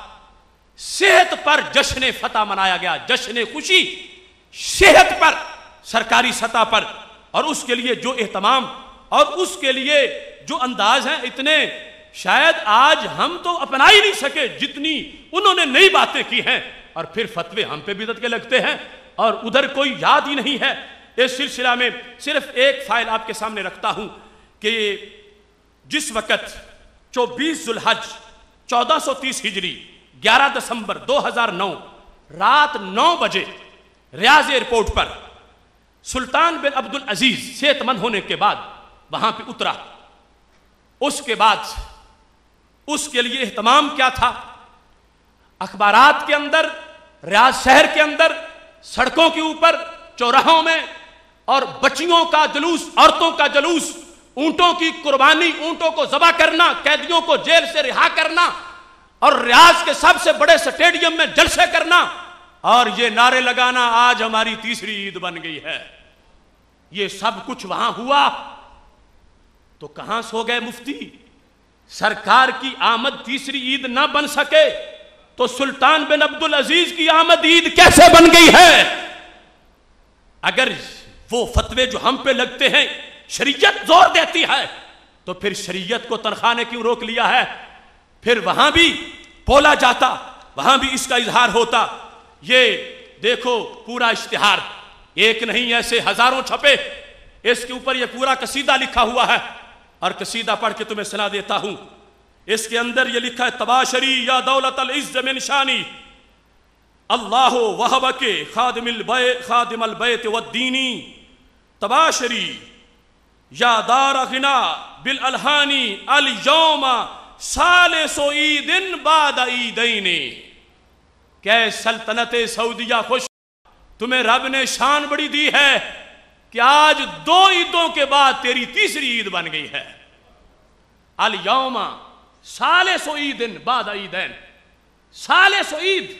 सेहत पर जश्न फतह मनाया गया, जश्न खुशी सेहत पर सरकारी सतह पर, और उसके लिए जो एहतमाम और उसके लिए जो अंदाज हैं, इतने शायद आज हम तो अपना ही नहीं सके जितनी उन्होंने नई बातें की हैं। और फिर फतवे हम पे बिदअत के लगते हैं और उधर कोई याद ही नहीं है। इस सिलसिला में सिर्फ एक फाइल आपके सामने रखता हूं कि जिस वक्त 24 जुलहज 1430 हिजरी 11 दिसंबर 2009 रात 9 बजे रियाज एयरपोर्ट पर सुल्तान बिन अब्दुल अजीज सेहतमंद होने के बाद वहां पे उतरा। उसके बाद उसके लिए एहतमाम क्या था, अखबारात के अंदर, रियाज शहर के अंदर, सड़कों के ऊपर, चौराहों में, और बच्चियों का जुलूस, औरतों का जुलूस, ऊंटों की कुर्बानी, ऊंटों को जबा करना, कैदियों को जेल से रिहा करना, और रियाज के सबसे बड़े स्टेडियम में जलसे करना, और ये नारे लगाना आज हमारी तीसरी ईद बन गई है। ये सब कुछ वहां हुआ तो कहां सो गए मुफ्ती। सरकार की आमद तीसरी ईद ना बन सके तो सुल्तान बिन अब्दुल अजीज की आमद ईद कैसे बन गई है। अगर वो फतवे जो हम पे लगते हैं शरीयत जोर देती है तो फिर शरीयत को तनख्वाह ने क्यों रोक लिया है। फिर वहां भी बोला जाता, वहां भी इसका इजहार होता। ये देखो पूरा इश्तिहार, एक नहीं ऐसे हजारों छपे, इसके ऊपर ये पूरा कसीदा लिखा हुआ है, और कसीदा पढ़ के तुम्हें सुना देता हूं। इसके अंदर ये लिखा है, तबाशरी या दौलत अल इज्ज में निशानी, अल्लाह वहब के खादिमल बैत वद्दीनी, तबाशरी या दार गिना बिल अलहानी, अल यौमा सालेसो ईदिन बाद ईदैनी। क्या सल्तनत सऊदिया खुश, तुम्हें रब ने शान बड़ी दी है कि आज दो ईदों के बाद तेरी तीसरी ईद बन गई है। अल यौमा सालेसो ईदिन बाद ईदैन, सालेसो ईद,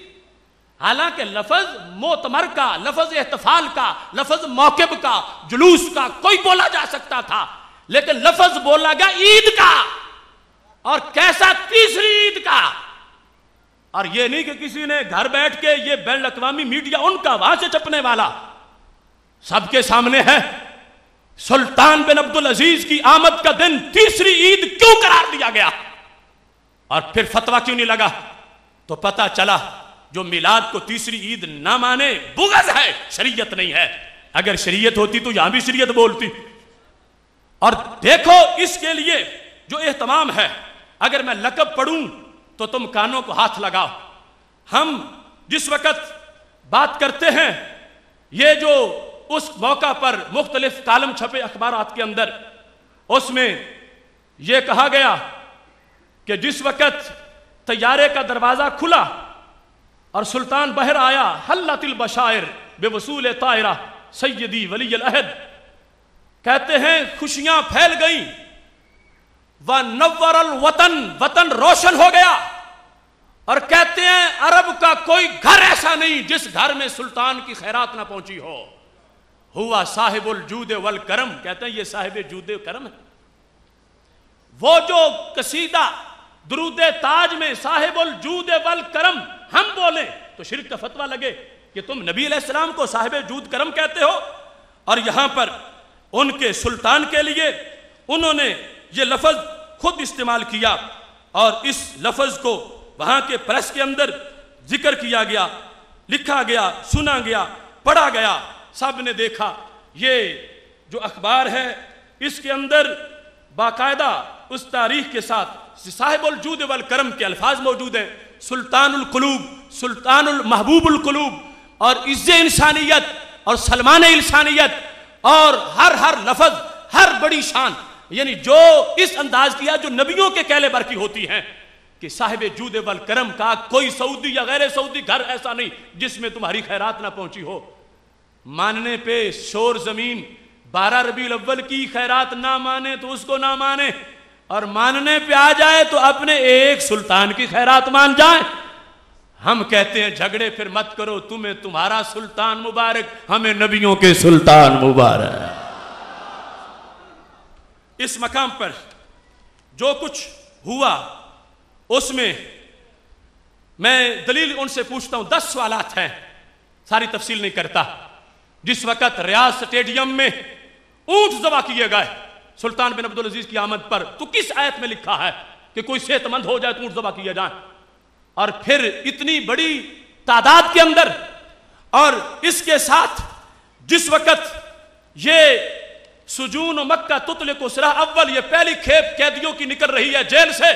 हालांकि लफज मोतमर का, लफज एहतफाल का, लफज मौकब का, जुलूस का कोई बोला जा सकता था, लेकिन लफज बोला गया ईद का, और कैसा तीसरी ईद का। और ये नहीं कि किसी ने घर बैठ के, ये बैन अक्वामी मीडिया उनका, वहां से छपने वाला सबके सामने है। सुल्तान बिन अब्दुल अजीज की आमद का दिन तीसरी ईद क्यों करार दिया गया और फिर फतवा क्यों नहीं लगा? तो पता चला जो मिलाद को तीसरी ईद ना माने बुगज है, शरीयत नहीं है। अगर शरीयत होती तो यहां भी शरीयत बोलती। और देखो इसके लिए जो एहतमाम है, अगर मैं लकब पढ़ूं तो तुम कानों को हाथ लगाओ। हम जिस वक्त बात करते हैं, ये जो उस मौका पर मुख्तलिफ कालम छपे अखबारात के अंदर, उसमें यह कहा गया कि जिस वक्त तैयारे का दरवाजा खुला और सुल्तान बहर आया, हल्लतिल बशायर बेवसूल तायरा सैयदी वली अहद, कहते हैं खुशियां फैल गईं, व नव्वरल वतन, वतन रोशन हो गया। और कहते हैं अरब का कोई घर ऐसा नहीं जिस घर में सुल्तान की खैरात ना पहुंची हो। हुआ साहिबुल जूदे वल करम, कहते हैं ये साहिब जूदे करम है। वो जो कसीदा दुरूदे ताज में साहिबुल जूदे वल करम हम बोले तो शिर्क का फतवा लगे कि तुम नबी अलैहिस्सलाम को साहिब जूद करम कहते हो। और यहां पर उनके सुल्तान के लिए उन्होंने ये लफ्ज़ खुद इस्तेमाल किया और इस लफ्ज़ को वहाँ के प्रेस के अंदर जिक्र किया गया, लिखा गया, सुना गया, पढ़ा गया, सब ने देखा। ये जो अखबार है इसके अंदर बाकायदा उस तारीख के साथ साहिबुल जूद वल करम के अल्फाज मौजूद हैं, सुल्तानुल कुलूब, सुल्तानुल महबूबुल कुलूब, और इज़्ज़े इंसानियत और सलमान इंसानियत, और हर हर लफ्ज़ हर बड़ी शान, यानी जो इस अंदाज किया जो नबियों के कहले बर की होती हैं कि साहिब जूद वल करम का कोई सऊदी या गैर सऊदी घर ऐसा नहीं जिसमें तुम्हारी खैरात ना पहुंची हो। मानने पे शोर जमीन, 12 रबीउल अव्वल की खैरात ना माने तो उसको ना माने, और मानने पे आ जाए तो अपने एक सुल्तान की खैरात मान जाए। हम कहते हैं झगड़े फिर मत करो, तुम्हें तुम्हारा सुल्तान मुबारक, हमें नबियों के सुल्तान मुबारक। इस मकाम पर जो कुछ हुआ उसमें मैं दलील उनसे पूछता हूं, 10 सवालात हैं, सारी तफसील नहीं करता। जिस वक्त रियाज स्टेडियम में ऊंट जबा किए गए सुल्तान बिन अब्दुल अजीज की आमद पर, तो किस आयत में लिखा है कि कोई सेहतमंद हो जाए तो ऊंट जबा किया जाए? और फिर इतनी बड़ी तादाद के अंदर, और इसके साथ जिस वक्त ये सुजून मक्का तुतले को सिरा अव्वल, ये पहली खेप कैदियों की निकल रही है जेल से,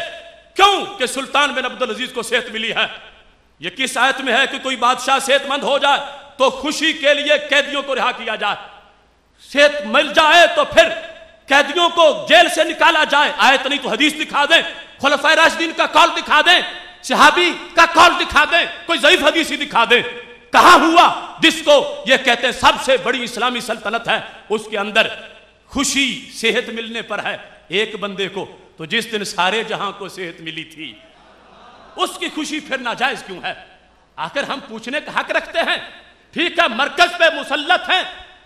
क्यों कि सुल्तान बिन अब्दुल अजीज को सेहत मिली है। ये किस आयत में है कि कोई बादशाह सेहतमंद हो जाए तो खुशी के लिए कैदियों को रिहा किया जाए, सेहत मिल जाए तो फिर कैदियों को जेल से निकाला जाए? आयत नहीं तो हदीस दिखा दें, खुलफाए राशिदीन का कौल दिखा दें, सहाबी का कौल दिखा दें, कोई ज़ईफ हदीस ही दिखा दें। कहा हुआ जिसको ये कहते हैं सबसे बड़ी इस्लामी सल्तनत है, उसके अंदर खुशी सेहत मिलने पर है एक बंदे को, तो जिस दिन सारे जहां को सेहत मिली थी उसकी खुशी फिर नाजायज क्यों है? आखिर हम पूछने का हक रखते हैं। ठीक है, मरकज पे मुसल्लत है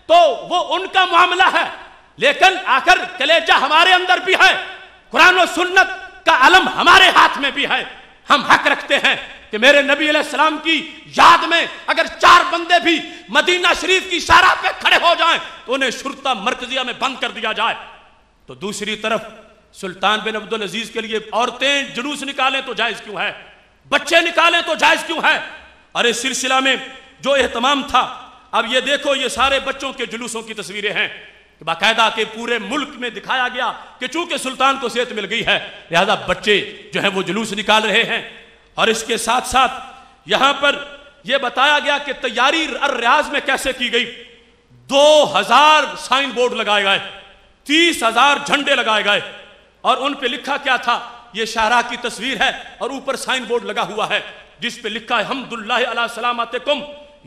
तो वो उनका मामला है, लेकिन आखिर कलेजा हमारे अंदर भी है, कुरान और सुन्नत का अलम हमारे हाथ में भी है। हम हक रखते हैं कि मेरे नबी अलैहिस्सलाम की याद में अगर 4 बंदे भी मदीना शरीफ की शारा पे खड़े हो जाएं तो उन्हें शुरता मरकजिया में बंद कर दिया जाए। तो दूसरी तरफ सुल्तान बिन अब्दुल अजीज के लिए औरतें जुलूस निकालें तो जायज क्यों है, बच्चे निकालें तो जायज क्यों है? और इस सिलसिला में जो एहतमाम था, अब ये देखो ये सारे बच्चों के जुलूसों की तस्वीरें हैं, बाकायदा के पूरे मुल्क में दिखाया गया कि चूंकि सुल्तान को सेहत मिल गई है लिहाजा बच्चे जो है वो जुलूस निकाल रहे हैं। और इसके साथ साथ यहां पर यह बताया गया कि तैयारी रियाज में कैसे की गई, 2000 साइन बोर्ड लगाए गए, 30,000 झंडे लगाए गए, और उन पे लिखा क्या था, यह शाहरा की तस्वीर है और ऊपर साइन बोर्ड लगा हुआ है जिस पे लिखा है हमदुल्लाह अला सलामतकुम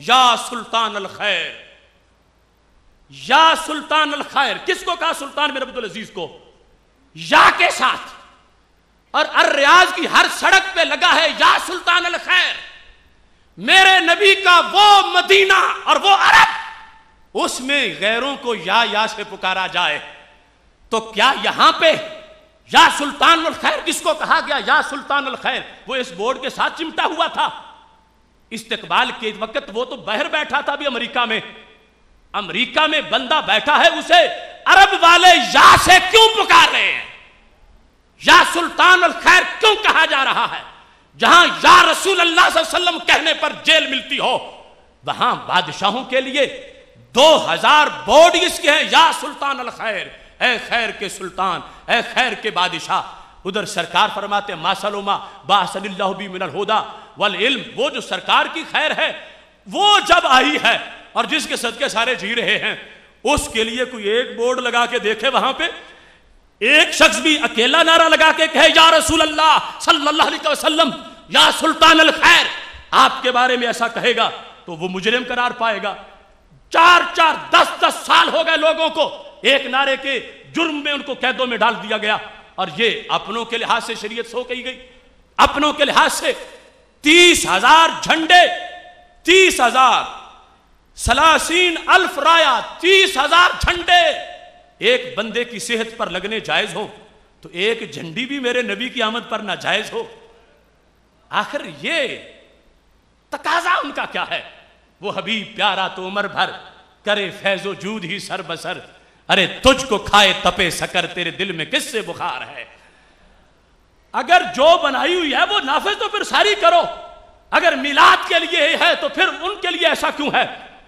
या सुल्तान अल खैर, या सुल्तान अल खैर। किसको कहा? सुल्तान बिन अब्दुल अजीज को, या के साथ। और अर रियाज की हर सड़क पे लगा है या सुल्तान अल खैर। मेरे नबी का वो मदीना और वो अरब, उसमें गैरों को या से पुकारा जाए तो क्या यहां पे या सुल्तान अल खैर किसको कहा गया? या सुल्तान अल खैर वो इस बोर्ड के साथ चिमटा हुआ था। इस्तकबाल के वक्त वो तो बाहर बैठा था, अभी अमेरिका में बंदा बैठा है, उसे अरब वाले या से क्यों पुकार रहे हैं, या सुल्तान अल खैर क्यों कहा जा रहा है। जहां या रसूल अल्लाह सल्लल्लाहु अलैहि वसल्लम कहने पर जेल मिलती हो, वहां बादशाहों के लिए 2000 बोर्ड इसके हैं, या सुल्तान अल खैर, ए खैर के सुल्तान, ए खैर के बादशाह। उधर सरकार फरमाते मासलुमा बासल्लाहु बि मिनल हुदा वल इल्म, वो जो सरकार की खैर है वो जब आई है और जिसके सदके सारे जी रहे हैं, उसके लिए कोई एक बोर्ड लगा के देखे, वहां पे एक शख्स भी अकेला नारा लगा के कहे या रसूल अल्लाह सल्लल्लाहु अलैहि वसल्लम, या सुल्तान अल खैर आपके बारे में ऐसा कहेगा तो वो मुजरिम करार पाएगा। 4-4, 10-10 साल हो गए लोगों को एक नारे के जुर्म में, उनको कैदों में डाल दिया गया। और ये अपनों के लिहाज से शरीयत सो कही गई, अपनों के लिहाज से 30,000 झंडे, 30,000 सलासीन अल्फ राया, 30,000 झंडे एक बंदे की सेहत पर लगने जायज हो तो एक झंडी भी मेरे नबी की आमद पर ना जायज हो। आखिर ये तकाजा उनका क्या है। वो हबीब प्यारा तो उमर भर करे फैजो जूद ही सर बसर, अरे तुझको खाए तपे सकर तेरे दिल में किससे बुखार है। अगर जो बनाई हुई है वो नाफिज तो फिर सारी करो, अगर मिलाद के लिए है तो फिर उनके लिए ऐसा क्यों है।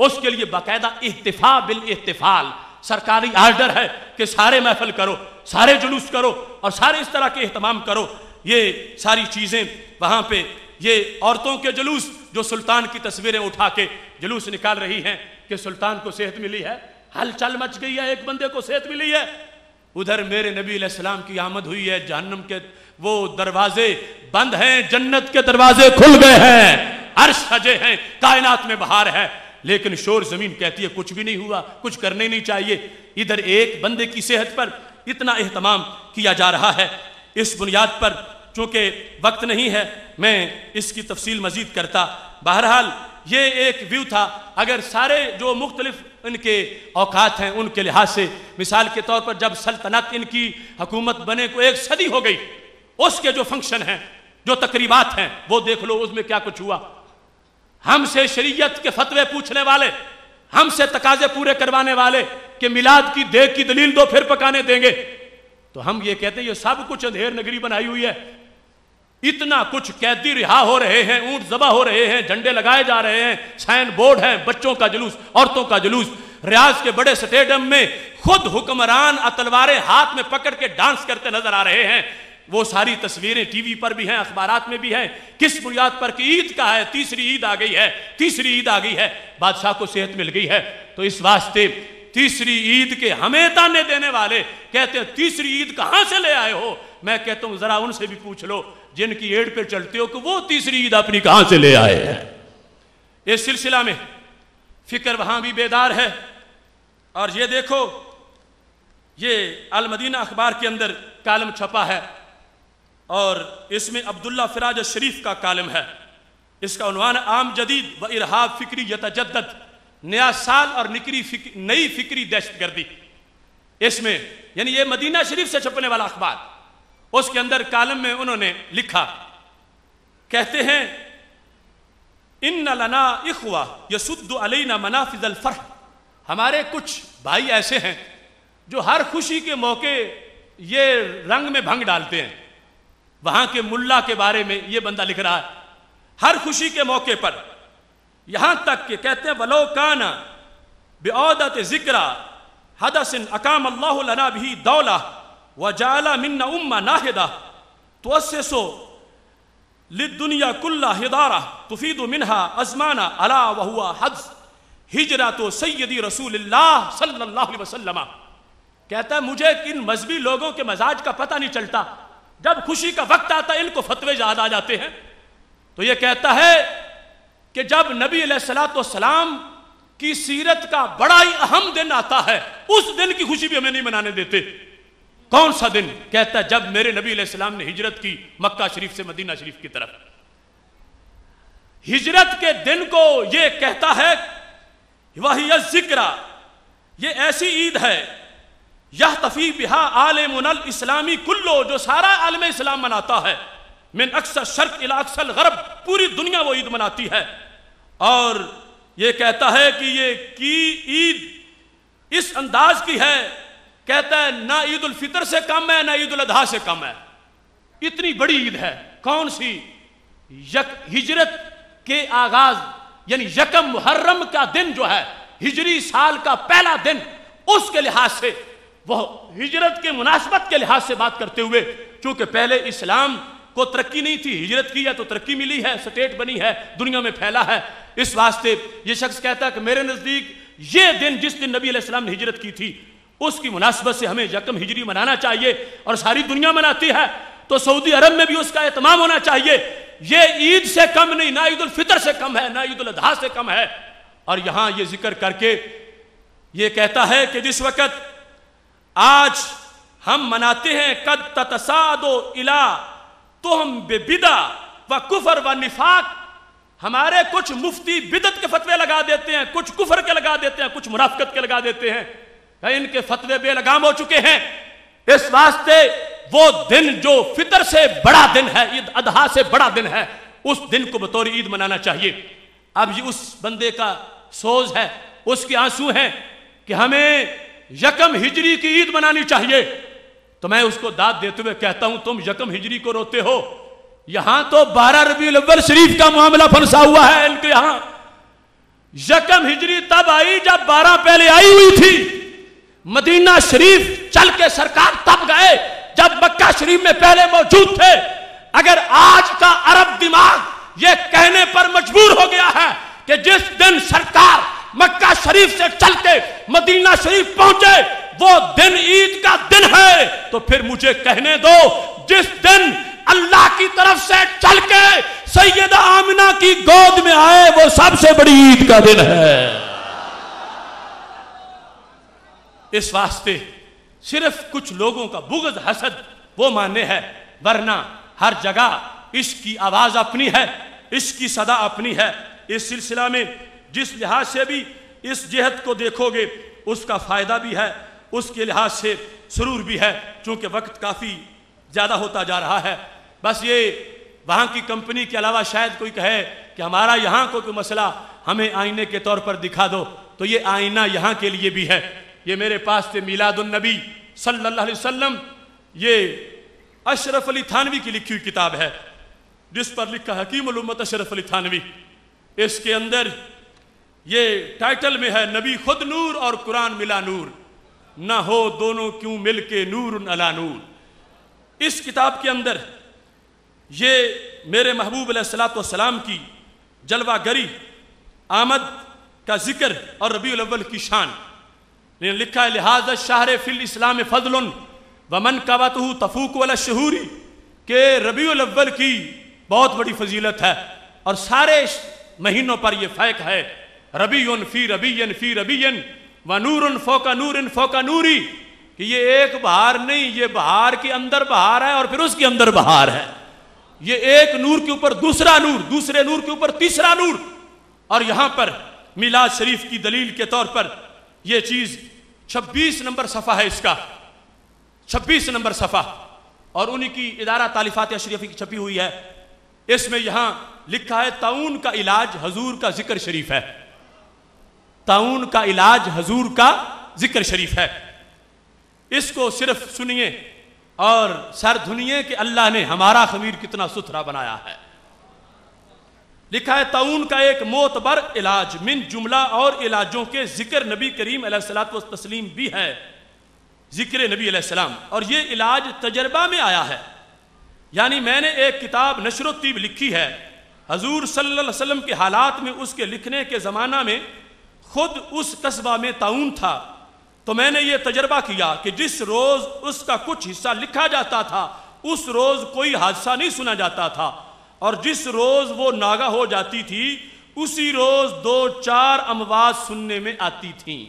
उसके लिए बाकायदा इत्तिफा बिल इत्तिफाल सरकारी आर्डर है कि सारे महफिल करो, सारे जुलूस करो और सारे इस तरह के अहतमाम करो। ये सारी चीजें वहां पे, ये औरतों के जुलूस जो सुल्तान की तस्वीरें उठा के जुलूस निकाल रही हैं कि सुल्तान को सेहत मिली है, हलचल मच गई है, एक बंदे को सेहत मिली है। उधर मेरे नबी अलैहिस्सलाम की आमद हुई है, जहन्नम के वो दरवाजे बंद हैं, जन्नत के दरवाजे खुल गए हैं, अर्श सजे हैं, कायनात में बहार है, लेकिन शोर जमीन कहती है कुछ भी नहीं हुआ, कुछ करने नहीं चाहिए। इधर एक बंदे की सेहत पर इतना एहतमाम किया जा रहा है। इस बुनियाद पर, चूंकि वक्त नहीं है, मैं इसकी तफसील मजीद करता। बहरहाल ये एक व्यू था। अगर सारे जो मुख्तलिफ इनके औकात हैं उनके लिहाज से, मिसाल के तौर पर जब सल्तनत इनकी हुकूमत बने को 1 सदी हो गई, उसके जो फंक्शन हैं, जो तकरीबात हैं, वो देख लो उसमें क्या कुछ हुआ। हमसे शरीयत के फतवे पूछने वाले, हमसे तकाजे पूरे करवाने वाले कि मिलाद की देग की दलील दो फिर पकाने देंगे, तो हम ये कहते हैं ये सब कुछ अंधेर नगरी बनाई हुई है। इतना कुछ, कैदी रिहा हो रहे हैं, ऊंट जबा हो रहे हैं, झंडे लगाए जा रहे हैं, साइन बोर्ड है, बच्चों का जुलूस, औरतों का जुलूस, रियाज के बड़े स्टेडियम में खुद हुक्मरान तलवारें हाथ में पकड़ के डांस करते नजर आ रहे हैं। वो सारी तस्वीरें टीवी पर भी हैं, अखबारात में भी हैं। किस बुनियाद पर कि ईद का है, तीसरी ईद आ गई है, तीसरी ईद आ गई है, बादशाह को सेहत मिल गई है। तो इस वास्ते तीसरी ईद के हमें ताने देने वाले कहते हैं तीसरी ईद कहां से ले आए हो। मैं कहता हूं जरा उनसे भी पूछ लो जिनकी एड पे चलते हो कि वो तीसरी ईद अपनी कहां से ले आए हैं। इस सिलसिला में फिक्र वहां भी बेदार है। और ये देखो, ये अल मदीना अखबार के अंदर कालम छपा है और इसमें अब्दुल्ला फिराज शरीफ का कालम है। इसका उन्वान आम जदीद व इरहाब फिक्री यतजद्दद, नया साल और नई फिक्री दहशतगर्दी। इसमें यानी ये मदीना शरीफ से छपने वाला अखबार, उसके अंदर कालम में उन्होंने लिखा, कहते हैं इन्ना लना इख्वा यसुद्दु अलैना मनाफिज़ल फर्ह, हमारे कुछ भाई ऐसे हैं जो हर खुशी के मौके ये रंग में भंग डालते हैं। वहां के मुल्ला के बारे में यह बंदा लिख रहा है, हर खुशी के मौके पर, यहां तक कि कहते हैं वलो काना बेऔदत जिक्रा हदसन अकाम अल्लाहु लना बिही दौला व जाला मिन्ना उम्मा नाहिदा तुअस्सिसु लिद्दुनिया कुल्ला हिदारा तुफीदु मिन्हा अजमाना अला व हुआ हज हिजरतु सय्यदी रसूलुल्लाह सल्लल्लाहु अलैहि वसल्लम। कहता है मुझे इन मजहबी लोगों के मजाज का पता नहीं चलता, जब खुशी का वक्त आता है इनको फतवे याद आ जाते हैं। तो ये कहता है कि जब नबी अलैहिस्सलाम की सीरत का बड़ा ही अहम दिन आता है, उस दिन की खुशी भी हमें नहीं मनाने देते। कौन सा दिन? कहता है जब मेरे नबी अलैहिस्सलाम ने हिजरत की मक्का शरीफ से मदीना शरीफ की तरफ। हिजरत के दिन को ये कहता है वही जिक्रा, ये ऐसी ईद है यह तफी बिहा आलमुनल इस्लामी कुल्लो, जो सारा आलम इस्लाम मनाता है, मिन अक्सर शर्क इला अक्सर गरब, पूरी दुनिया वो ईद मनाती है। और ये कहता है कि ये की ईद इस अंदाज की है कहता है ना ईद उल फितर से कम है ना ईद उल अधा से कम है। इतनी बड़ी ईद है। कौन सी? हिजरत के आगाज यानी यकम मुहर्रम का दिन जो है हिजरी साल का पहला दिन, उसके लिहाज से वह हिजरत के मुनासबत के लिहाज से बात करते हुए, क्योंकि पहले इस्लाम को तरक्की नहीं थी, हिजरत की है तो तरक्की मिली है, स्टेट बनी है, दुनिया में फैला है। इस वास्ते ये शख्स कहता है कि मेरे नज़दीक ये दिन जिस दिन नबी अलैहिस्सलाम ने हिजरत की थी उसकी मुनासबत से हमें यकम हिजरी मनाना चाहिए, और सारी दुनिया मनाती है तो सऊदी अरब में भी उसका एहतमाम होना चाहिए। ये ईद से कम नहीं, ना ईद उल फितर से कम है ना ईद उल अधा से कम है। और यहां ये जिक्र करके ये कहता है कि जिस वक्त आज हम मनाते हैं कद ततसादो इला तुम बेबिदा व कुफर व निफाक, हमारे कुछ मुफ्ती बिदत के फतवे लगा देते हैं, कुछ कुफर के लगा देते हैं, कुछ मुनाफिकत के लगा देते हैं, इनके फतवे बेलगाम हो चुके हैं। इस वास्ते वो दिन जो फितर से बड़ा दिन है, ईद अदहा से बड़ा दिन है, उस दिन को बतौर ईद मनाना चाहिए। अब ये उस बंदे का सोज है, उसके आंसू हैं कि हमें यकम हिजरी की ईद मनानी चाहिए। तो मैं उसको दाद देते हुए कहता हूं तुम यकम हिजरी को रोते हो, यहां तो 12 रबीउल अव्वल शरीफ का मामला फंसा हुआ है इनके यहां। यकम हिजरी तब आई जब 12 पहले आई हुई थी, मदीना शरीफ चल के सरकार तब गए जब मक्का शरीफ में पहले मौजूद थे। अगर आज का अरब दिमाग ये कहने पर मजबूर हो गया है कि जिस दिन सरकार मक्का शरीफ से चल के मदीना शरीफ पहुंचे वो दिन ईद का दिन है, तो फिर मुझे कहने दो जिस दिन अल्लाह की तरफ से चल के सैयदा आमिना की गोद में आए वो सबसे बड़ी ईद का दिन है। इस वास्ते सिर्फ कुछ लोगों का बुग़्ज़ हसद वो माने है, वरना हर जगह इसकी आवाज अपनी है, इसकी सदा अपनी है। इस सिलसिला में जिस लिहाज से भी इस जिहत को देखोगे उसका फ़ायदा भी है, उसके लिहाज से सुरूर भी है, क्योंकि वक्त काफ़ी ज़्यादा होता जा रहा है। बस ये वहाँ की कंपनी के अलावा शायद कोई कहे कि हमारा यहाँ कोई मसला हमें आईने के तौर पर दिखा दो, तो ये आईना यहाँ के लिए भी है। ये मेरे पास थे मिलादुन नबी सल्लल्लाहु अलैहि वसल्लम, ये अशरफ अली थानवी की लिखी हुई किताब है जिस पर लिखा हकीमुल उम्मत अशरफ अली थानवी। इसके अंदर ये टाइटल में है नबी खुद नूर और कुरान मिला नूर, ना हो दोनों क्यों मिल के नूर अला नूर। इस किताब के अंदर ये मेरे महबूब अलैहिस्सलाम की जलवागरी आमद का जिक्र और रबीउल अव्वल की शान ने लिखा है लिहाजा शाहर फिल इस्लाम फजल वमन कावतहू तफूक वाला शहूरी, के रबीउल अव्वल की बहुत बड़ी फजीलत है और सारे महीनों पर यह फैक है। रबीउन फी रबीन व नूरुन फौका नूरिन फौका नूरी, कि ये एक बहार नहीं, ये बहार के अंदर बहार है और फिर उसके अंदर बहार है। ये एक नूर के ऊपर दूसरा नूर, दूसरे नूर के ऊपर तीसरा नूर। और यहाँ पर मिलाद शरीफ की दलील के तौर पर यह चीज़ 26 नंबर सफ़ा है इसका, 26 नंबर सफ़ा, और उन्हीं की इदारा तालिफात शरीफी की छपी हुई है। इसमें यहाँ लिखा है ताउन का इलाज हजूर का जिक्र शरीफ है, ताउन का इलाज हजूर का जिक्र शरीफ है। इसको सिर्फ सुनिए और सर धुनिए कि अल्लाह ने हमारा खमीर कितना सुथरा बनाया है। लिखा है ताउन का एक मोतबर इलाज मिन जुमला और इलाजों के जिक्र नबी करीम अलैहिस्सलातु वस्सलाम भी है, जिक्र नबी अलैहिस्सलाम, और ये इलाज तजर्बा में आया है। यानी मैंने एक किताब नशर तीब लिखी है हजूर सल्लल्लाहु अलैहि वसल्लम के हालात में, उसके लिखने के ज़माना में खुद उस कस्बा में ताउन था, तो मैंने ये तजर्बा किया कि जिस रोज़ उसका कुछ हिस्सा लिखा जाता था उस रोज़ कोई हादसा नहीं सुना जाता था, और जिस रोज़ वो नागा हो जाती थी उसी रोज़ 2-4 अमवाज सुनने में आती थीं।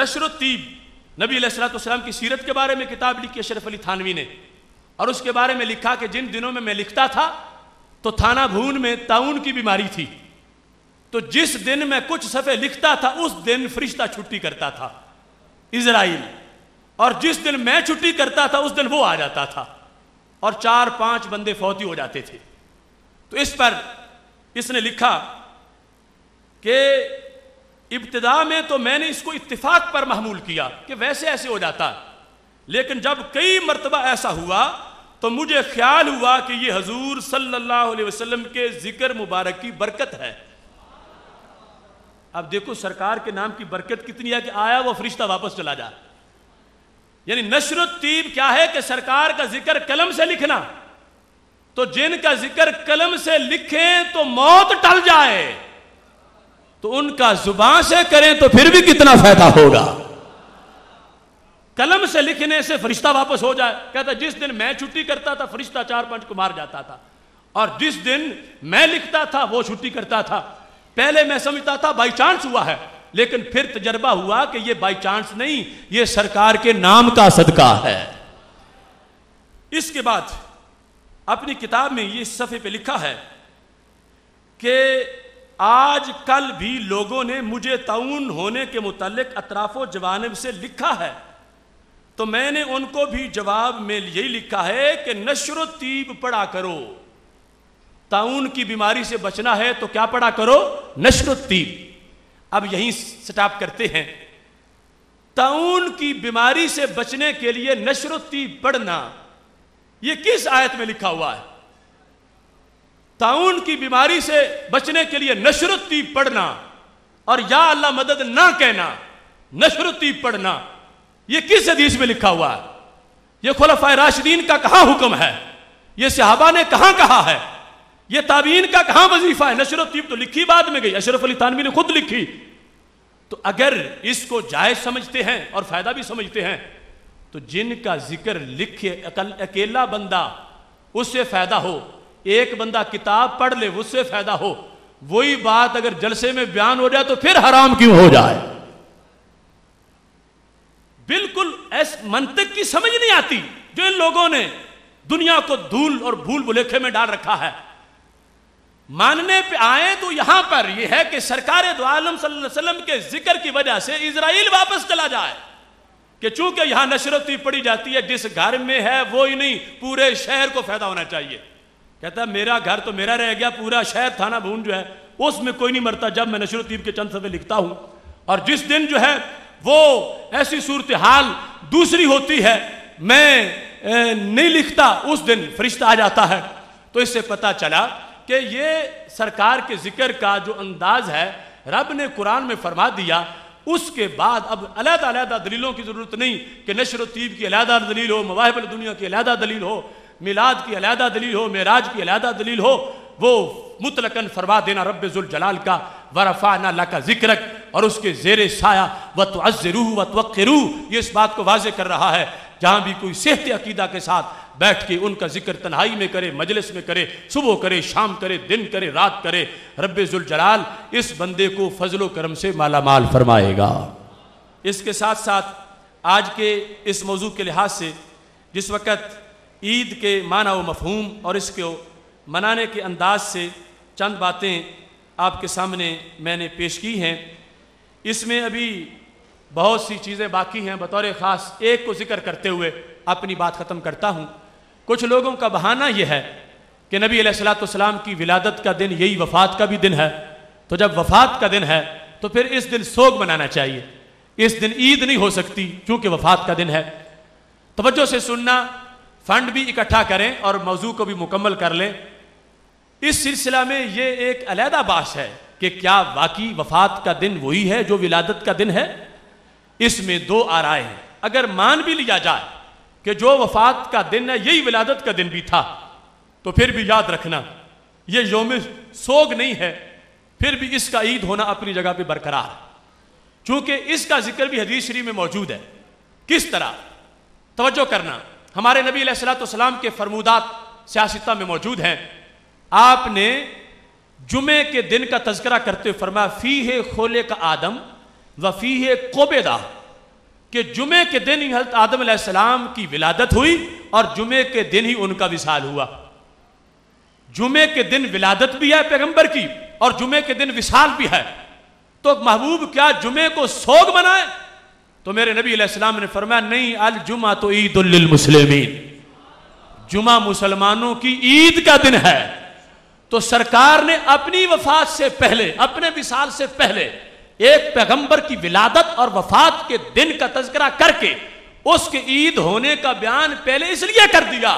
नशर-ए-तीब नबी अलैहिस्सलाम की सीरत के बारे में किताब लिखी अशरफ अली थानवी ने, और उसके बारे में लिखा कि जिन दिनों में मैं लिखता था तो थाना भून में ताउन की बीमारी थी, तो जिस दिन मैं कुछ सफ़े लिखता था उस दिन फरिश्ता छुट्टी करता था इजराइल, और जिस दिन मैं छुट्टी करता था उस दिन वो आ जाता था, और 4-5 बंदे फौती हो जाते थे। तो इस पर इसने लिखा कि इब्तिदा में तो मैंने इसको इत्तिफाक पर महमूल किया कि वैसे ऐसे हो जाता है, लेकिन जब कई मरतबा ऐसा हुआ तो मुझे ख्याल हुआ कि ये हजूर सल्लल्लाहु अलैहि वसल्लम के जिक्र मुबारक की बरकत है। अब देखो सरकार के नाम की बरकत कितनी है कि आया वो फरिश्ता वापस चला जा। यानी नश्र तीब क्या है कि सरकार का जिक्र कलम से लिखना, तो जिनका जिक्र कलम से लिखें तो मौत टल जाए, तो उनका जुबान से करें तो फिर भी कितना फायदा होगा। कलम से लिखने से फरिश्ता वापस हो जाए, कहता जिस दिन मैं छुट्टी करता था फरिश्ता 4-5 को मार जाता था, और जिस दिन मैं लिखता था वो छुट्टी करता था। पहले मैं समझता था बाई चांस हुआ है, लेकिन फिर तजर्बा हुआ कि ये बाई चांस नहीं, ये सरकार के नाम का सदका है। इसके बाद अपनी किताब में ये सफ़े पे लिखा है कि आज कल भी लोगों ने मुझे ताउन होने के मुतालिक अतराफो जवानब से लिखा है, तो मैंने उनको भी जवाब में यही लिखा है कि नश्र तीब पढ़ा करो। ताउन की बीमारी से बचना है तो क्या पढ़ा करो? नश्र तीब। अब यहीं स्टॉप करते हैं। ताउन की बीमारी से बचने के लिए नश्र तीब पढ़ना, यह किस आयत में लिखा हुआ है? ताउन की बीमारी से बचने के लिए नश्रुती पढ़ना और या अल्लाह मदद ना कहना, नश्रुती पढ़ना, यह किस हदीस में लिखा हुआ है? यह खुलफाए राशिदीन का कहाँ हुक्म है? यह सहाबा ने कहाँ कहा है? यह ताबीन का कहाँ वजीफा है? नश्रुती तो लिखी बाद में गई, अशरफ अली थानवी ने खुद लिखी। तो अगर इसको जायज समझते हैं और फायदा भी समझते हैं, तो जिनका जिक्र लिखे अकेला बंदा उससे फायदा हो, एक बंदा किताब पढ़ ले उससे फायदा हो, वही बात अगर जलसे में बयान हो जाए तो फिर हराम क्यों हो जाए? बिल्कुल ऐसे मंतक की समझ नहीं आती जो इन लोगों ने दुनिया को धूल और भूल भुलेखे में डाल रखा है। मानने पे आए तो यहां पर यह है कि सरकार दो आलम सल्लल्लाहु अलैहि वसल्लम के जिक्र की वजह से इजराइल वापस चला जाए, कि चूंकि यहां नश्रती पड़ी जाती है, जिस घर में है वो ही नहीं पूरे शहर को फायदा होना चाहिए। कहता मेरा घर तो मेरा रह गया, पूरा शहर थाना भून जो है उसमें कोई नहीं मरता जब मैं नश्रुतीब के चंद सफ़े लिखता हूं। और जिस दिन जो है वो ऐसी सूरत हाल दूसरी होती है, मैं नहीं लिखता, उस दिन फरिश्ता आ जाता है। तो इससे पता चला कि ये सरकार के जिक्र का जो अंदाज है रब ने कुरान में फरमा दिया। उसके बाद अब अलग अलग दलीलों की जरूरत नहीं कि नश्रुतीब की अलग दलील हो, मवाहिब दुनिया की अलग दलील हो, मिलाद की अलहदा दलील हो, मेराज की अलहदा दलील हो, वो मुतलकन फरमा देना रब्बे जुल जलाल का वरफ़अना लका ज़िक्रक और उसके ज़ेरे साया वतअज़्ज़िरूहु वतवक़्क़िरूहु। ये इस बात को वाज़े कर रहा है, जहाँ भी कोई सेहत अकीदा के साथ बैठ के उनका जिक्र तन्हाई में करे, मजलिस में करे, सुबह करे, शाम करे, दिन करे, रात करे, रब्बे जुल जलाल इस बंदे को फजलो करम से माला माल फरमाएगा। इसके साथ साथ आज के इस मौजू के लिहाज से जिस वक़्त ईद के माना व मफहूम और इसको मनाने के अंदाज से चंद बातें आपके सामने मैंने पेश की हैं, इसमें अभी बहुत सी चीज़ें बाकी हैं। बतौर ख़ास एक को जिक्र करते हुए अपनी बात ख़त्म करता हूँ। कुछ लोगों का बहाना यह है कि नबी अलैहिस्सलातु वस्सलाम की विलादत का दिन यही वफ़ात का भी दिन है, तो जब वफ़ात का दिन है तो फिर इस दिन सोग मनाना चाहिए, इस दिन ईद नहीं हो सकती क्योंकि वफ़ात का दिन है। तवज्जो से सुनना, फंड भी इकट्ठा करें और मौजू को भी मुकम्मल कर लें। इस सिलसिला में ये एक अलहदा बात है कि क्या वाकई वफात का दिन वही है जो विलादत का दिन है? इसमें दो आराय हैं। अगर मान भी लिया जाए कि जो वफात का दिन है यही विलादत का दिन भी था, तो फिर भी याद रखना ये योम सोग नहीं है, फिर भी इसका ईद होना अपनी जगह पर बरकरार है, चूँकि इसका जिक्र भी हदीस शरीफ में मौजूद है। किस तरह? तवज्जो करना, हमारे नबी अलैहिस्सलातु वस्सलाम के फरमूदात सियासत में मौजूद हैं। आपने जुमे के दिन का तज़किरा करते हुए फरमाया फ़ीहे खोले का आदम व फ़ीहे कोबेदा, कि जुमे के दिन ही हज़रत आदम अलैहिस्सलाम की विलादत हुई और जुमे के दिन ही उनका विसाल हुआ। जुमे के दिन विलादत भी है पैगंबर की और जुमे के दिन विसाल भी है, तो महबूब क्या जुमे को सोग बनाए? तो मेरे नबी अलैहिस्सलाम ने फरमाया नहीं, अल जुमा तो ईदुल लिल मुस्लिमीन, जुमा मुसलमानों की ईद का दिन है। तो सरकार ने अपनी वफात से पहले, अपने विसाल से पहले एक पैगंबर की विलादत और वफात के दिन का तज़किरा करके उसके ईद होने का बयान पहले इसलिए कर दिया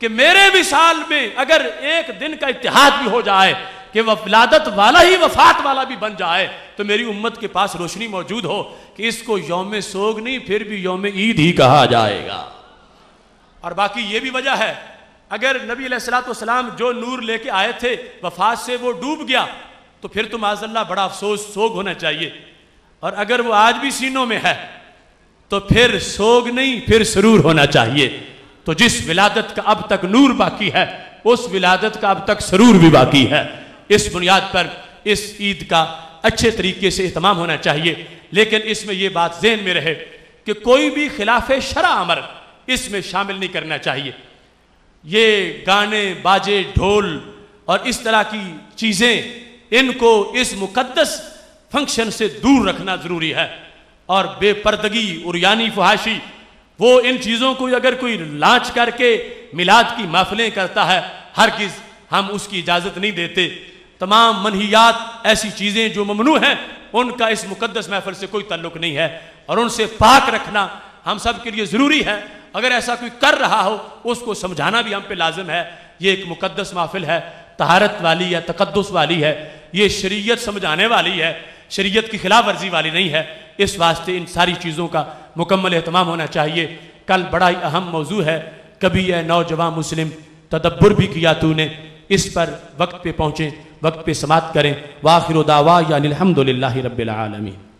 कि मेरे भी साल में अगर एक दिन का इत्तेहाद भी हो जाए कि वह विलादत वाला ही वफात वाला भी बन जाए तो मेरी उम्मत के पास रोशनी मौजूद हो कि इसको यौम सोग नहीं फिर भी यौम ईद ही कहा जाएगा। और बाकी ये भी वजह है अगर नबी अलैहिस्सलाम जो नूर लेके आए थे वफात से वो डूब गया तो फिर तो माज़अल्लाह बड़ा अफसोस सोग होना चाहिए, और अगर वो आज भी सीनों में है तो फिर सोग नहीं फिर सुरूर होना चाहिए। तो जिस विलादत का अब तक नूर बाकी है उस विलादत का अब तक सुरूर भी बाकी है। इस बुनियाद पर इस ईद का अच्छे तरीके से इहतमाम होना चाहिए। लेकिन इसमें यह बात ज़हन में रहे कि कोई भी खिलाफ शरा अमर इसमें शामिल नहीं करना चाहिए। ये गाने बाजे ढोल और इस तरह की चीज़ें इनको इस मुकद्दस फंक्शन से दूर रखना ज़रूरी है। और बेपर्दगी और यानी फहाशी वो इन चीज़ों को अगर कोई लांच करके मिलाद की महफिलें करता है हरगिज़ हम उसकी इजाज़त नहीं देते। तमाम मनहियात ऐसी चीज़ें जो ममनू हैं उनका इस मुकद्दस महफिल से कोई ताल्लुक़ नहीं है और उनसे पाक रखना हम सब के लिए ज़रूरी है। अगर ऐसा कोई कर रहा हो उसको समझाना भी हम पे लाजिम है। ये एक मुकद्दस महफिल है, तहारत वाली या तकद्दुस वाली है, ये शरीयत समझाने वाली है, शरीयत की खिलाफ वर्जी वाली नहीं है। इस वास्ते इन सारी चीज़ों का मुकम्मल एहतमाम होना चाहिए। कल बड़ा ही अहम मौजू है कभी ए नौजवान मुस्लिम, तदब्बुर भी किया तूने, इस पर वक्त पे पहुँचें, वक्त पे समाप्त करें। वाखिर दावा या अलहम्दुलिल्लाहि रब्बिल आलमीन।